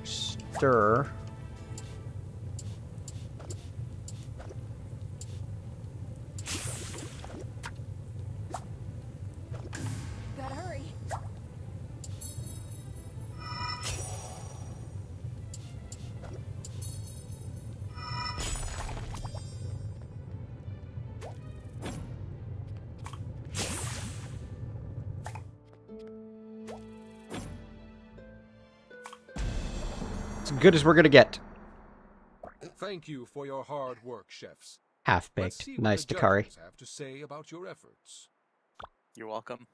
good as we're gonna get. Thank you for your hard work, chefs. Half-baked. Nice, Dakari. Have to say about your efforts. You're welcome.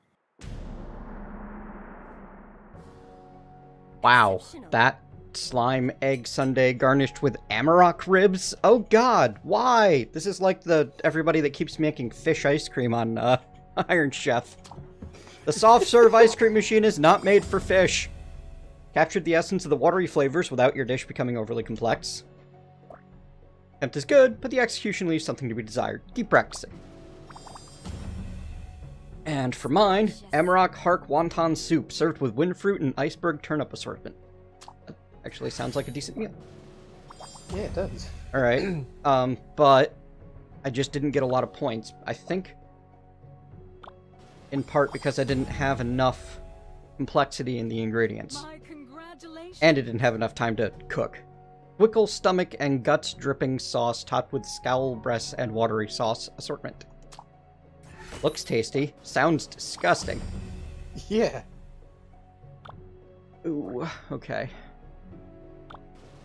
Wow, that slime egg sundae garnished with Amarok ribs? Oh god, why? This is like the everybody that keeps making fish ice cream on Iron Chef. The soft-serve ice cream machine is not made for fish. Captured the essence of the watery flavors without your dish becoming overly complex. Attempt is good, but the execution leaves something to be desired. Keep practicing. And for mine, Amarok Hark Wonton Soup, served with wind fruit and iceberg turnip assortment. That actually sounds like a decent meal. Yeah, it does. Alright, but I just didn't get a lot of points. I think in part because I didn't have enough complexity in the ingredients. And it didn't have enough time to cook. Wickle, stomach, and guts dripping sauce topped with scowl, breasts, and watery sauce assortment. Looks tasty. Sounds disgusting. Yeah. Ooh, okay.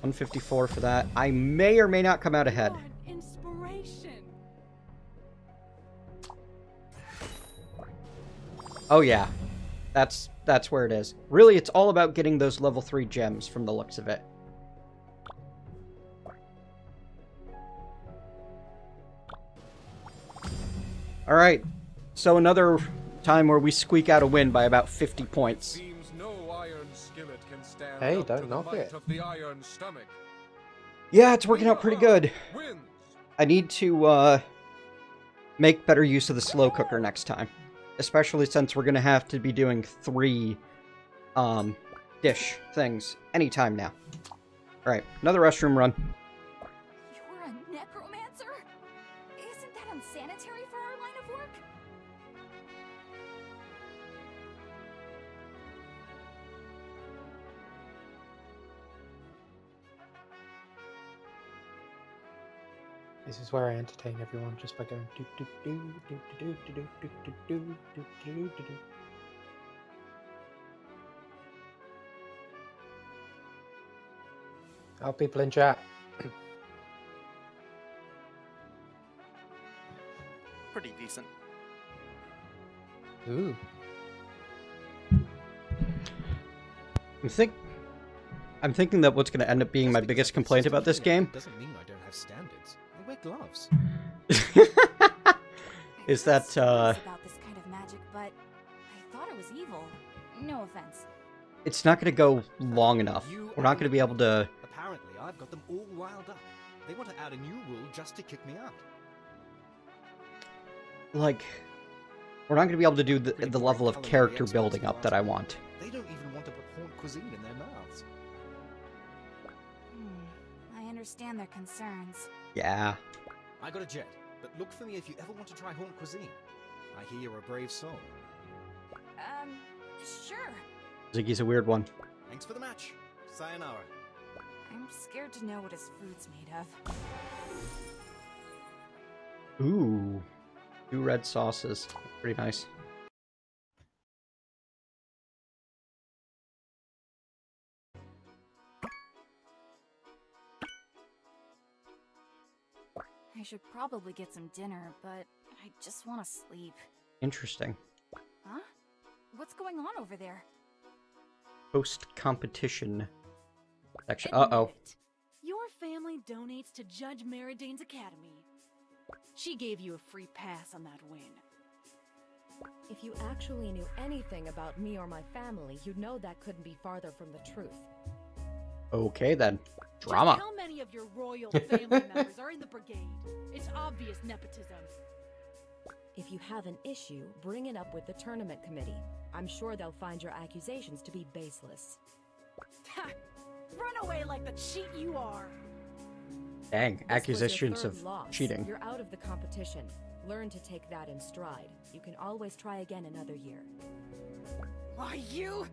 154 for that. I may or may not come out ahead. Inspiration. Oh yeah. That's where it is. Really, it's all about getting those level 3 gems from the looks of it. Alright, so another time where we squeak out a win by about 50 points. Hey, don't knock it. Yeah, it's working out pretty good. I need to make better use of the slow cooker next time. Especially since we're going to have to be doing 3 dish things anytime now. Alright, another restroom run. You're a necromancer? Isn't that unsanitary for our line of work? This is where I entertain everyone just by going do do do do do do do do do do do do do. Help people in chat. Pretty decent. Ooh. I'm thinking that what's going to end up being my biggest complaint about this game doesn't mean I don't have standards. I wear gloves. Is that about this kind of magic, but I thought it was evil. No offense. It's not going to go long enough. We're not going to be able to. Apparently, I've got them all riled up. They want to add a new rule just to kick me out. Like, we're not going to be able to do the level of character building up that I want. They don't even want to put horn cuisine in their mouths. I understand their concerns. Yeah. I got a jet, but look for me if you ever want to try horn cuisine. I hear you're a brave soul. Sure. Ziggy's a weird one. Thanks for the match. Sayonara. I'm scared to know what his food's made of. Ooh. 2 red sauces. Pretty nice. I should probably get some dinner, but I just want to sleep. Interesting. Huh? What's going on over there? Post-competition section. Uh-oh. Your family donates to Judge Meridane's Academy. She gave you a free pass on that win. If you actually knew anything about me or my family, you'd know that couldn't be farther from the truth. Okay then. Drama. How many of your royal family members are in the brigade? It's obvious nepotism. If you have an issue, bring it up with the tournament committee. I'm sure they'll find your accusations to be baseless. Ha! Run away like the cheat you are! Dang, accusations of cheating. You're out of the competition. Learn to take that in stride. You can always try again another year. Why you?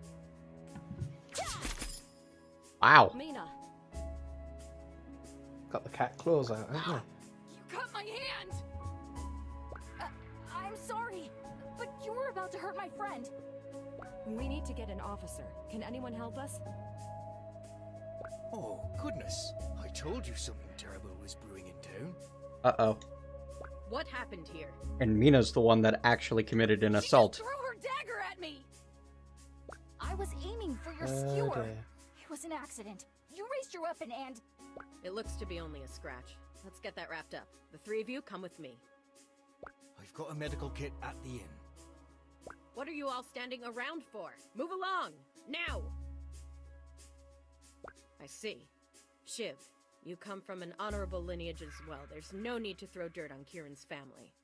Wow. Mina. Got the cat claws out, haven't I? You cut my hand! I'm sorry, but you were about to hurt my friend. We need to get an officer. Can anyone help us? Oh, goodness. I told you something terrible was brewing in town. Uh-oh. What happened here? And Mina's the one that actually committed an assault. She just threw her dagger at me! I was aiming for your skewer. It was an accident. You raised your weapon and... It looks to be only a scratch. Let's get that wrapped up. The three of you come with me. I've got a medical kit at the inn. What are you all standing around for? Move along! Now! I see. Shiv, you come from an honorable lineage as well. There's no need to throw dirt on Kieran's family.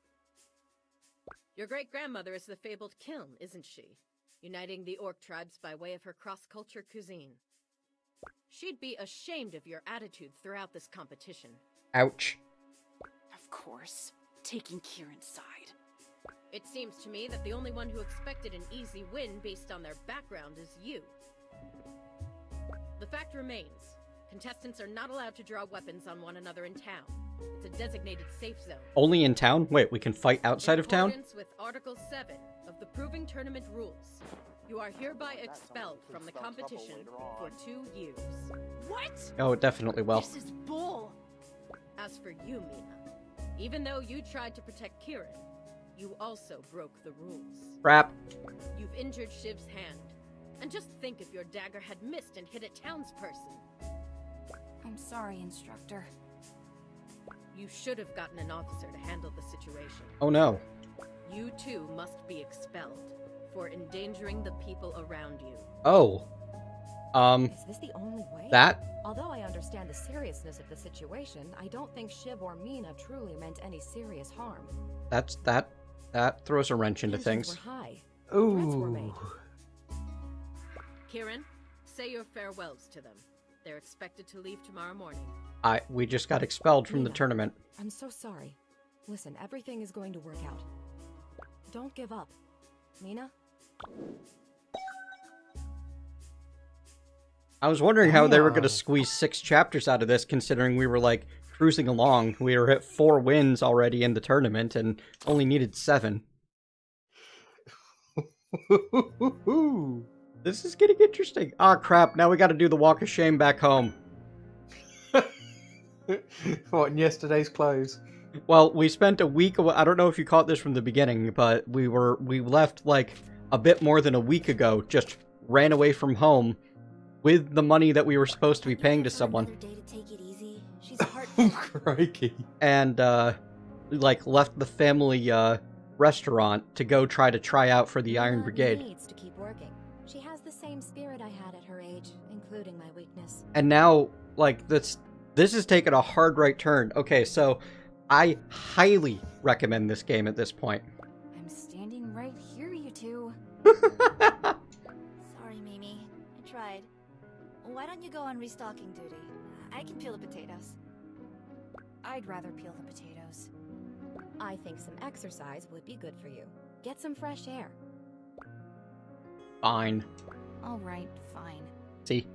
Your great-grandmother is the fabled Kiln, isn't she? Uniting the orc tribes by way of her cross-culture cuisine. She'd be ashamed of your attitude throughout this competition. Ouch. Of course. Taking Kieran's side. It seems to me that the only one who expected an easy win based on their background is you. The fact remains, contestants are not allowed to draw weapons on one another in town. It's a designated safe zone. Only in town? Wait, we can fight outside of town? In accordance with Article 7 of the Proving Tournament rules, you are hereby expelled from the competition for 2 years. What? Oh, definitely will. This is bull. As for you, Mina, even though you tried to protect Kieran, you also broke the rules. Crap. You've injured Shiv's hand. And just think if your dagger had missed and hit a townsperson. I'm sorry, Instructor. You should have gotten an officer to handle the situation. Oh no. You too must be expelled for endangering the people around you. Oh. Is this the only way? That? Although I understand the seriousness of the situation, I don't think Shiv or Mina truly meant any serious harm. That throws a wrench into things. Ooh. Kieran, say your farewells to them. They're expected to leave tomorrow morning. We just got expelled from the tournament. I'm so sorry. Listen, everything is going to work out. Don't give up. Mina? I was wondering how they were going to squeeze 6 chapters out of this, considering we were, like, cruising along. We were at 4 wins already in the tournament and only needed 7. This is getting interesting. Ah, crap. Now we got to do the walk of shame back home. What, in yesterday's clothes? Well, we spent a week... I don't know if you caught this from the beginning, but we left, like, a bit more than a week ago. Just ran away from home with the money that we were supposed to be paying to someone. Oh, crikey. And, like, left the family, restaurant to go try out for the Iron Brigade. Needs to keep working. She has the same spirit I had at her age, including my weakness. And now, like, this has taken a hard right turn. Okay, so I highly recommend this game at this point. I'm standing right here, you two. Sorry, Mimi. I tried. Why don't you go on restocking duty? I can peel the potatoes. I'd rather peel the potatoes. I think some exercise would be good for you. Get some fresh air. Fine. All right, fine. See?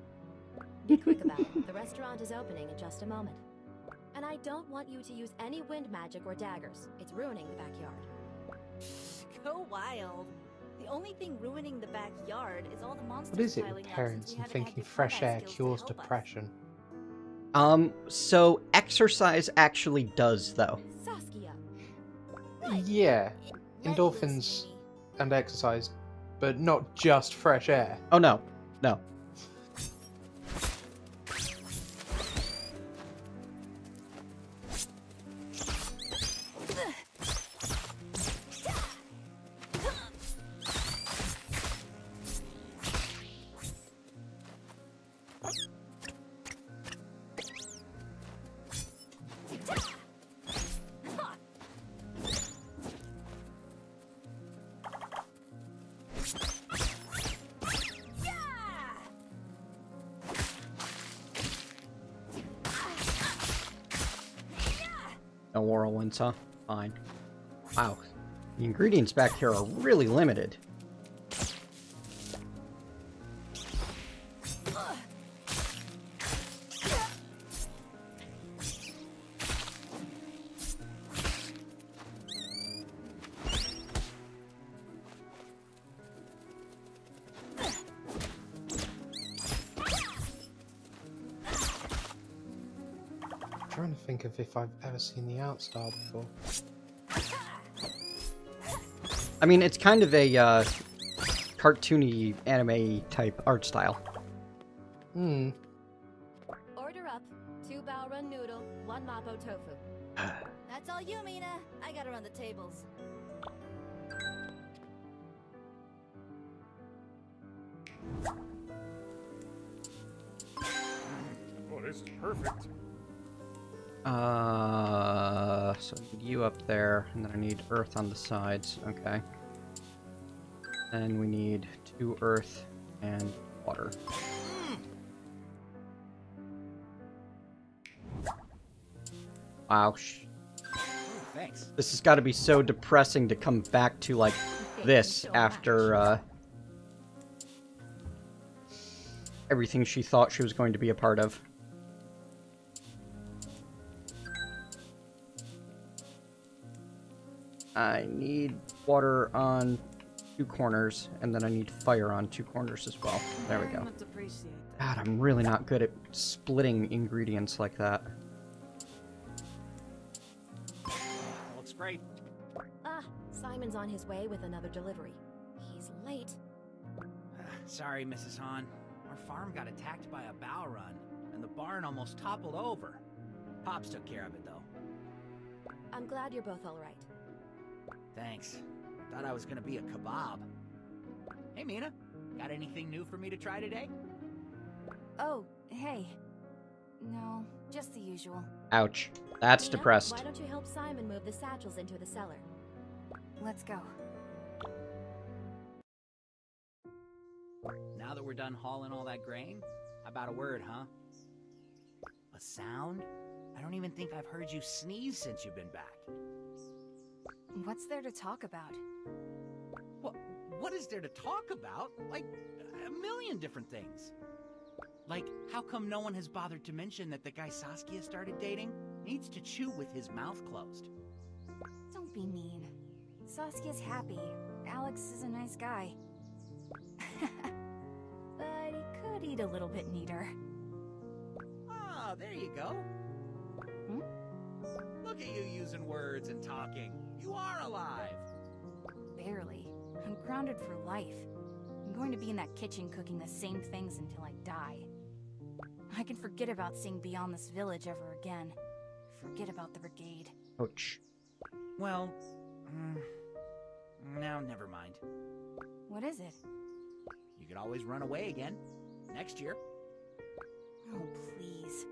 Be quick about it. The restaurant is opening in just a moment. And I don't want you to use any wind magic or daggers. It's ruining the backyard. Go wild. The only thing ruining the backyard is all the monsters. What is it with parents and thinking fresh air cures depression? So exercise actually does, though. Saskia. Yeah. Endorphins and exercise. But not just fresh air. Oh, no. No. Whirlwinds, huh? Fine. Wow. The ingredients back here are really limited. trying to think of if I've ever seen the Outstar before. I mean, it's kind of a cartoony anime type art style. Hmm. Order up. 2 Bao Run noodle, 1 Mapo tofu. That's all you, Mina. I gotta run the tables. Oh, this is perfect. So you up there, and then I need earth on the sides. Okay. Then we need 2 earth and water. Wow. Thanks. This has got to be so depressing to come back to like this after everything she thought she was going to be a part of. I need water on 2 corners, and then I need fire on 2 corners as well. There we go. God, I'm really not good at splitting ingredients like that. That looks great. Ah, Simon's on his way with another delivery. He's late. Sorry, Mrs. Han. Our farm got attacked by a bow run, and the barn almost toppled over. Pops took care of it, though. I'm glad you're both all right. Thanks. Thought I was gonna be a kebab. Hey, Mina. Got anything new for me to try today? Oh, hey. No, just the usual. Ouch. That's Mina, depressed. Why don't you help Simon move the satchels into the cellar? Let's go. Now that we're done hauling all that grain, how about a word, huh? A sound? I don't even think I've heard you sneeze since you've been back. What's there to talk about? What is there to talk about? Like, a million different things. Like, how come no one has bothered to mention that the guy Saskia started dating needs to chew with his mouth closed? Don't be mean. Saskia's happy. Alex is a nice guy. But he could eat a little bit neater. Ah, there you go. Hmm? Look at you using words and talking. You are alive! Barely. I'm grounded for life. I'm going to be in that kitchen cooking the same things until I die. I can forget about seeing beyond this village ever again. Forget about the brigade. Ouch. Well, now never mind. What is it? You could always run away again. Next year. Oh, please.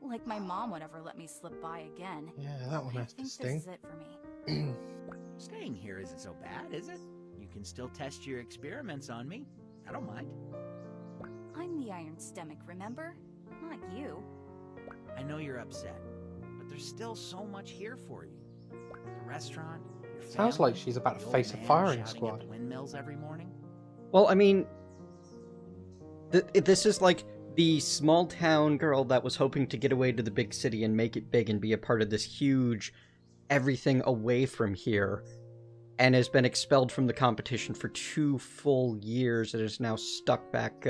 Like my mom would ever let me slip by again. Yeah, that one has to sting. This is it for me. Staying here isn't so bad, is it? You can still test your experiments on me. I don't mind. I'm the Iron Stomach, remember? Not you. I know you're upset, but there's still so much here for you. The restaurant, your family, sounds like she's about to face a firing squad. At the windmills every morning. Well, I mean, this is like the small town girl that was hoping to get away to the big city and make it big and be a part of this huge everything away from here, and has been expelled from the competition for 2 full years and is now stuck back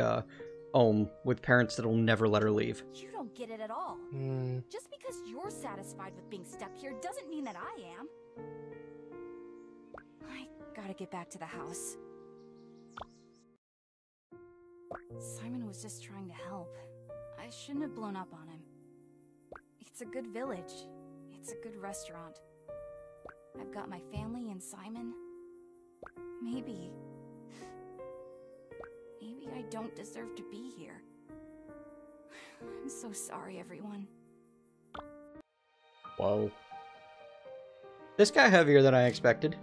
home with parents that'll never let her leave. You don't get it at all. Mm. Just because you're satisfied with being stuck here doesn't mean that I am. I gotta get back to the house. Simon was just trying to help. I shouldn't have blown up on him. It's a good village. It's a good restaurant. I've got my family and Simon. Maybe I don't deserve to be here. I'm so sorry, everyone. Whoa. This guy heavier than I expected.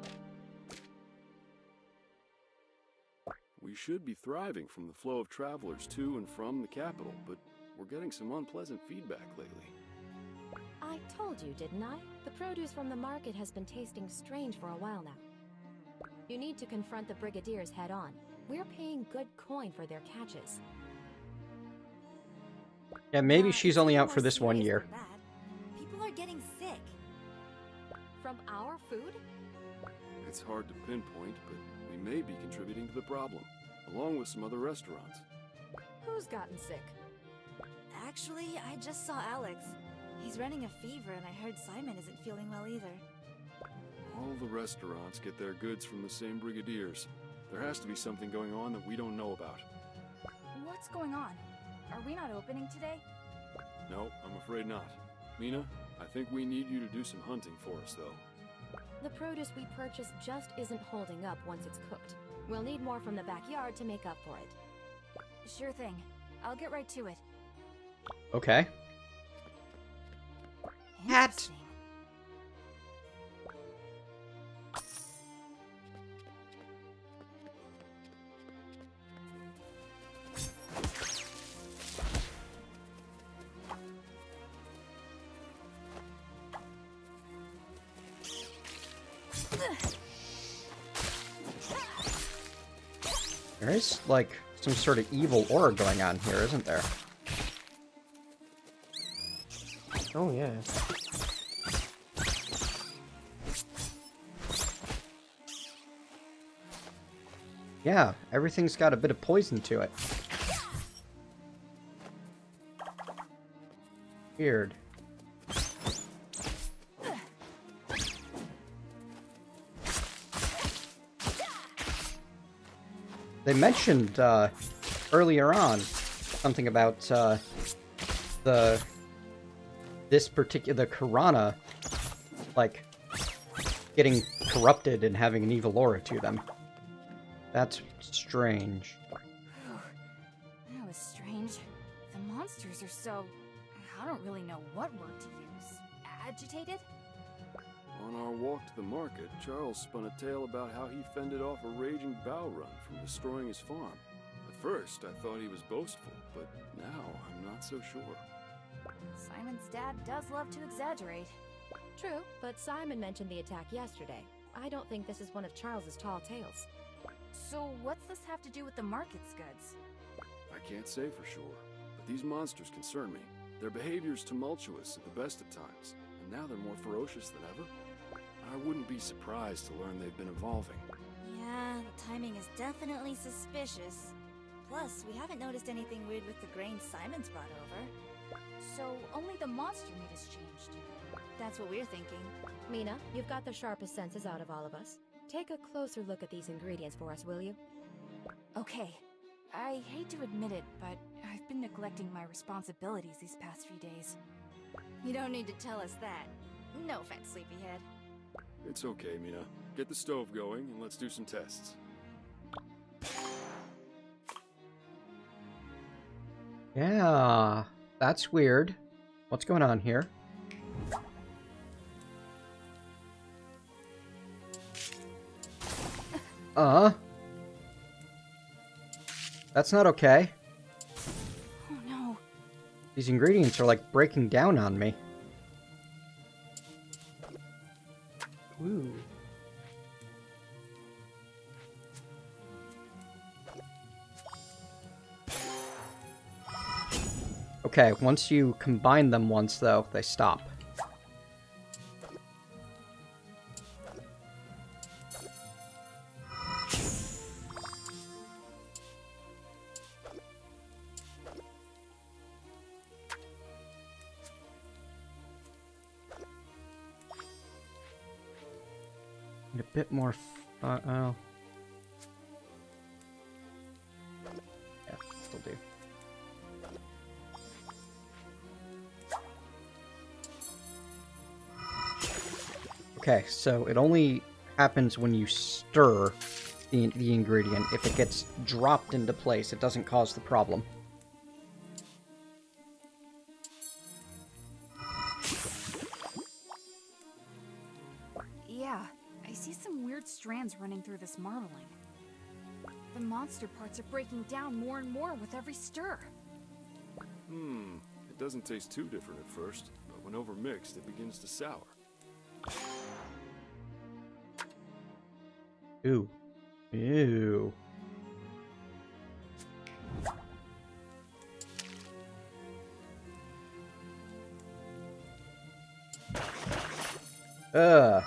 We should be thriving from the flow of travelers to and from the capital, but we're getting some unpleasant feedback lately. I told you, didn't I? The produce from the market has been tasting strange for a while now. You need to confront the brigadiers head on. We're paying good coin for their catches. Yeah, maybe she's only out for this 1 year. People are getting sick. From our food? It's hard to pinpoint, but we may be contributing to the problem, along with some other restaurants. Who's gotten sick? Actually, I just saw Alex. He's running a fever, and I heard Simon isn't feeling well either. All the restaurants get their goods from the same brigadiers. There has to be something going on that we don't know about. What's going on? Are we not opening today? No, I'm afraid not. Mina, I think we need you to do some hunting for us, though. The produce we purchased just isn't holding up once it's cooked. We'll need more from the backyard to make up for it. Sure thing. I'll get right to it. Okay. Hat! There is, like, some sort of evil aura going on here, isn't there? Oh, yeah. Yeah, everything's got a bit of poison to it. Weird. They mentioned, earlier on, something about, the Karana, like, getting corrupted and having an evil aura to them. That's strange. Oh, that was strange. The monsters are so... I don't really know what word to use. Agitated? On our walk to the market, Charles spun a tale about how he fended off a raging Bao Run from destroying his farm. At first, I thought he was boastful, but now I'm not so sure. Simon's dad does love to exaggerate. True, but Simon mentioned the attack yesterday. I don't think this is one of Charles's tall tales. So what's this have to do with the market's goods? I can't say for sure, but these monsters concern me. Their behavior's tumultuous at the best of times, and now they're more ferocious than ever. I wouldn't be surprised to learn they've been evolving. Yeah, the timing is definitely suspicious. Plus, we haven't noticed anything weird with the grain Simon's brought over. So, only the monster meat has changed. That's what we're thinking. Mina, you've got the sharpest senses out of all of us. Take a closer look at these ingredients for us, will you? Okay. I hate to admit it, but I've been neglecting my responsibilities these past few days. You don't need to tell us that. No offense, sleepyhead. It's okay, Mina. Get the stove going, and let's do some tests. Yeah... that's weird. What's going on here? That's not okay. Oh no. These ingredients are like breaking down on me. Ooh. Okay, once you combine them once, though, they stop. Need a bit more... oh. Yeah, still do. Okay, so it only happens when you stir the ingredient. If it gets dropped into place, it doesn't cause the problem. Yeah, I see some weird strands running through this marbling. The monster parts are breaking down more and more with every stir. Hmm, it doesn't taste too different at first, but when overmixed, it begins to sour. Ew. Ew. Ugh.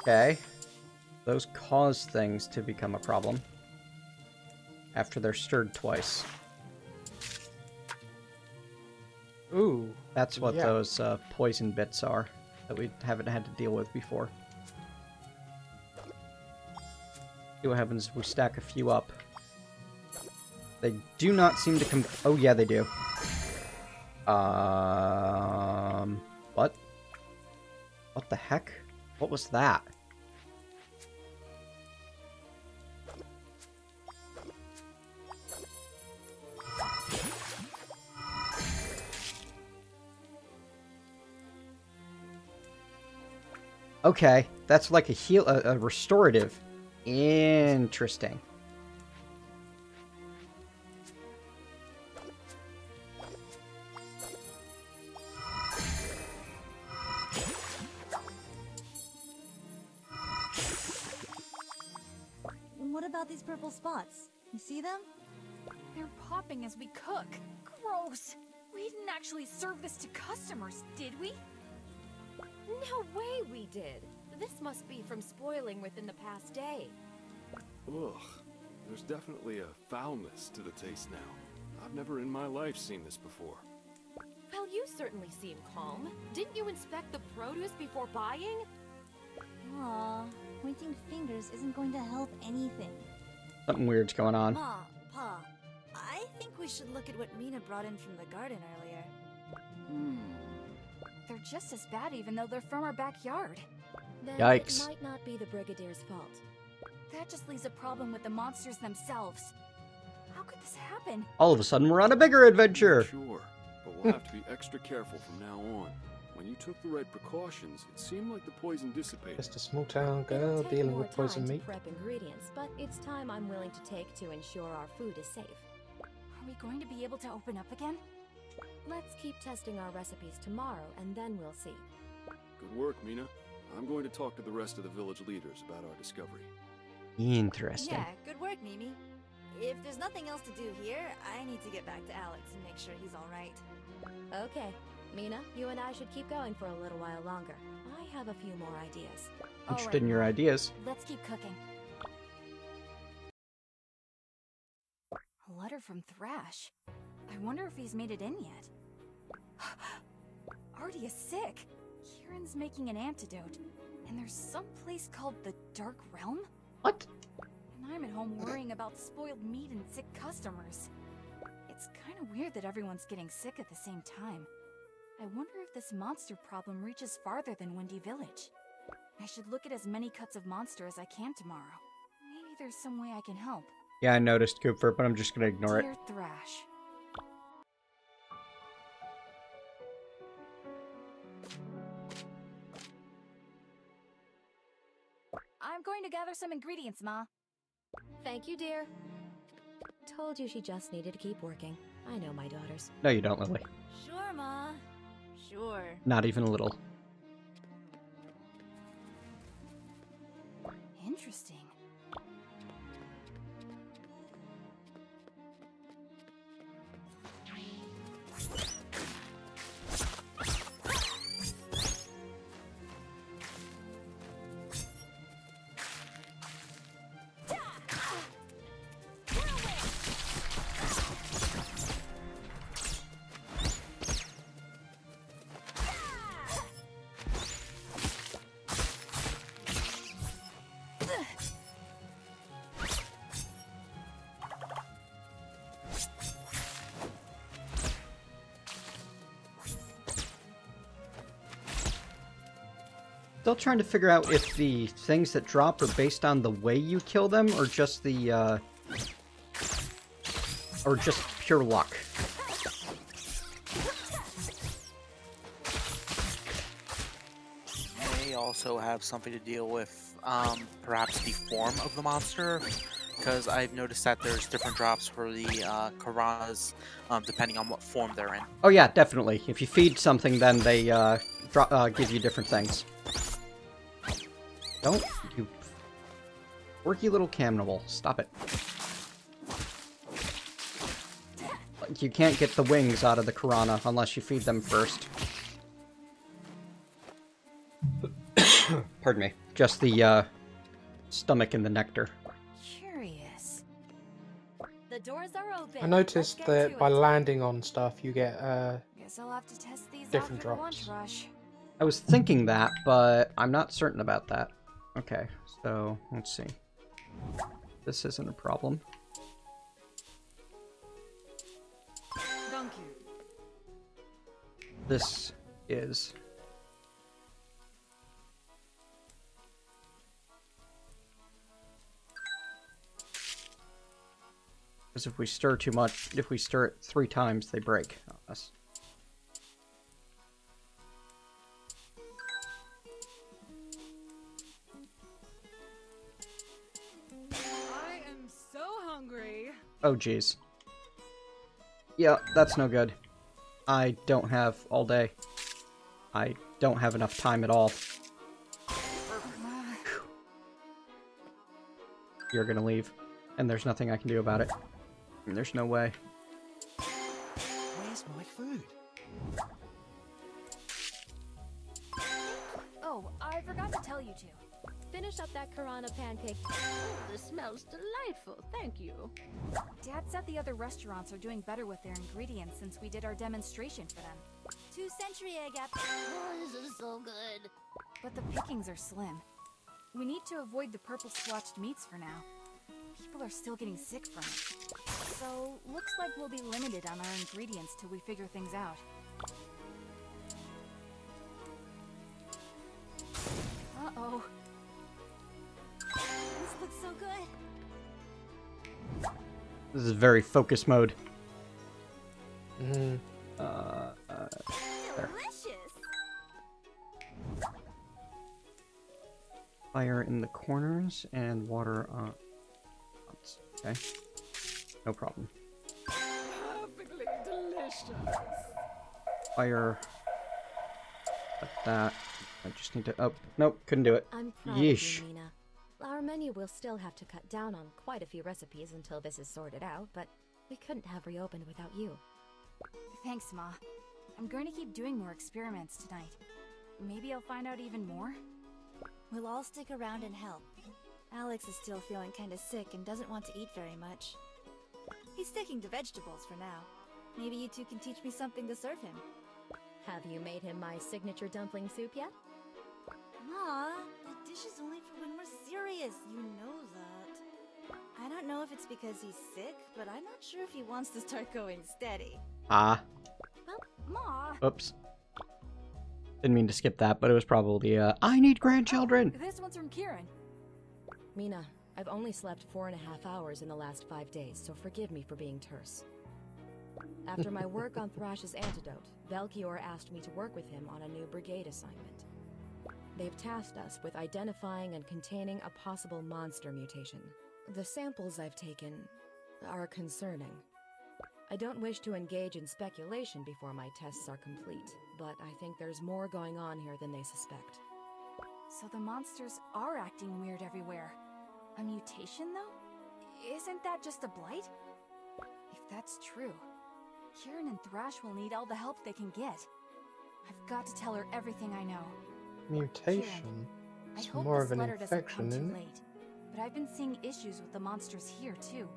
Okay. Those cause things to become a problem. After they're stirred twice. Ooh. That's what those poison bits are that we haven't had to deal with before. See what happens if we stack a few up. They do not seem to come. Oh yeah, they do. What? What the heck? What was that? Okay, that's like a heal, a restorative. Interesting. And what about these purple spots? You see them? They're popping as we cook. Gross. We didn't actually serve this to customers, did we? No way we did! This must be from spoiling within the past day. Ugh, there's definitely a foulness to the taste now. I've never in my life seen this before. Well, you certainly seem calm. Didn't you inspect the produce before buying? Aw, pointing fingers isn't going to help anything. Something weird's going on. Pa, I think we should look at what Mina brought in from the garden earlier. They're just as bad even though they're from our backyard. Then yikes. It might not be the Brigadier's fault. That just leaves a problem with the monsters themselves. How could this happen? All of a sudden we're on a bigger adventure. Sure, but we'll have to be extra careful from now on. When you took the right precautions, it seemed like the poison dissipated. Just a small town girl dealing with poison meat. Prep ingredients, but it's time I'm willing to take to ensure our food is safe. Are we going to be able to open up again? Let's keep testing our recipes tomorrow, and then we'll see. Good work, Mina. I'm going to talk to the rest of the village leaders about our discovery. Interesting. Yeah, good work, Mimi. If there's nothing else to do here, I need to get back to Alex and make sure he's all right. Okay. Mina, you and I should keep going for a little while longer. I have a few more ideas. Interested in your ideas. Let's keep cooking. A letter from Thrash. I wonder if he's made it in yet. Artie is sick. Kieran's making an antidote. And there's some place called the Dark Realm? What? And I'm at home worrying about spoiled meat and sick customers. It's kind of weird that everyone's getting sick at the same time. I wonder if this monster problem reaches farther than Windy Village. I should look at as many cuts of monster as I can tomorrow. Maybe there's some way I can help. Yeah, I noticed, Cooper, but I'm just going to ignore it. Dear Thrash. I'm going to gather some ingredients, Ma. Thank you, dear. Told you she just needed to keep working. I know my daughters. No, you don't, Lily. Sure, Ma. Sure. Not even a little. Interesting. Still trying to figure out if the things that drop are based on the way you kill them, or just the, or just pure luck. They also have something to deal with, perhaps the form of the monster, because I've noticed that there's different drops for the, Karanas, depending on what form they're in. Oh yeah, definitely. If you feed something, then they, give you different things. Don't, you quirky little cannibal. Stop it. You can't get the wings out of the Karana unless you feed them first. Pardon me. Just the stomach and the nectar. Curious. The doors are open. I noticed that by landing on stuff, you get Guess I'll have to test these different drops. Lunch rush. I was thinking that, but I'm not certain about that. Okay, so let's see. This isn't a problem. Thank you. This is. Because if we stir too much, if we stir it 3 times, they break on us. I am so hungry. Oh, jeez. Yeah, that's no good. I don't have all day. I don't have enough time at all. You're gonna leave, and there's nothing I can do about it. There's no way. Where's my food? Oh, I forgot to tell you two. Finish up that Karana pancake. Oh, this smells delightful, thank you. Dad said the other restaurants are doing better with their ingredients since we did our demonstration for them. 2 century egg apples. Oh, this is so good. But the pickings are slim. We need to avoid the purple splotched meats for now. People are still getting sick from it. So, looks like we'll be limited on our ingredients till we figure things out. Uh-oh. This looks so good. This is very focus mode. Mm-hmm. There. Delicious. Fire in the corners and water on... Okay. No problem. Perfectly delicious. Fire. Like that. I just need to. Oh, nope, couldn't do it. I'm proud of you, Mina. Our menu will still have to cut down on quite a few recipes until this is sorted out, but we couldn't have reopened without you. Thanks, Ma. I'm going to keep doing more experiments tonight. Maybe I'll find out even more. We'll all stick around and help. Alex is still feeling kinda sick and doesn't want to eat very much. He's sticking to vegetables for now. Maybe you two can teach me something to serve him. Have you made him my signature dumpling soup yet? Ma, that dish is only for when we're serious, you know that. I don't know if it's because he's sick, but I'm not sure if he wants to start going steady. Ah. Well, Ma. Oops. Didn't mean to skip that, but it was probably, I need grandchildren! Oh, this one's from Kieran. Mina, I've only slept 4.5 hours in the last 5 days, so forgive me for being terse. After my work on Thrash's antidote, Belchior asked me to work with him on a new brigade assignment. They've tasked us with identifying and containing a possible monster mutation. The samples I've taken are concerning. I don't wish to engage in speculation before my tests are complete, but I think there's more going on here than they suspect. So the monsters are acting weird everywhere. A mutation, though? Isn't that just a blight? If that's true, Kieran and Thrash will need all the help they can get. I've got to tell her everything I know. Mutation? It's more of an infection, isn't it? But I've been seeing issues with the monsters here, too.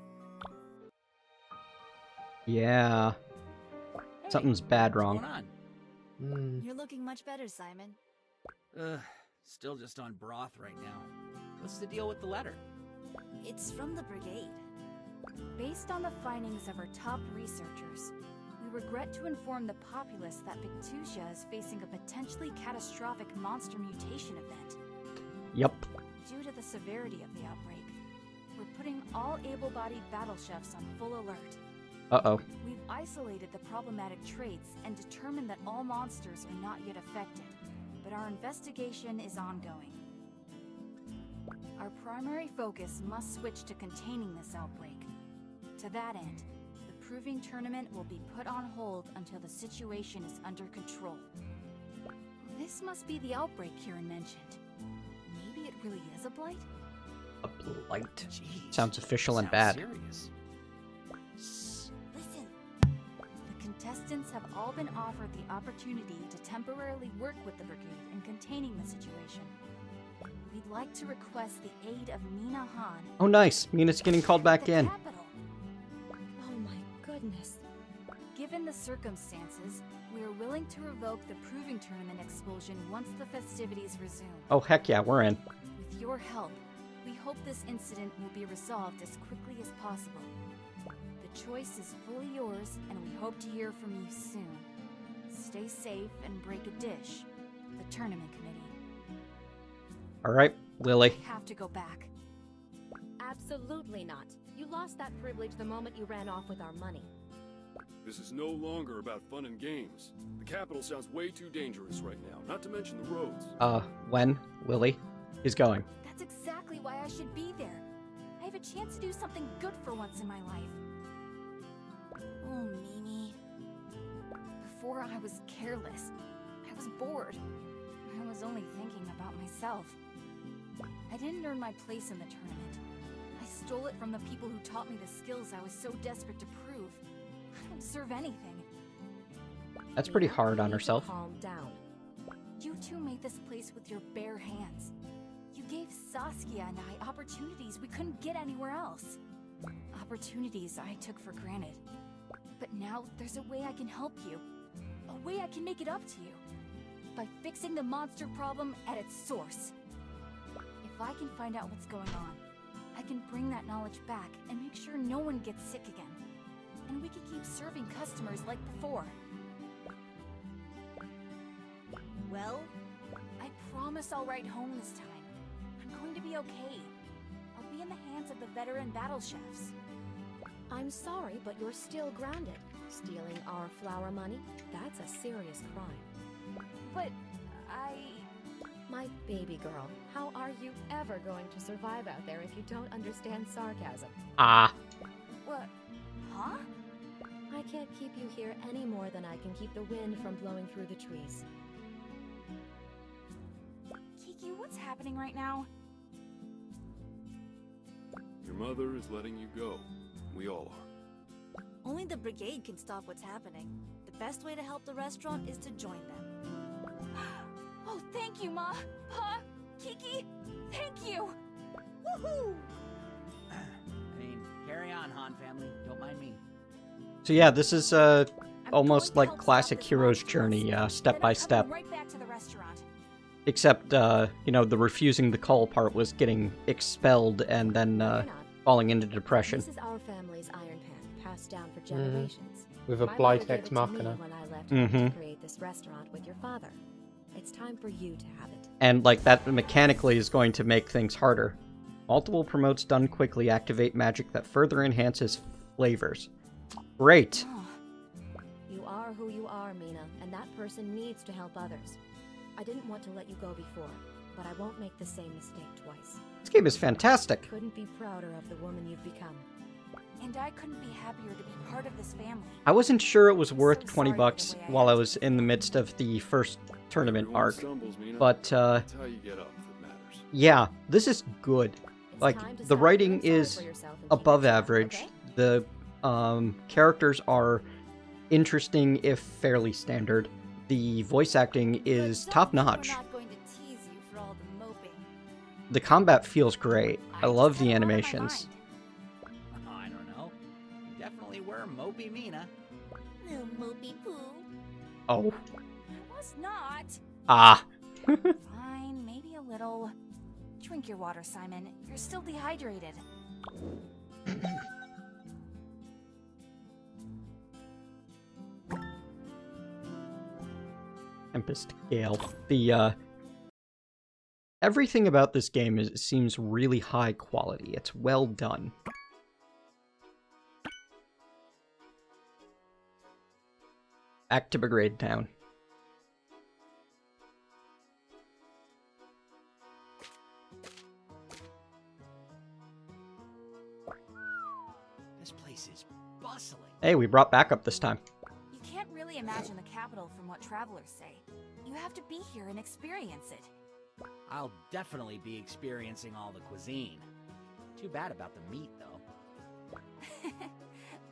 Yeah. Hey, something's bad wrong. You're looking much better, Simon. Ugh, still just on broth right now. What's the deal with the letter? It's from the brigade. Based on the findings of our top researchers, we regret to inform the populace that Victusia is facing a potentially catastrophic monster mutation event. Yep. Due to the severity of the outbreak, we're putting all able-bodied battle chefs on full alert. Uh-oh. We've isolated the problematic traits and determined that all monsters are not yet affected, but our investigation is ongoing. Our primary focus must switch to containing this outbreak. To that end, the Proving Tournament will be put on hold until the situation is under control. This must be the outbreak Kieran mentioned. Maybe it really is a blight? A blight? Jeez, sounds official and bad. Serious. Shh, listen. The contestants have all been offered the opportunity to temporarily work with the brigade in containing the situation. We'd like to request the aid of Mina Han. Oh, nice. Mina's getting called back in. Capital. Oh, my goodness. Given Given the circumstances, we are willing to revoke the Proving Tournament expulsion once the festivities resume. Oh, heck yeah, we're in. With your help, we hope this incident will be resolved as quickly as possible. The choice is fully yours, and we hope to hear from you soon. Stay safe and break a dish. The Tournament Committee. All right, Lily. We have to go back. Absolutely not. You lost that privilege the moment you ran off with our money. This is no longer about fun and games. The capital sounds way too dangerous right now, not to mention the roads. When? Lily? He's going. That's exactly why I should be there. I have a chance to do something good for once in my life. Oh, Mimi. Before I was careless. I was bored. I was only thinking about myself. I didn't earn my place in the tournament. I stole it from the people who taught me the skills I was so desperate to prove. I don't serve anything. That's pretty hard on herself. Calm down. You two made this place with your bare hands. You gave Saskia and I opportunities we couldn't get anywhere else. Opportunities I took for granted. But now there's a way I can help you. A way I can make it up to you. By fixing the monster problem at its source. If I can find out what's going on, I can bring that knowledge back and make sure no one gets sick again. And we can keep serving customers like before. Well, I promise I'll ride home this time. I'm going to be okay. I'll be in the hands of the veteran battle chefs. I'm sorry, but you're still grounded. Stealing our flour money? That's a serious crime. But I... My baby girl, how are you ever going to survive out there if you don't understand sarcasm? What? Huh? I can't keep you here any more than I can keep the wind from blowing through the trees. Kiki, what's happening right now? Your mother is letting you go. We all are. Only the brigade can stop what's happening. The best way to help the restaurant is to join them. Oh, thank you, Ma! Pa! Kiki! Thank you! Woohoo! Carry on, Han family. Don't mind me. So yeah, this is almost like classic hero's journey, step by step. Right back to the restaurant. Except, you know, the refusing the call part was getting expelled and then falling into depression. This is our family's iron pan, passed down for generations. We've applied Ex Machina. To create this restaurant with your father, it's time for you to have it. And like that, mechanically is going to make things harder. Multiple promotes done quickly activate magic that further enhances flavors. Great. You are who you are, Mina, and that person needs to help others. I didn't want to let you go before, but I won't make the same mistake twice. This game is fantastic. Couldn't be prouder of the woman you've become. And I couldn't be happier to be part of this family. I wasn't sure it was worth 20 bucks while I was in the midst of the first tournament arc, but yeah, this is good. Like, the writing is above average, the characters are interesting if fairly standard, the voice acting is top-notch, the combat feels great, I love the animations. I don't know, you definitely were mopey Mina. No mopey poo. Oh. I was not. Fine, maybe a little. Drink your water, Simon. You're still dehydrated. Tempest Gale. The, everything about this game is, seems really high quality. It's well done. Back to Brigade Town. Hey, we brought backup this time. You can't really imagine the capital from what travelers say. You have to be here and experience it. I'll definitely be experiencing all the cuisine. Too bad about the meat, though.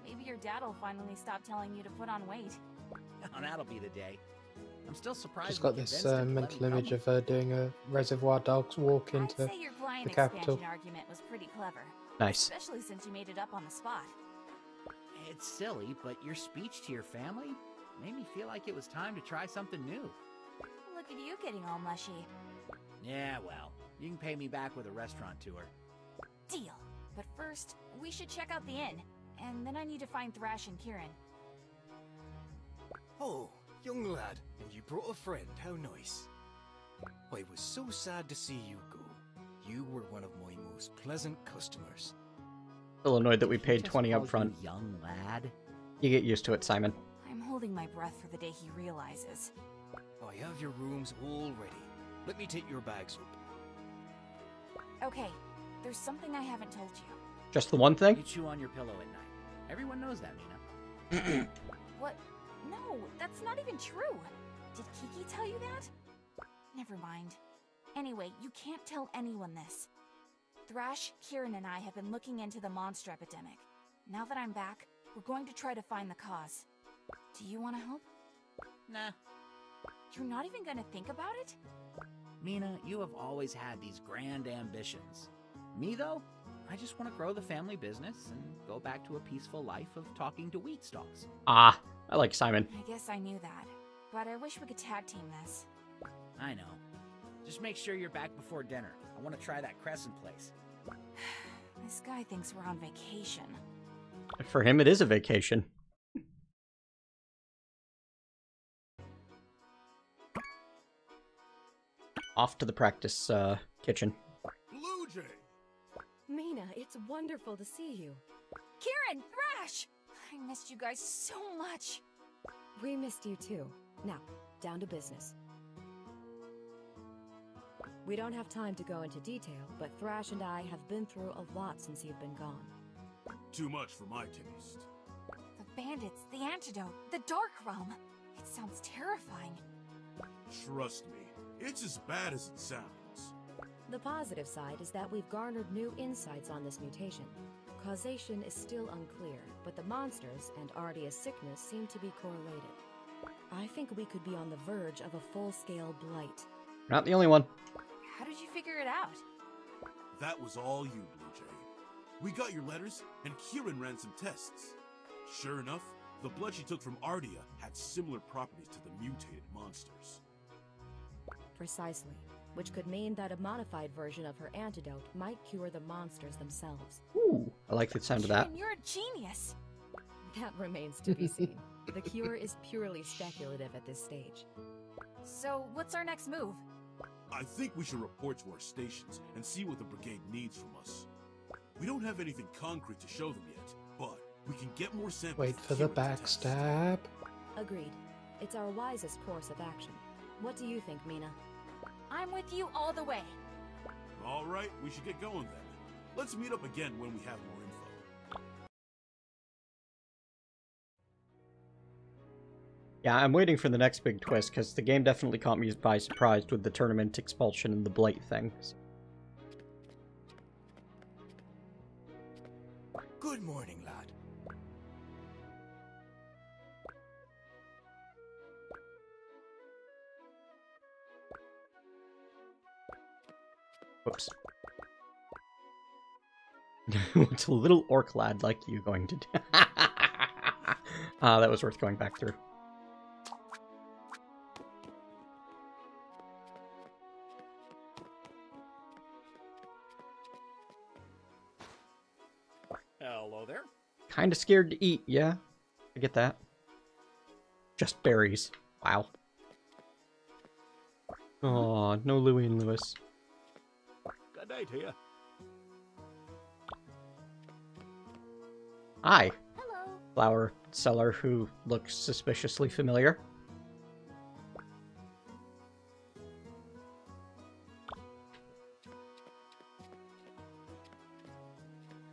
Maybe your dad'll finally stop telling you to put on weight. Oh, that'll be the day. I'm still surprised. Just got this mental image of her doing a Reservoir Dogs walk into the capital. I'd say your client expansion argument was pretty clever. Nice. Especially since you made it up on the spot. It's silly, but your speech to your family made me feel like it was time to try something new. Look at you getting all mushy. Yeah, well, you can pay me back with a restaurant tour. Deal. But first, we should check out the inn, and then I need to find Thrash and Kieran. Oh, young lad, and you brought a friend, how nice. I was so sad to see you go. You were one of my most pleasant customers. Still annoyed that we paid 20 up front. Young lad. You get used to it, Simon. I'm holding my breath for the day he realizes. I have your rooms all ready. Let me take your bags up. Okay, there's something I haven't told you. Just the one thing? You chew on your pillow at night. Everyone knows that, Mina. What? No, that's not even true. Did Kiki tell you that? Never mind. Anyway, you can't tell anyone this. Thrash, Kieran, and I have been looking into the monster epidemic. Now that I'm back, we're going to try to find the cause. Do you want to help? Nah. You're not even going to think about it? Mina, you have always had these grand ambitions. Me, though, I just want to grow the family business and go back to a peaceful life of talking to wheat stalks. Ah, I like Simon. I guess I knew that, but I wish we could tag team this. I know. Just make sure you're back before dinner. I want to try that crescent place. This guy thinks we're on vacation. For him, it is a vacation. Off to the practice kitchen. Blue Jay. Mina, it's wonderful to see you. Kieran, Thrash! I missed you guys so much. We missed you too. Now, down to business. We don't have time to go into detail, but Thrash and I have been through a lot since you've been gone. Too much for my taste. The bandits, the antidote, the dark realm. It sounds terrifying. Trust me. It's as bad as it sounds. The positive side is that we've garnered new insights on this mutation. Causation is still unclear, but the monsters and Ardia's sickness seem to be correlated. I think we could be on the verge of a full-scale blight. Not the only one. How did you figure it out? That was all you, Blue Jay. We got your letters, and Kieran ran some tests. Sure enough, the blood she took from Ardia had similar properties to the mutated monsters. Precisely, which could mean that a modified version of her antidote might cure the monsters themselves. Ooh, I like the sound of that. You're a genius! That remains to be seen. The cure is purely speculative at this stage. So, what's our next move? I think we should report to our stations and see what the brigade needs from us. We don't have anything concrete to show them yet, but we can get more samples. Wait for the backstab. Agreed. It's our wisest course of action. What do you think, Mina? I'm with you all the way. All right, we should get going then. Let's meet up again when we have more info. Yeah, I'm waiting for the next big twist, because the game definitely caught me by surprise with the tournament expulsion and the blight thing. Good morning, lad. Whoops. What's a little orc lad like you going to do? That was worth going back through. Hello there. Kind of scared to eat, yeah. I get that. Just berries. Wow. Aw, no Louis and Lewis. Day to you. Hi. Hello. Flower seller who looks suspiciously familiar.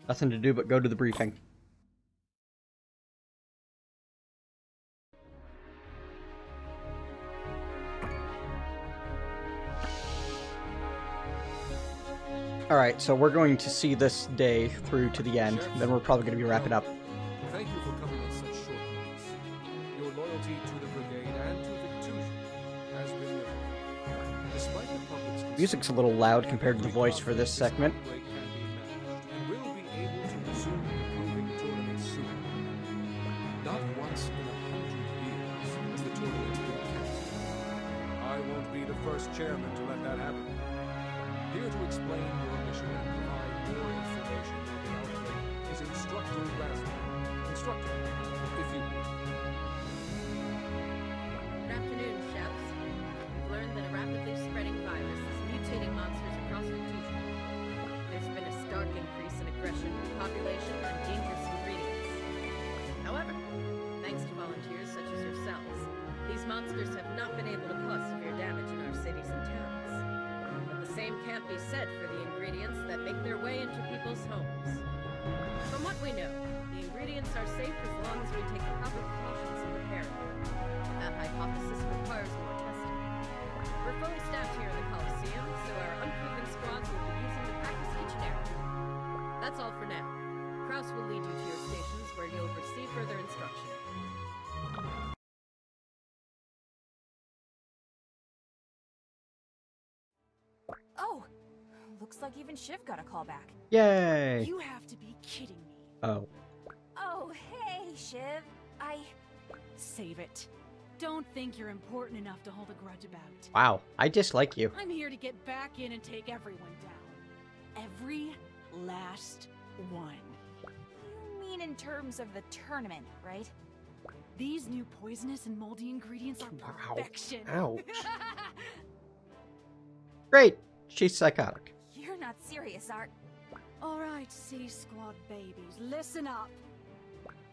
Nothing to do but go to the briefing. Alright, so we're going to see this day through to the end, then we're probably going to be wrapping up. Thank you for coming on such short notice. Your loyalty to the Brigade and to Victusia has been noted. Despite the public's... Music's a little loud compared to the voice for this segment. And we'll be able to resume the Proving Tournament soon. as chairman to let that happen. Here to explain your mission and provide more information on the outbreak is Instructor Rasmus. Instructor, if you will. Good afternoon, chefs. We've learned that a rapidly spreading virus is mutating monsters across Victusia. There's been a stark increase in aggression, population, and dangerous ingredients. However, thanks to volunteers such as yourselves, these monsters have not been able to cause severe damage in our cities and towns. But the same can't be said for the ingredients that make their way into people's homes. From what we know, the ingredients are safe as long as we take the proper precautions and prepare them. That hypothesis requires more testing. We're fully staffed here in the Coliseum, so our unproven squads will be using the practice each and every. That's all for now. Kraus will lead you to your stations where you'll receive further instruction. Oh, looks like even Shiv got a call back. Yay! You have to be kidding me. Oh. Oh, hey, Shiv. Save it. Don't think you're important enough to hold a grudge about. Wow, I dislike you. I'm here to get back in and take everyone down. Every last one. You mean in terms of the tournament, right? These new poisonous and moldy ingredients are perfection. Ouch. Great. She's psychotic. You're not serious, Art. All right, C-Squad babies, listen up.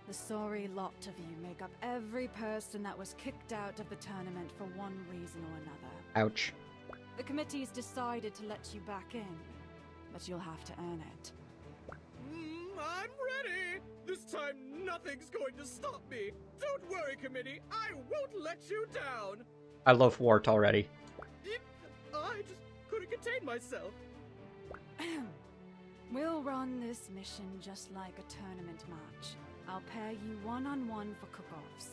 The sorry lot of you make up every person that was kicked out of the tournament for one reason or another. Ouch. The committee's decided to let you back in, but you'll have to earn it. I'm ready! This time nothing's going to stop me. Don't worry, committee, I won't let you down. I love Wart already. I just couldn't contain myself. We'll run this mission just like a tournament match. I'll pair you one-on-one for cook-offs.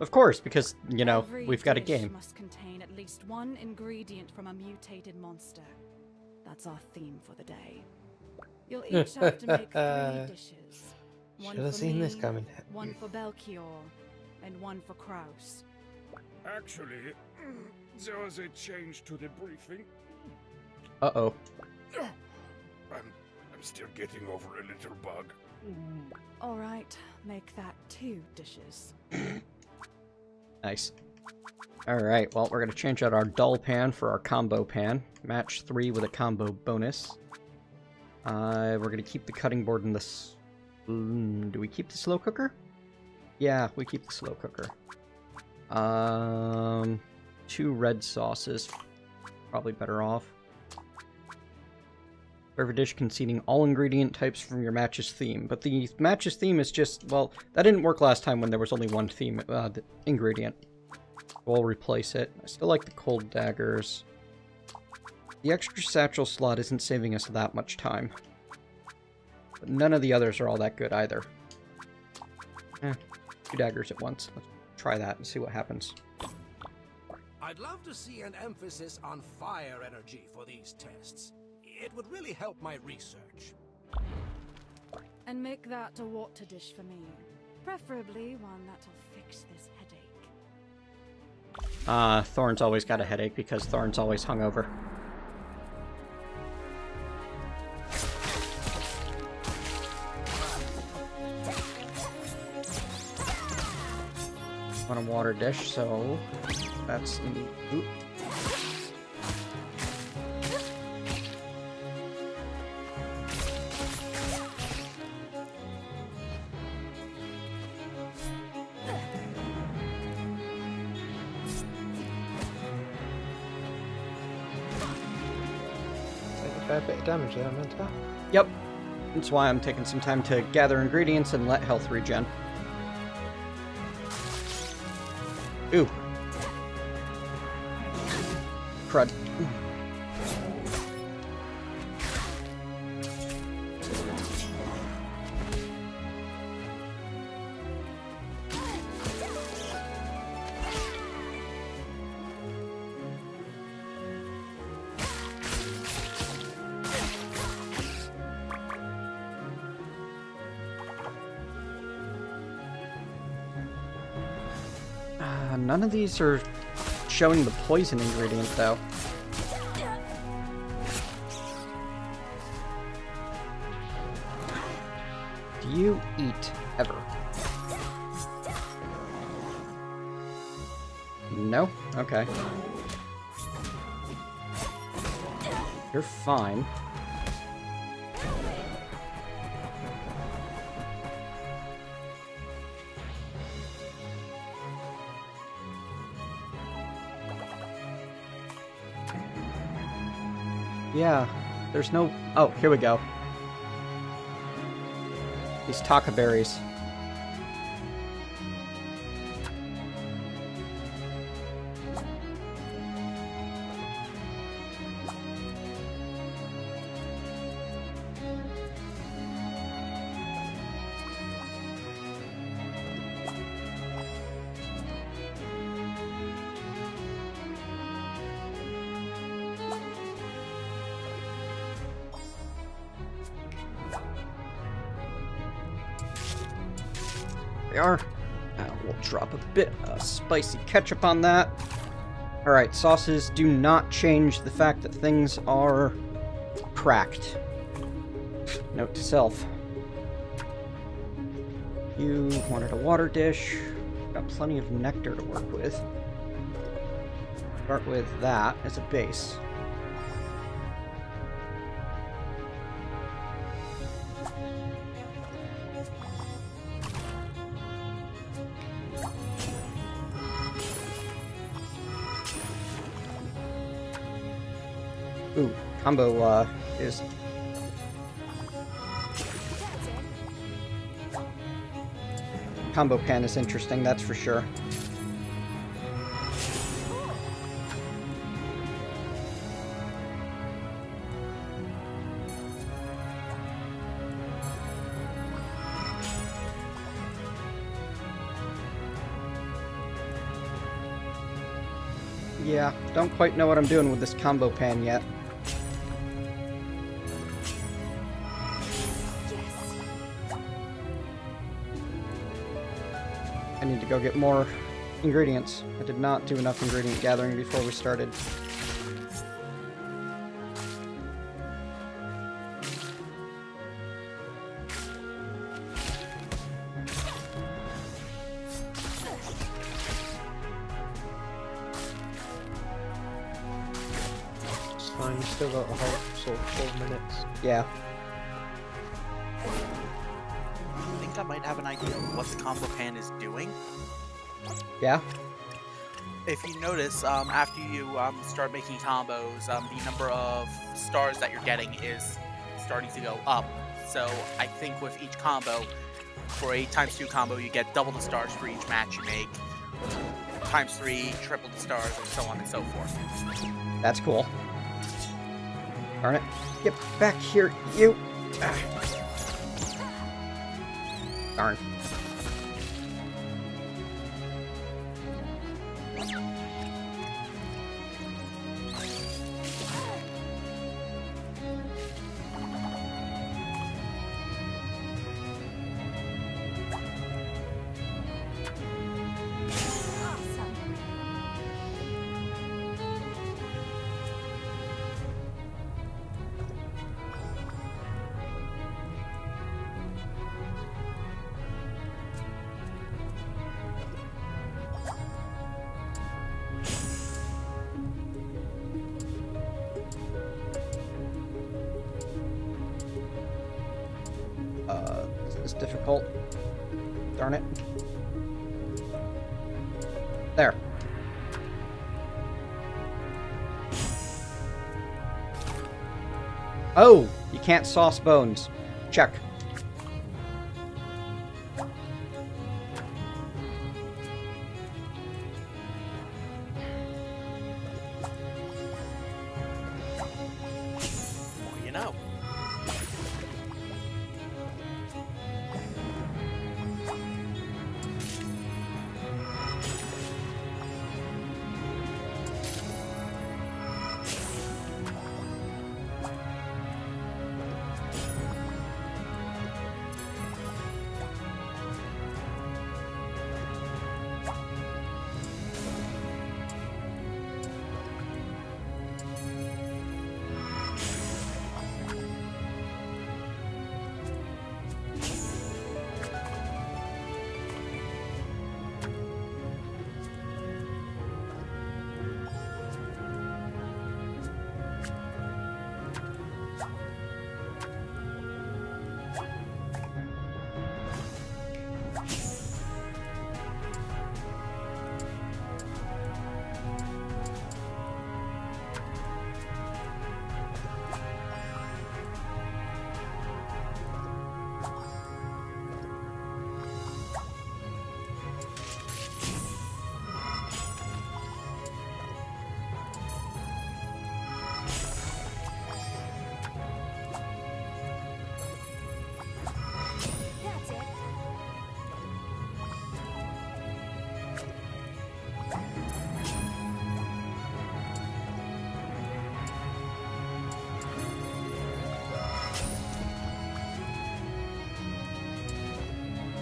Of course, because, you know, we've got a game. Every dish must contain at least one ingredient from a mutated monster. That's our theme for the day. You'll each have to make 3 dishes. Should have seen this coming. One for Belchior, and one for Kraus. Actually, there was a change to the briefing. Uh-oh. I'm still getting over a little bug. All right, make that 2 dishes. Nice. All right, well, we're going to change out our dull pan for our combo pan. Match 3 with a combo bonus. We're going to keep the cutting board in this. Do we keep the slow cooker? Yeah, we keep the slow cooker. 2 red sauces, probably better off. Serve a dish conceding all ingredient types from your match's theme. But the match's theme is just, well, that didn't work last time when there was only one theme, the ingredient. We'll replace it. I still like the cold daggers. The extra satchel slot isn't saving us that much time. But none of the others are all that good either. 2 daggers at once. Let's try that and see what happens. I'd love to see an emphasis on fire energy for these tests. It would really help my research. And make that a water dish for me. Preferably one that'll fix this headache. Thorn's always got a headache because Thorn's always hungover. On a water dish, so that's in the... Oop. Damage that I meant to. Yep. That's why I'm taking some time to gather ingredients and let health regen. Ooh. Crud. None of these are showing the poison ingredient, though. Do you eat ever? No? Okay. You're fine. Yeah, there's no... Oh, here we go. These taka berries. Bit of spicy ketchup on that. Alright, sauces do not change the fact that things are cracked. Note to self. You wanted a water dish. Got plenty of nectar to work with. Start with that as a base. Ooh, combo is... Combo pan is interesting, that's for sure. Yeah, don't quite know what I'm doing with this combo pan yet. Go get more ingredients. I did not do enough ingredient gathering before we started. It's fine, we still got a whole sort of 4 minutes. Yeah. I think I might have an idea of what the combo pan is doing. Yeah. If you notice, after you start making combos, the number of stars that you're getting is starting to go up. So I think with each combo, for a ×2 combo, you get double the stars for each match you make. ×3, triple the stars, and so on and so forth. That's cool. Darn it. Get back here, you! Darn. Difficult. Darn it. There. Oh! You can't sauce bones. Check.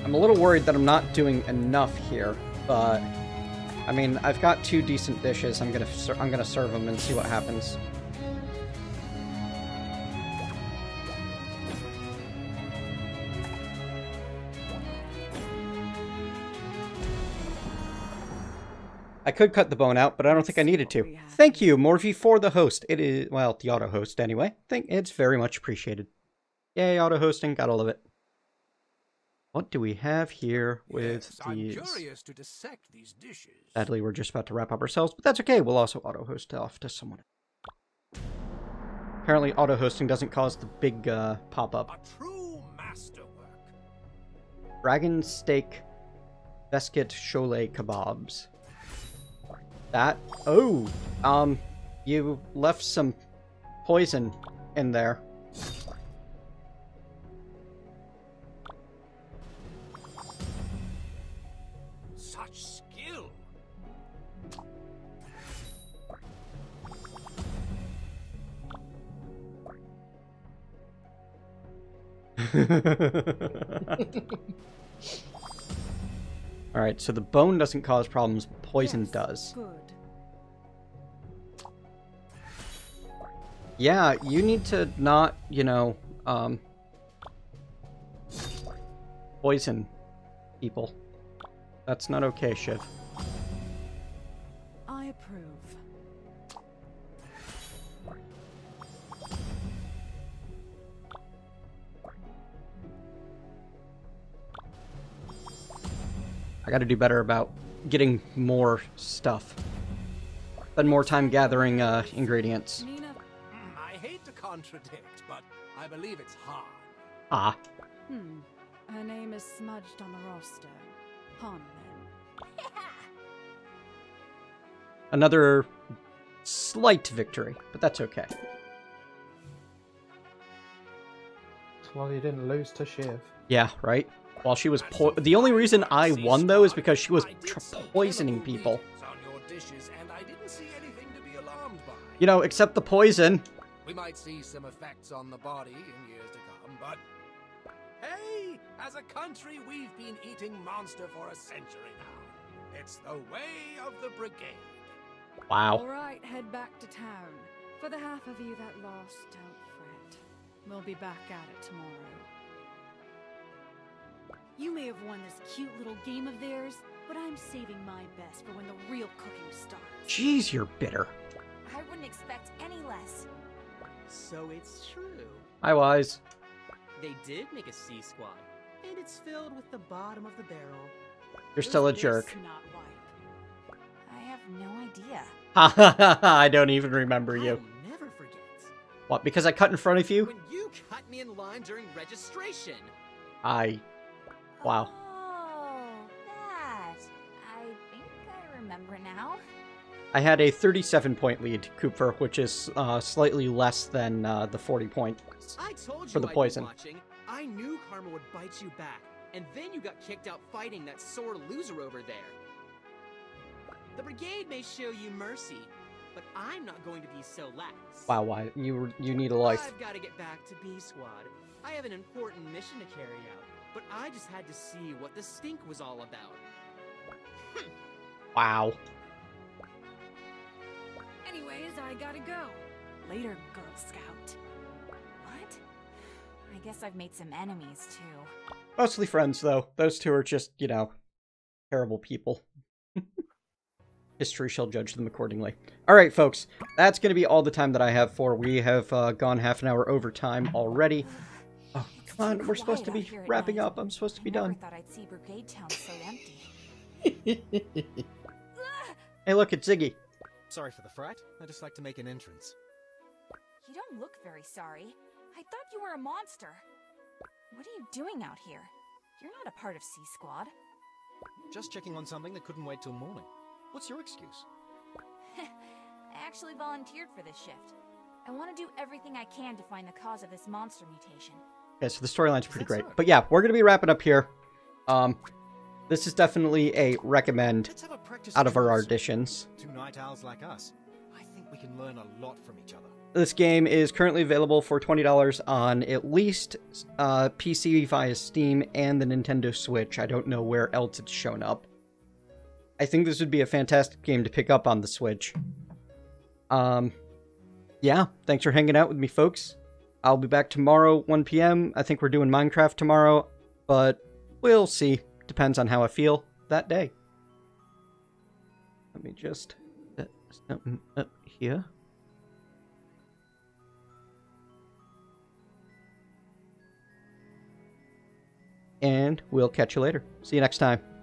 I'm a little worried that I'm not doing enough here, but I mean, I've got two decent dishes. I'm gonna serve them and see what happens. I could cut the bone out, but I don't think I needed to. Thank you, Morphe, for the host. It is, well, the auto-host anyway. It's very much appreciated. Yay, auto-hosting, gotta love it. What do we have here with these? I'm curious to dissect these dishes. Sadly, we're just about to wrap up ourselves, but that's okay. We'll also auto-host off to someone. Apparently, auto-hosting doesn't cause the big pop-up. A true masterwork. Dragon steak, Versket Cholet kebabs. That, oh, you left some poison in there. Such skill. All right, so the bone doesn't cause problems, but poison does. Good. Yeah, you need to not, you know, poison people. That's not okay, Shiv. I approve. I gotta do better about getting more stuff. Spend more time gathering ingredients. I hate to contradict, but I believe it's Han. Ah. Hmm. Her name is smudged on the roster. Han, then. Another slight victory, but that's okay. Well, you didn't lose to Shiv. Yeah, right? While she was the only reason I won though is because she was poisoning people. You know, except the poison. We might see some effects on the body in years to come, but hey, as a country we've been eating monster for a century now. It's the way of the brigade. Wow. All right, head back to town. For the half of you that lost, don't fret. We'll be back at it tomorrow. You may have won this cute little game of theirs, but I'm saving my best for when the real cooking starts. Jeez, you're bitter. I wouldn't expect any less. So it's true. Hi, Wise. They did make a C-Squad, and it's filled with the bottom of the barrel. You're still a jerk. Not wipe. I have no idea. Ha ha ha ha, I don't even remember you. I'll never forget. What, because I cut in front of you? When you cut me in line during registration. Wow. Oh, that. I think I remember now. I had a 37-point lead, Cooper, which is slightly less than the 40-point for the poison. I knew karma would bite you back, and then you got kicked out fighting that sore loser over there. The brigade may show you mercy, but I'm not going to be so lax. Wow, why? You need a life. I've got to get back to B-Squad. I have an important mission to carry out. But I just had to see what the stink was all about. Hm. Wow. Anyways, I gotta go. Later, Girl Scout. What? I guess I've made some enemies, too. Mostly friends, though. Those two are just, you know, terrible people. History shall judge them accordingly. All right, folks. That's gonna be all the time that I have for. We have gone half an hour over time already. We're supposed to be wrapping up. I'm supposed to be done. Thought I'd see Brigade Town so empty. Hey, look, it's Ziggy. Sorry for the fright. I just like to make an entrance. You don't look very sorry. I thought you were a monster. What are you doing out here? You're not a part of C-Squad. Just checking on something that couldn't wait till morning. What's your excuse? I actually volunteered for this shift. I want to do everything I can to find the cause of this monster mutation. Okay, so the storyline's pretty great. But yeah, we're going to be wrapping up here. This is definitely a recommend out of our auditions. Two night owls like us. I think We can learn a lot from each other. This game is currently available for $20 on at least PC via Steam and the Nintendo Switch. I don't know where else it's shown up. I think this would be a fantastic game to pick up on the Switch. Yeah, thanks for hanging out with me, folks. I'll be back tomorrow, 1 p.m. I think we're doing Minecraft tomorrow, but we'll see. Depends on how I feel that day. Let me just set something up here. And we'll catch you later. See you next time.